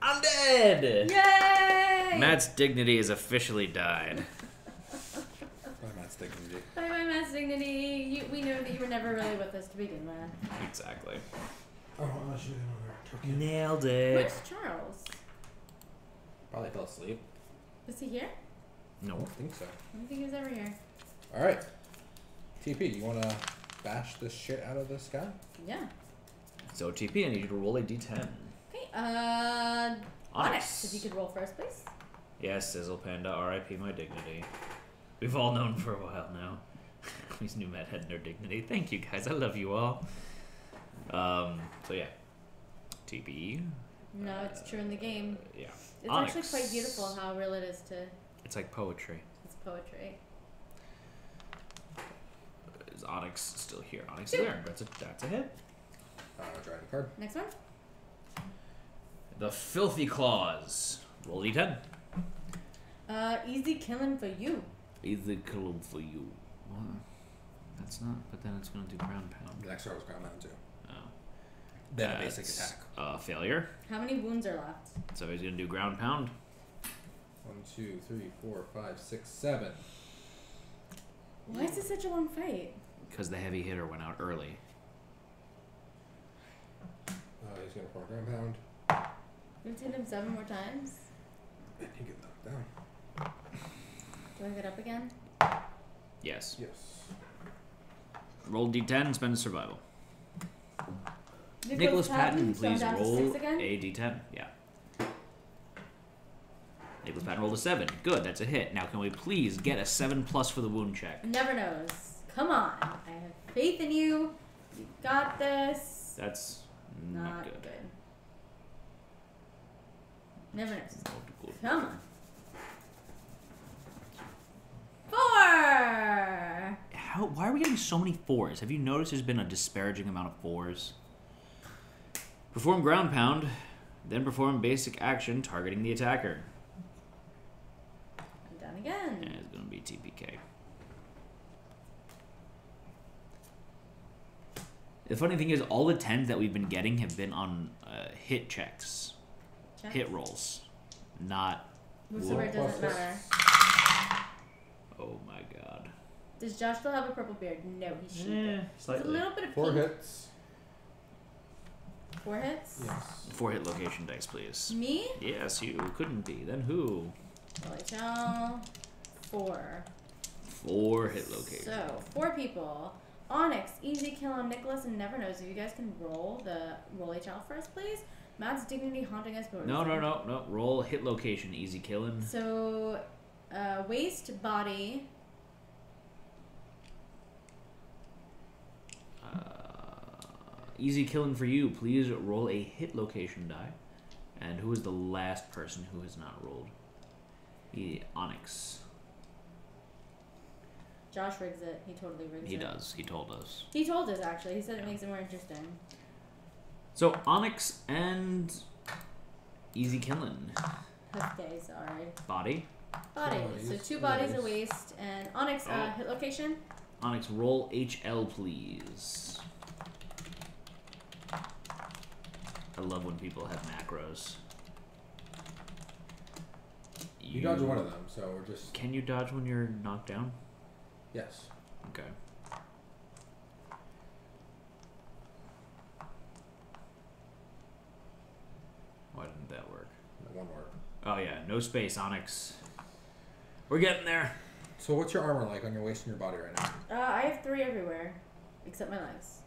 I'm dead! Yay! Matt's dignity is officially died. Bye, Matt's dignity. Bye, bye, Matt's dignity. You, we know that you were never really with us to begin with. Exactly. Oh, I'm not sure. Nailed it. Where's Charles? Probably fell asleep. Was he here? No, I don't think so. I don't think he was ever here. All right. T P, you want to bash this shit out of this guy? Yeah. So, T P, I need you to roll a d ten. Okay. Uh, Onyx, if you could roll first, please. Yes, Sizzle Panda, R I P my dignity. We've all known for a while now. These new Matt had no dignity. Thank you, guys. I love you all. Um. So, yeah. T B. No, it's uh, true in the game. Uh, yeah. It's Onyx. Actually quite beautiful how real it is to... It's like poetry. It's poetry. Is Onyx still here? Onyx Shoot. is there. That's a, that's a hit. Uh, draw the card. Next one. The Filthy Claws. Roll d ten. Uh, easy killing for you. Easy killing for you. Well, that's not... But then it's going to do Ground Pound. The next card was Ground Pound, too. Then a basic attack. Uh, failure. How many wounds are left? So he's gonna do Ground Pound. One, two, three, four, five, six, seven. Why is this such a long fight? Because the heavy hitter went out early. he's going to farm Ground Pound. Rotate him seven more times. And you get knocked down. Do I get up again? Yes. Yes. Roll d ten and spend a survival. Nicholas Patton, please roll a d ten. Yeah. Nicholas Patton rolled a seven. Good, that's a hit. Now, can we please get a seven plus for the wound check? Never knows. Come on. I have faith in you. You got this. That's not, not good. good. Never knows. Come on. Four! How, why are we getting so many fours? Have you noticed there's been a disparaging amount of fours? Perform Ground Pound, then perform basic action targeting the attacker. I'm done again. And it's going to be T P K. The funny thing is, all the tens that we've been getting have been on uh, hit checks. Checks. Hit rolls. Not... So it doesn't matter. Oh my god. Does Josh still have a purple beard? No, he's sheep. Yeah, slightly. There's a little bit of Four pink. hits. Four hits? Yes. Four hit location dice, please. Me? Yes, you. Couldn't be. Then who? Well, I tell four. Four hit location. So, four people. Onyx, easy kill on Nicholas, and never knows. If you guys can roll the roll H L for us, please. Matt's dignity haunting us. But no, no, no, no. Roll hit location, easy killing. So, uh, waist, body. Uh, easy killing for you. Please roll a hit location die. And who is the last person who has not rolled? The Onyx. Josh rigs it. He totally rigs he it. He does. He told us. He told us, actually. He said yeah. It makes it more interesting. So, Onyx and Easy Killin. Okay, sorry. Body. Body. So, two bodies, a waist, and Onyx, oh. uh, hit location. Onyx, roll H L, please. I love when people have macros. You, you dodge one of them, so we're just... Can you dodge when you're knocked down? Yes. Okay. Why didn't that work? That one work. Oh yeah, no space, Onyx. We're getting there. So what's your armor like on your waist and your body right now? Uh, I have three everywhere, except my legs.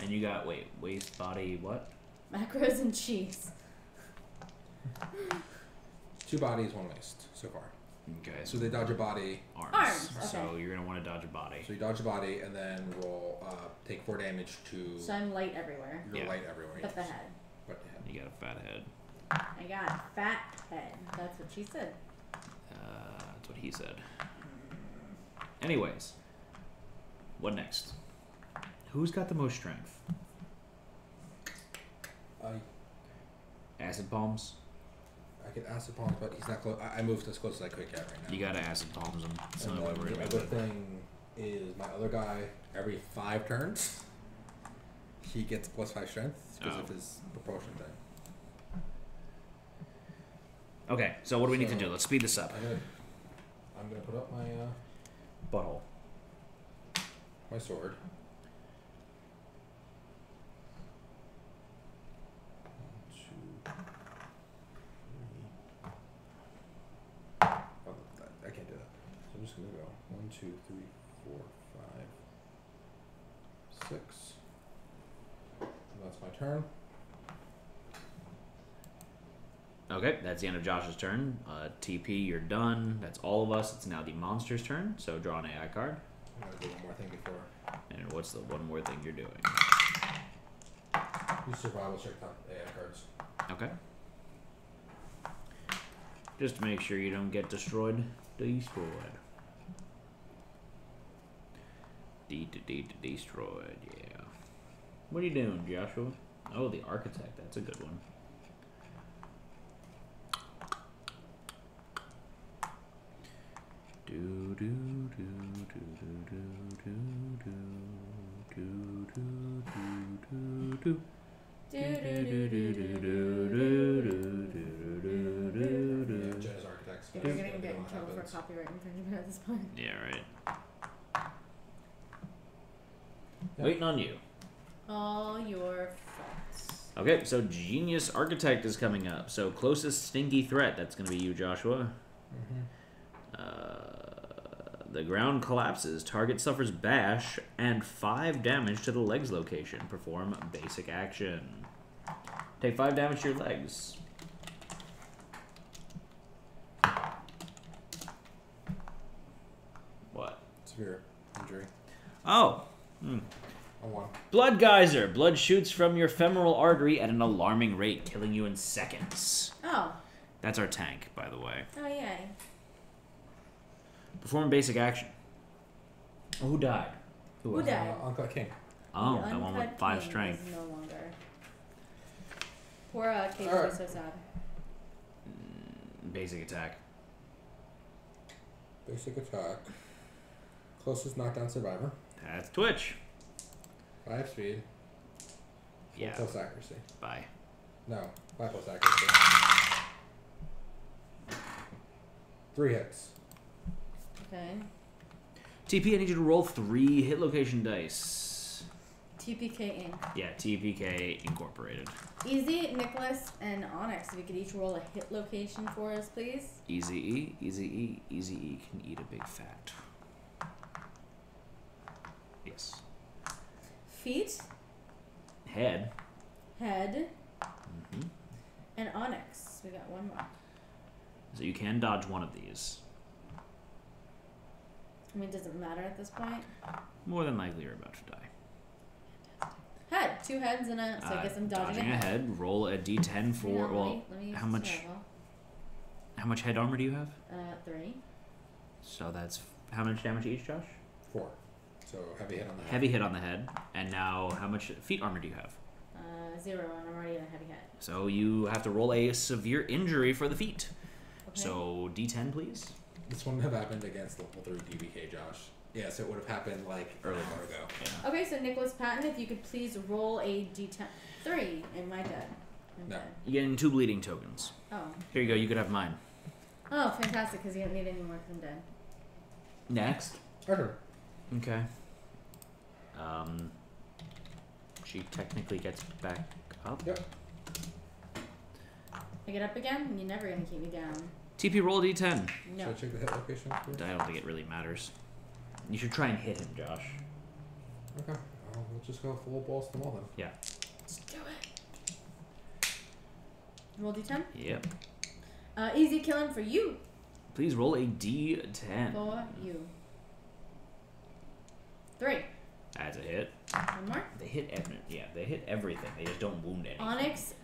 And you got, wait, waist, body, what? Macros and cheese. Two bodies, one waist, so far. Okay, so they dodge a body. Arms. Arms. Okay. So you're going to want to dodge a body. So you dodge a body and then roll, uh, take four damage to... So I'm light everywhere. You're yeah. light everywhere. But yes. the head. But the head. You got a fat head. I got a fat head. That's what she said. Uh, that's what he said. Anyways. What next? Who's got the most strength? I... Acid bombs. I could acid palms, but he's not close. I, I moved as close as I could get right now. You gotta acid palms him. That's and the way we're the other thing is my other guy, every five turns, he gets plus five strength because oh. of his propulsion thing. Okay, so what do we so need to do? Let's speed this up. I'm gonna, I'm gonna put up my uh, butthole. My sword. I'm just going to go one, two, three, four, five, six. And that's my turn. Okay, that's the end of Josh's turn. Uh, T P, you're done. That's all of us. It's now the monster's turn, so draw an A I card. I'm going to do one more thing before. And what's the one more thing you're doing? You survival check on A I cards. Okay. Just to make sure you don't get destroyed. Destroyed. De-de-de-de-destroyed, yeah. What are you doing, Joshua? Oh, the architect. That's a good one. Do do do do do do do do do do do do do. You're gonna get killed for copyright infringement at this point. Yeah, right. Yep. Waiting on you. all your faults. Okay, so Genius Architect is coming up. So closest stinky threat. That's going to be you, Joshua. Mm-hmm. uh, the ground collapses. Target suffers bash and five damage to the legs location. Perform basic action. Take five damage to your legs. What? Severe injury. Oh. Hmm. Oh, wow. Blood Geyser. Blood shoots from your femoral artery at an alarming rate, killing you in seconds. Oh. That's our tank, by the way. Oh, yeah. Perform basic action. Oh, who died? Who, who died? Uh, Uncut King. Oh, the, the one with five King strength. Is no longer. Poor uh, K J right. So sad. Mm, basic attack. Basic attack. Closest knockdown survivor. That's Twitch. Five speed. Yeah. Plus accuracy. Bye. No. Five plus accuracy. Three hits. Okay. T P, I need you to roll three hit location dice. T P K Incorporated. Yeah, T P K Incorporated. Easy, Nicholas, and Onyx, if you could each roll a hit location for us, please. Easy E, Easy E, Easy E can eat a big fat. Yes. Feet. Head. Head. Mm-hmm. And Onyx. We got one more. So you can dodge one of these. I mean, does it matter at this point? More than likely you're about to die. Fantastic. Head. Two heads and a... So uh, I guess I'm dodging, dodging a head. head. Roll a d ten for... Yeah, well, let me, let me how much... Travel. How much head armor do you have? Uh, three. So that's... How much damage each, Josh? Four. So heavy hit on the head. Heavy hit on the head. And now, how much feet armor do you have? Uh, zero, and I'm already in a heavy hit. So you have to roll a severe injury for the feet. Okay. So d ten, please. This wouldn't have happened against level three D B K, Josh. Yeah, so it would have happened like early hour ago. Yeah. Okay, so Nicholas Patton, if you could please roll a d ten. Three, and my dead. I'm no. Dead. You're getting two bleeding tokens. Oh. Here you go. You could have mine. Oh, fantastic! Because you don't need any more because I'm dead. Next. Arthur. Okay. Um, she technically gets back up. Yep. I get up again? You're never going to keep me down. T P roll d ten. No. Should I check the hit location? First? I don't think it really matters. You should try and hit him, Josh. Okay. Well, we'll just go full balls to the wall then. Yeah. Let's do it. Roll d ten? Yep. Uh, easy killing for you. Please roll a d ten. For you. Three. That's a hit. One more? They hit everything. Yeah, they hit everything. They just don't wound anything. Onyx.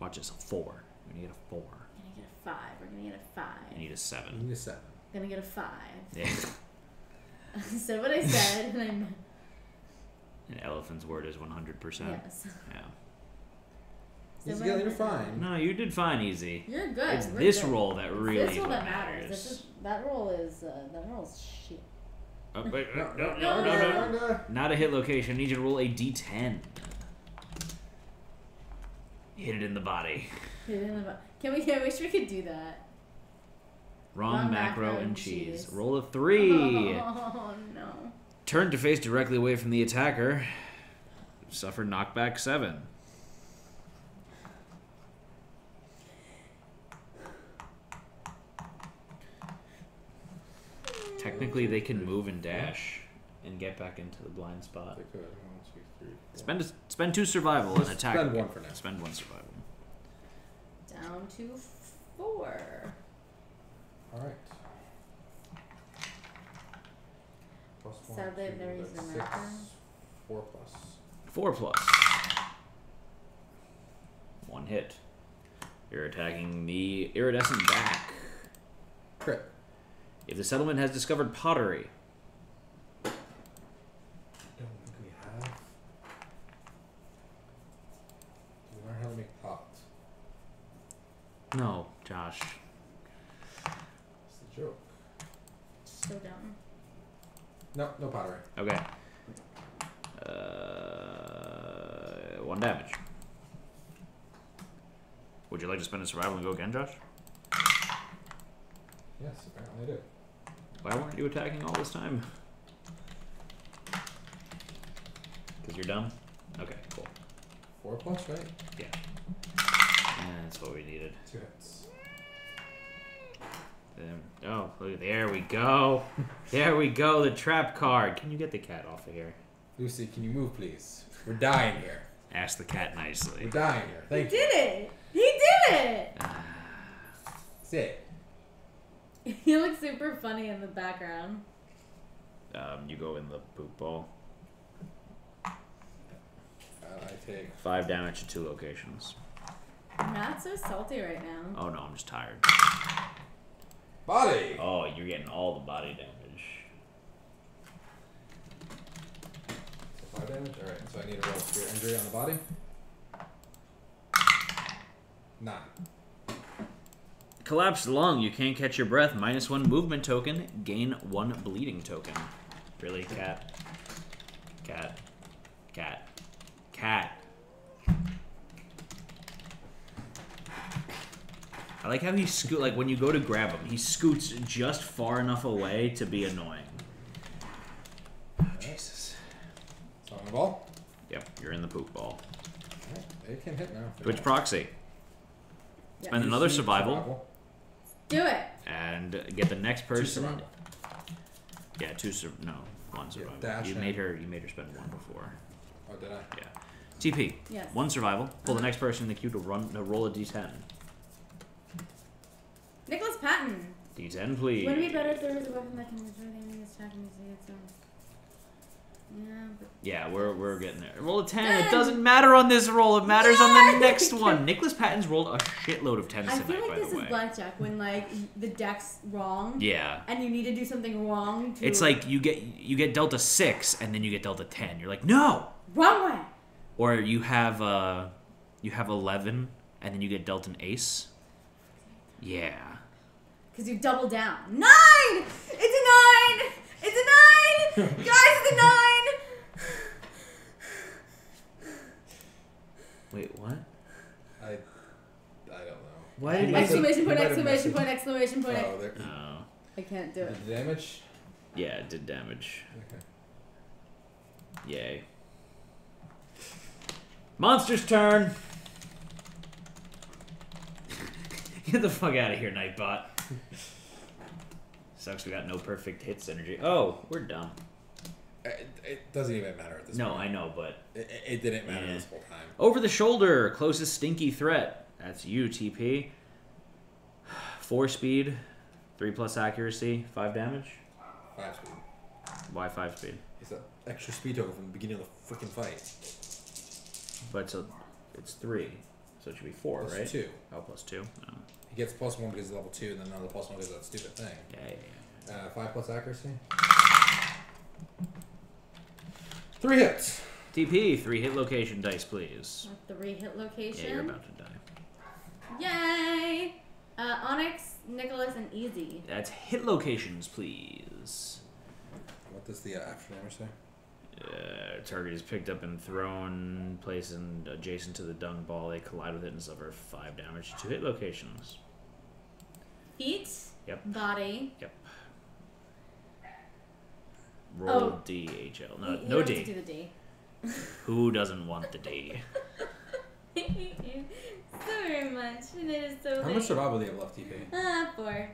Watch this. A four. We're going to get a four. We're going to get a five. We're going to get a five. You need a seven. You need a seven. I'm going to get a five. Yeah. I said what I said. And I'm... An elephant's word is one hundred percent. Yes. Yeah. So easy, you're fine. No, you did fine, Easy. You're good. It's We're this good. roll that really matters. This roll that matters. matters. This is, that roll is, uh, that roll's shit. Oh, wait, no, no, no, no, no, no, no. Not a hit location. I need you to roll a d ten. Hit it in the body. Hit it in the body. Can we? I wish we could do that. Wrong, Wrong macro, macro and cheese. cheese. Roll a three. Oh, no. Turn to face directly away from the attacker. Suffer knockback seven. Technically, they can move and dash and get back into the blind spot. They could. One, two, three, four. Spend, a, spend two survival and attack. Spend one for now. Spend one survival. Down to four. All right. Plus one. So that there is an action. Four plus. Four plus. One hit. You're attacking the iridescent back. Crit. If the settlement has discovered pottery. I don't think we have. Do you learn how to make pots? No, Josh. That's the joke. So dumb. No, no pottery. Okay. Uh, one damage. Would you like to spend a survival and go again, Josh? Yes, apparently I do. Why weren't you attacking all this time? Because you're dumb? Okay, cool. Four plus, right? Yeah. And that's what we needed. Two hits. Then, oh, look, there we go. There we go, the trap card. Can you get the cat off of here? Lucy, can you move, please? We're dying here. Ask the cat nicely. We're dying here. Thank you. He did it! He did it! That's it. You look super funny in the background. Um, you go in the poop ball. Uh, I take five damage to two locations. I'm not so salty right now. Oh no, I'm just tired. Body! Oh, you're getting all the body damage. So five damage? Alright, so I need to roll for injury on the body. Nine. Collapsed lung, you can't catch your breath. Minus one movement token, gain one bleeding token. Really, cat? Cat. Cat. Cat. I like how he scoot, like when you go to grab him, he scoots just far enough away to be annoying. Oh, Jesus. So I'm in the ball? Yep, you're in the poop ball. Alright, they can hit now. Twitch proxy. Yeah. Spend another survival. survival. Do it. And get the next person. Two survival. Yeah, two sur no, one survival. Yeah, you made her. You made her spend one before. Oh, did I? Yeah. T P. Yes. One survival. Pull uh -huh. the next person in the queue to run. To roll a D ten. Nicholas Patton. D ten, please. Wouldn't it be better if there was a weapon that can destroy the enemy that's trapped in its own? Yeah, but yeah, we're we're getting there. Roll a ten. ten. It doesn't matter on this roll. It matters yeah. on the next one. Nicholas Patton's rolled a shitload of tens tonight. I feel like by this is way. blackjack when like the deck's wrong. Yeah. And you need to do something wrong. To... It's like you get you get dealt a six and then you get dealt a ten. You're like no. Wrong way. Or you have uh you have eleven and then you get dealt an ace. Yeah. Because you double down. Nine. It's a nine. It's a nine. Guys, it's a nine. Wait, what? I, I don't know. What? Exclamation point! Exclamation point! Exclamation point! Oh, no. I can't do it. Did damage? Yeah, it did damage. Okay. Yay. Monster's turn. Get the fuck out of here, Nightbot. Sucks. We got no perfect hits energy. Oh, we're dumb. It, it doesn't even matter at this point. No, I know, but... It, it didn't matter yeah. this whole time. Over the shoulder, closest stinky threat. That's you, T P. Four speed, three plus accuracy, five damage. Five speed. Why five speed? It's an extra speed token from the beginning of the freaking fight. But so it's three, so it should be four, plus right? Plus two. Oh, plus two. Oh. He gets plus one because he's level two, and then another plus one because of that stupid thing. Yeah, yeah, yeah. Uh, five plus accuracy. Three hits. T P, three hit location dice, please. Not three hit location? Yeah, you're about to die. Yay! Uh, Onyx, Nicholas, and Easy. That's hit locations, please. What does the uh, action number say? Uh, target is picked up and thrown, placed in adjacent to the dung ball. They collide with it and suffer five damage to hit locations. Feet? Yep. Body? Yep. Roll oh. D H L. No, he, no he D. Do the D. Who doesn't want the D? I hate you so very much, and it is so. How late. much survival do you have left, T P? Ah, uh, four.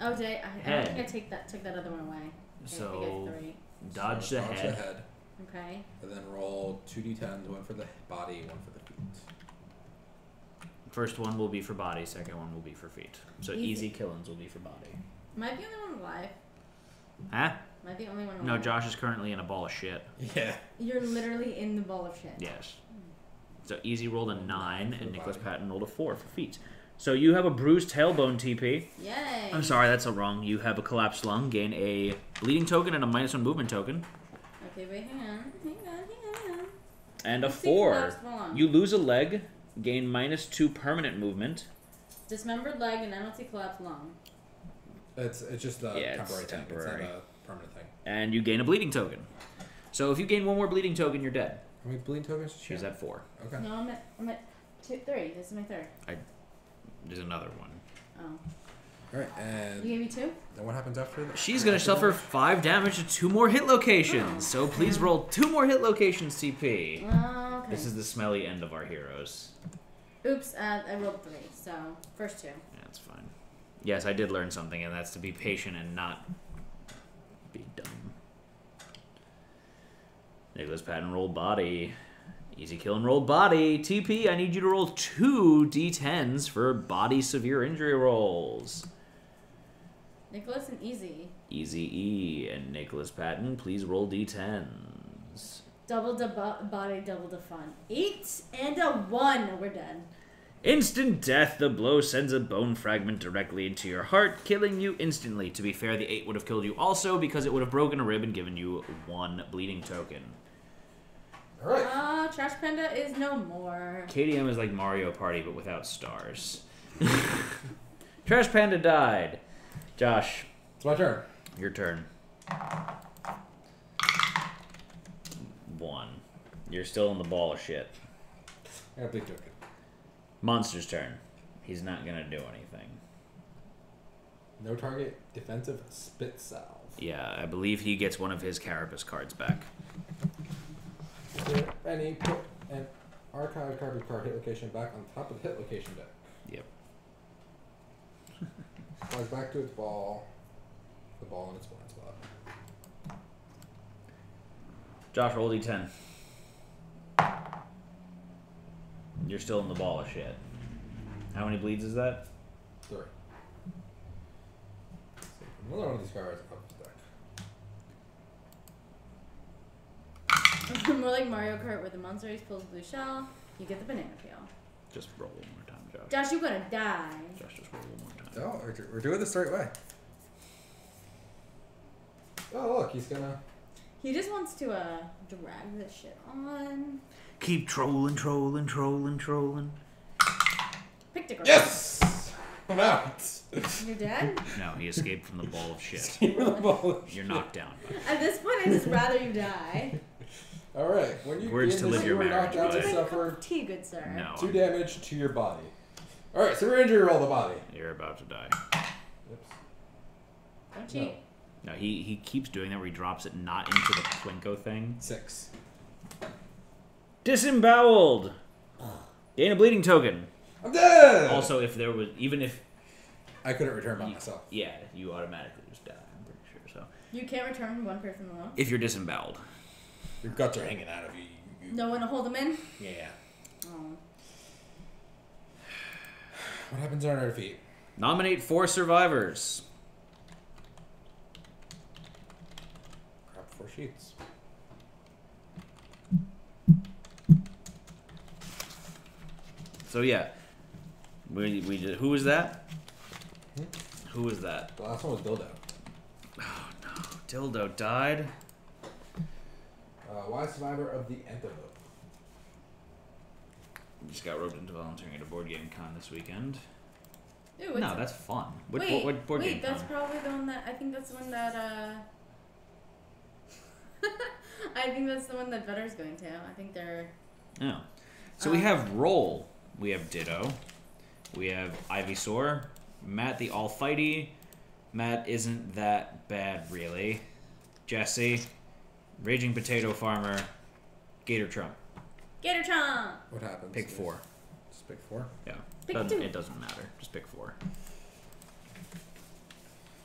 Oh, did I? I, I think I take that took that other one away. So I three. dodge so, the dodge head. head. Okay. And then roll two D tens, one for the body, one for the feet. First one will be for body. Second one will be for feet. So easy, easy killings will be for body. Am I the only one alive? Huh? Am I the only one? No, Josh is currently in a ball of shit. Yeah. You're literally in the ball of shit. Yes. So Easy rolled a nine, and Nicholas Patton rolled a four for feet. So you have a bruised tailbone, T P. Yay! I'm sorry, that's so wrong. You have a collapsed lung, gain a bleeding token and a minus one movement token. Okay, wait, hang on, hang on, hang on. And a four. You lose a leg, gain minus two permanent movement. Dismembered leg, and I don't see collapsed lung. It's it's just a yeah, temporary. It's temporary. It's permanent thing. And you gain a bleeding token. So if you gain one more bleeding token, you're dead. How many bleeding tokens? She's at four. Okay. No, I'm at, I'm at two, three. This is my third. I, there's another one. Oh. Alright, and... You gave me two? And what happens after that? She's going to suffer five damage to two more hit locations. So please roll two more hit locations, C P. Uh, okay. This is the smelly end of our heroes. Oops, uh, I rolled three, so first two. Yeah, that's fine. Yes, I did learn something, and that's to be patient and not be dumb. Nicholas Patton, roll body. Easy kill and roll body. T P, I need you to roll two d tens for body severe injury rolls. Nicholas and Easy. Easy E and Nicholas Patton, please roll d tens. Double the bo body, double the fun. Eight and a one. We're done. Instant death. The blow sends a bone fragment directly into your heart, killing you instantly. To be fair, the eight would have killed you also because it would have broken a rib and given you one bleeding token. All right. Ah, uh, Trash Panda is no more. K D M is like Mario Party but without stars. Trash Panda died. Josh, it's my turn. Your turn. One. You're still in the ball of shit. I got big token. Monster's turn. He's not gonna do anything. No target defensive spit salve. Yeah, I believe he gets one of his carapace cards back. Is there any put an archived carapace card hit location back on top of the hit location deck? Yep. Flies back to its ball. The ball in its blind spot. Josh, roll d ten. You're still in the ball of shit. How many bleeds is that? Three. Another one of these cards up the deck. More like Mario Kart where the monster ace pulls a blue shell, you get the banana peel. Just roll one more time, Josh. Josh, you're gonna die. Josh, just roll one more time. No, we're doing this the right way. Oh, look, he's gonna... He just wants to uh, drag this shit on. Keep trolling, trolling, trolling, trolling. Pictographs. Yes! I'm out. You're dead? No, he escaped from the ball of shit. the ball of You're shit. knocked down. At this point, I'd just rather you die. All right. When you Words to live your marriage. Knocked out to suffer tea, good sir. No. Two damage to your body. All right, so we're injury roll the body. You're about to die. Oops. Don't cheat. No. No, he, he keeps doing that where he drops it not into the Plinko thing. Six. Disemboweled! Gain a bleeding token. I'm dead! Also, if there was... Even if... I couldn't return by you, myself. Yeah, you automatically just die, I'm pretty sure, so... You can't return one person alone? If you're disemboweled. Your guts are hanging out of you. you, you. No one to hold them in? Yeah. Oh. What happens on our defeat? Nominate four survivors. Sheets. So yeah, we we did, who was that? Hmm? Who was that? The last one was Dildo. Oh no, Dildo died. Uh, why survivor of the Antelope? Just got roped into volunteering at a board game con this weekend. Ew, no, that's fun. What, wait, what board wait, game that's con? Probably the one that I think that's the one that. Uh... I think that's the one that Vetter's going to. I think they're... Oh. So um, we have Roll. We have Ditto. We have Ivysaur. Matt the All-Fighty. Matt isn't that bad, really. Jesse. Raging Potato Farmer. Gator Trump. Gator Trump! What happens? Pick four. Just pick four? Yeah. Pick doesn't, two. It doesn't matter. Just pick four.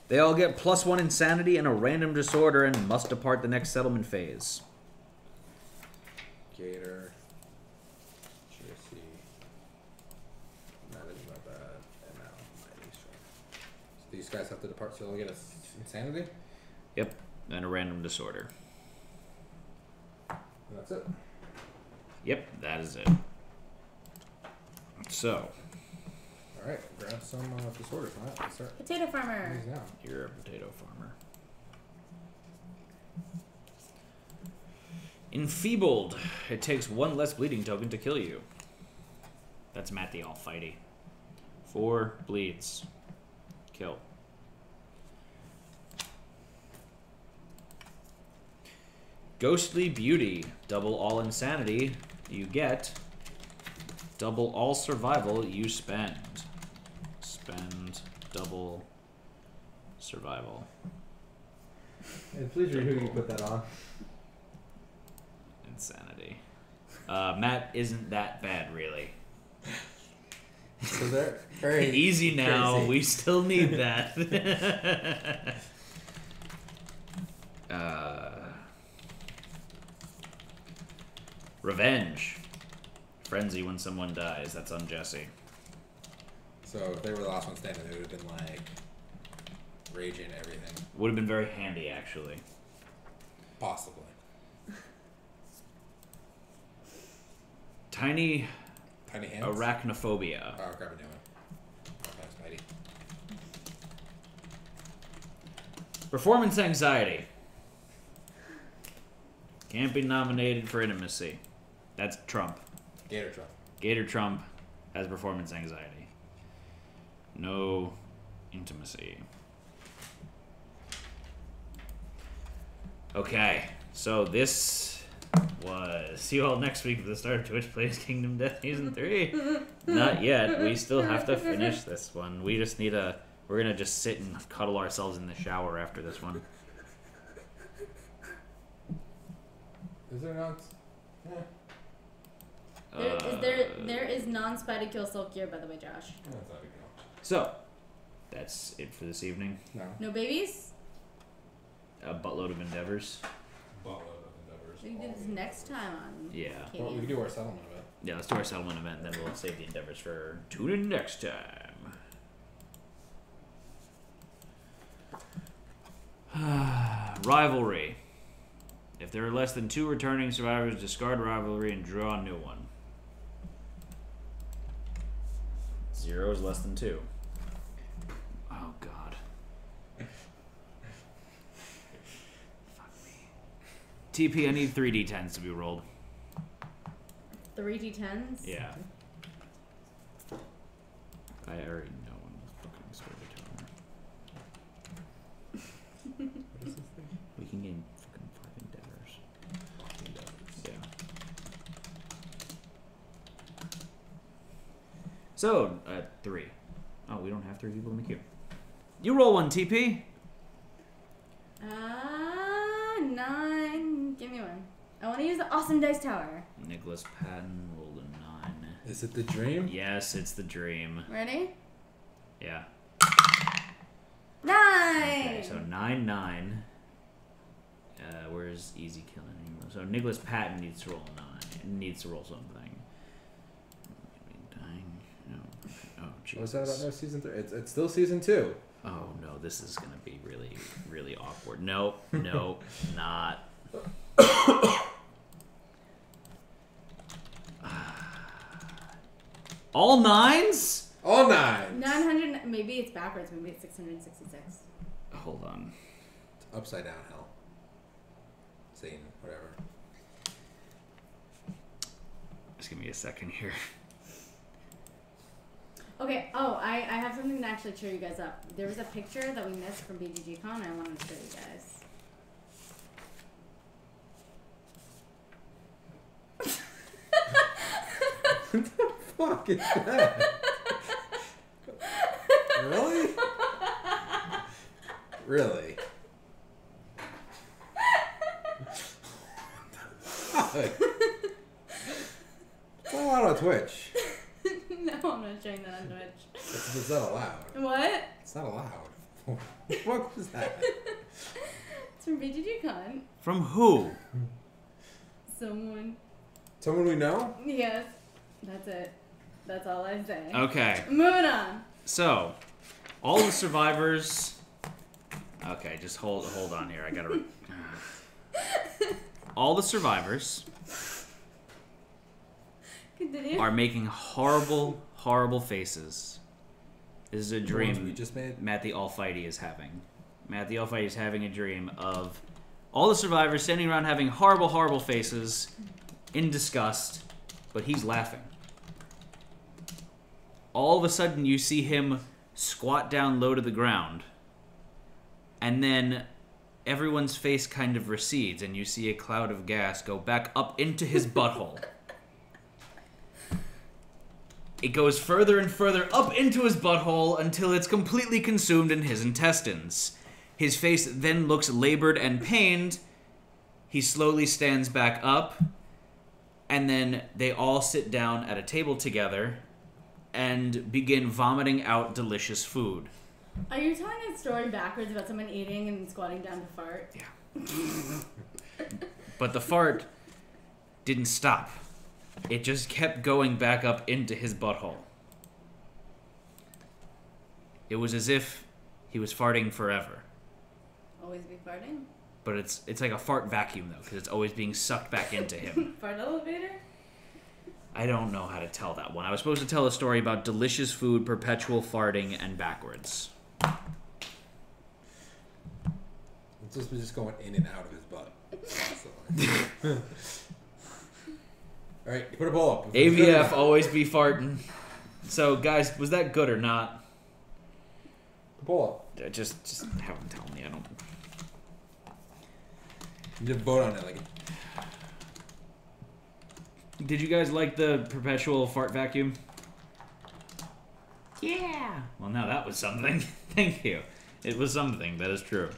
They all get plus one insanity and a random disorder and must depart the next settlement phase. Gator. Jesse. That is my bad. And now my so these guys have to depart so they'll get an insanity? Yep. And a random disorder. And that's it. Yep, that is it. So... All right, grab some uh, disorders. All right, let's start. Potato farmer. You're a potato farmer. Enfeebled. It takes one less bleeding token to kill you. That's Matt the All-Fighty. Four bleeds. Kill. Ghostly Beauty. Double all insanity. You get double all survival you spend. Spend double survival. And please read who you put that on. Insanity. Uh, Matt isn't that bad, really. So they're very easy now. Crazy. We still need that. uh, revenge. Frenzy when someone dies. That's on Jesse. So if they were the last one standing, it would have been like raging and everything. Would have been very handy, actually. Possibly. Tiny. Tiny hands. Arachnophobia. Oh, I'll grab a new one. Okay, Spidey. Performance anxiety. Can't be nominated for intimacy. That's Trump. Gator Trump. Gator Trump has performance anxiety. No intimacy. Okay, so this was... See you all next week for the start of Twitch Plays Kingdom Death Season three. Not yet. We still have to finish this one. We just need a... We're going to just sit and cuddle ourselves in the shower after this one. Is there not... Yeah. There, uh, is there, there is non-Spidey Kill Silk gear, by the way, Josh. So, that's it for this evening. No, no babies? A buttload of endeavors. A buttload of endeavors. We can do this next time on... Yeah. Well, we can do our settlement event. Yeah, let's do our settlement event, and then we'll save the endeavors for... Tune in next time. Rivalry. If there are less than two returning survivors, discard rivalry and draw a new one. Zero is less than two. Oh, God. Fuck me. T P, I need three D tens to be rolled. three D tens? Yeah. I already know one was fucking storyteller. What is this thing? We can gain... So, uh, three. Oh, we don't have three people in the queue. You roll one, T P. Ah, uh, nine. Give me one. I want to use the awesome dice tower. Nicholas Patton rolled a nine. Is it the dream? Yes, it's the dream. Ready? Yeah. Nine! Okay, so nine, nine. Uh, where's easy killing anymore? So Nicholas Patton needs to roll a nine. Needs to roll something. Oh, was that about no season three? It's, it's still season two. Oh no, this is gonna be really, really awkward. No, no, not. All nines? All nines. Nine hundred. Maybe it's backwards. Maybe it's six hundred sixty-six. Hold on. It's upside down hell. Satan, whatever. Just give me a second here. Okay, oh, I, I have something to actually cheer you guys up. There was a picture that we missed from B G G Con, and I wanted to show you guys. What the fuck is that? Really? Really? It's all out on Twitch. No, I'm not showing that on Twitch. It's, it's not allowed. What? It's not allowed. What was that? It's from B G G Con. From who? Someone. Someone we know? Yes. That's it. That's all I say. Okay. Moving on. So, all the survivors... Okay, just hold hold on here. I gotta... Re all the survivors... Continue. Are making horrible, horrible faces. This is a dream we just made. Matt the Almighty is having. Matt the Almighty is having a dream of all the survivors standing around having horrible, horrible faces in disgust, but he's laughing. All of a sudden, you see him squat down low to the ground, and then everyone's face kind of recedes, and you see a cloud of gas go back up into his butthole. It goes further and further up into his butthole until it's completely consumed in his intestines. His face then looks labored and pained. He slowly stands back up, and then they all sit down at a table together and begin vomiting out delicious food. Are you telling that story backwards about someone eating and squatting down to fart? Yeah. But the fart didn't stop. It just kept going back up into his butthole. It was as if he was farting forever. Always be farting? But it's it's like a fart vacuum, though, because it's always being sucked back into him. Fart elevator? I don't know how to tell that one. I was supposed to tell a story about delicious food, perpetual farting, and backwards. It's just, it's just going in and out of his butt. All right, put a ball up. A V F, always be farting. So, guys, was that good or not? The ball up. Just, just have him tell me. I don't... You didn't vote on it. Like... Did you guys like the perpetual fart vacuum? Yeah. Well, now that was something. Thank you. It was something. That is true.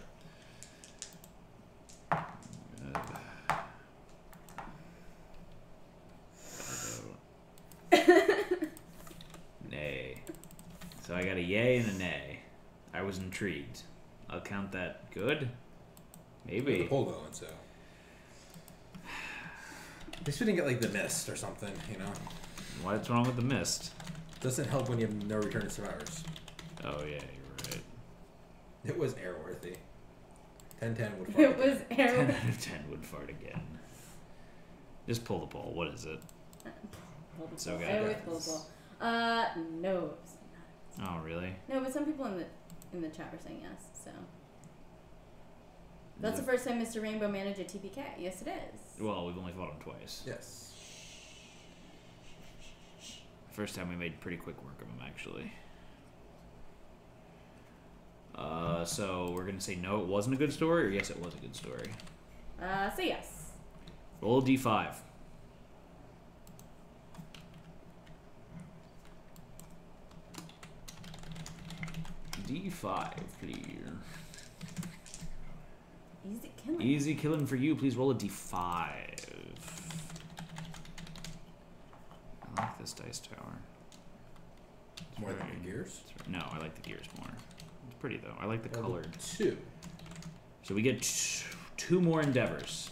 So I got a yay and a nay. I was intrigued. I'll count that good. Maybe. Hold on, so. At least we didn't get like the mist or something, you know. What's wrong with the mist? Doesn't help when you have no return to survivors. Oh yeah, you're right. It was airworthy. Ten ten would fart. It again. was airworthy. Ten out of ten would fart again. Just pull the ball. What is it? It's okay. I always pull the ball. Uh, no. Oh really? No, but some people in the in the chat were saying yes. So that's yeah. the first time Mister Rainbow managed a T P K. Yes, it is. Well, we've only fought him twice. Yes. First time we made pretty quick work of him, actually. Uh, so we're gonna say no, it wasn't a good story, or yes, it was a good story. Uh, say yes. Roll D five. D five, please. Easy killing. Easy killing for you. Please roll a D five. I like this dice tower. It's more very, than the gears? Very, no, I like the gears more. It's pretty, though. I like the well, colored. Two. So we get t two more endeavors.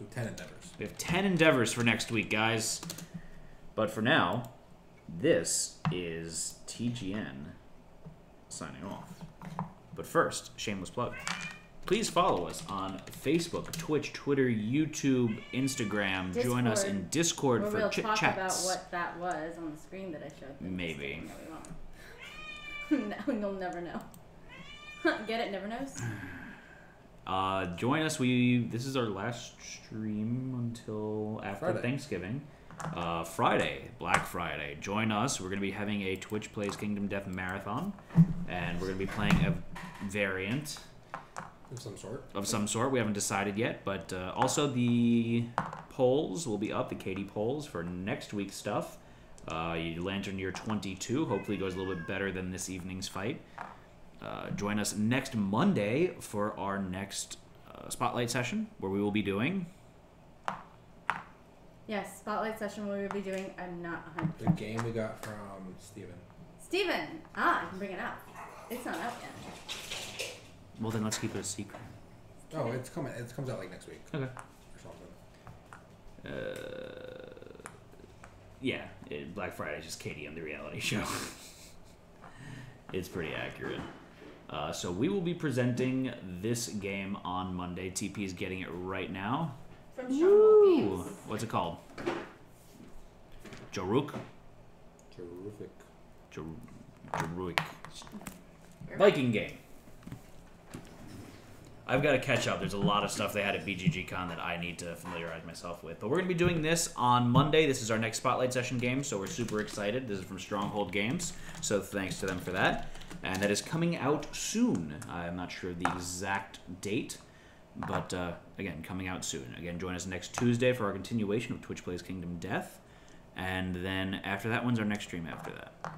So ten endeavors. We have ten endeavors for next week, guys. But for now, this is T G N. Signing off. But first, shameless plug. Please follow us on Facebook, Twitch, Twitter, YouTube, Instagram. Discord. Join us in Discord Where for we'll chit talk chats. About what that was on the screen that I showed. Them. Maybe. We no, you'll never know. Get it? Never knows. Uh, join us. We this is our last stream until after Friday. Thanksgiving. Uh, Friday, Black Friday. Join us. We're going to be having a Twitch Plays Kingdom Death marathon, and we're going to be playing a variant of some sort. Of some sort. We haven't decided yet, but uh, also the polls will be up. The K D polls for next week's stuff. Uh, Lantern Year twenty-two hopefully goes a little bit better than this evening's fight. Uh, join us next Monday for our next uh, spotlight session, where we will be doing. Yes, spotlight session where we'll be doing I'm not one hundred percent. The game we got from Steven. Steven! Ah, I can bring it up. It's not out yet. Well, then let's keep it a secret. Oh, it's coming. It comes out like next week. Okay. Or something. Uh, yeah, it, Black Friday is just Katie on the reality show. It's pretty accurate. Uh, so we will be presenting this game on Monday. T P is getting it right now. From Ooh, what's it called? Jaruk? Terrific. Jaruic. Viking game. I've got to catch up. There's a lot of stuff they had at B G G Con that I need to familiarize myself with. But we're going to be doing this on Monday. This is our next Spotlight Session game, so we're super excited. This is from Stronghold Games, so thanks to them for that. And that is coming out soon. I'm not sure the exact date. But, uh, again, coming out soon. Again, join us next Tuesday for our continuation of Twitch Plays Kingdom Death. And then after that, when's our next stream after that?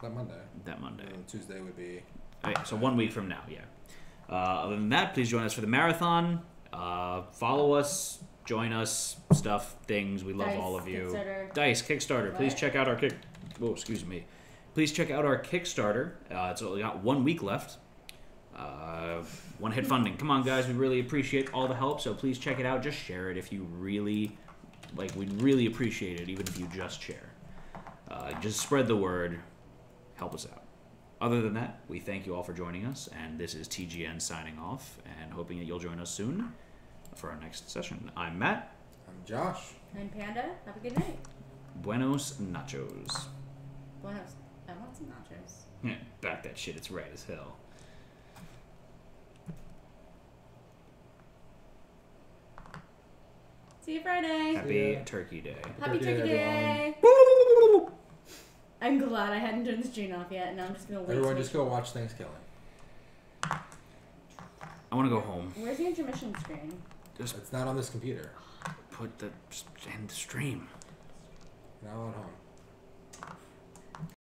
That Monday. That Monday. And Tuesday would be... Oh, yeah, so one week from now, yeah. Uh, other than that, please join us for the marathon. Uh, follow us, join us, stuff, things. We love Dice, all of you. Kickstarter. Dice, Kickstarter. What? Please check out our kick... Oh, excuse me. Please check out our Kickstarter. Uh, it's only got one week left. Uh, one-hit funding. Come on, guys. We really appreciate all the help, so please check it out. Just share it if you really... Like, we'd really appreciate it, even if you just share. Uh, just spread the word. Help us out. Other than that, we thank you all for joining us, and this is T G N signing off, and hoping that you'll join us soon for our next session. I'm Matt. I'm Josh. I'm Panda. Have a good night. Buenos nachos. Buenos. I want some nachos. Yeah, back that shit. It's right as hell. See you Friday. Happy yeah. Turkey Day. Happy Turkey, Turkey Day. Day. I'm glad I hadn't turned the stream off yet, and I'm just going to wait. Everyone, just go watch Thanksgiving. I want to go home. Where's the intermission screen? Just, it's not on this computer. Put the... end the stream. Now I'm at home.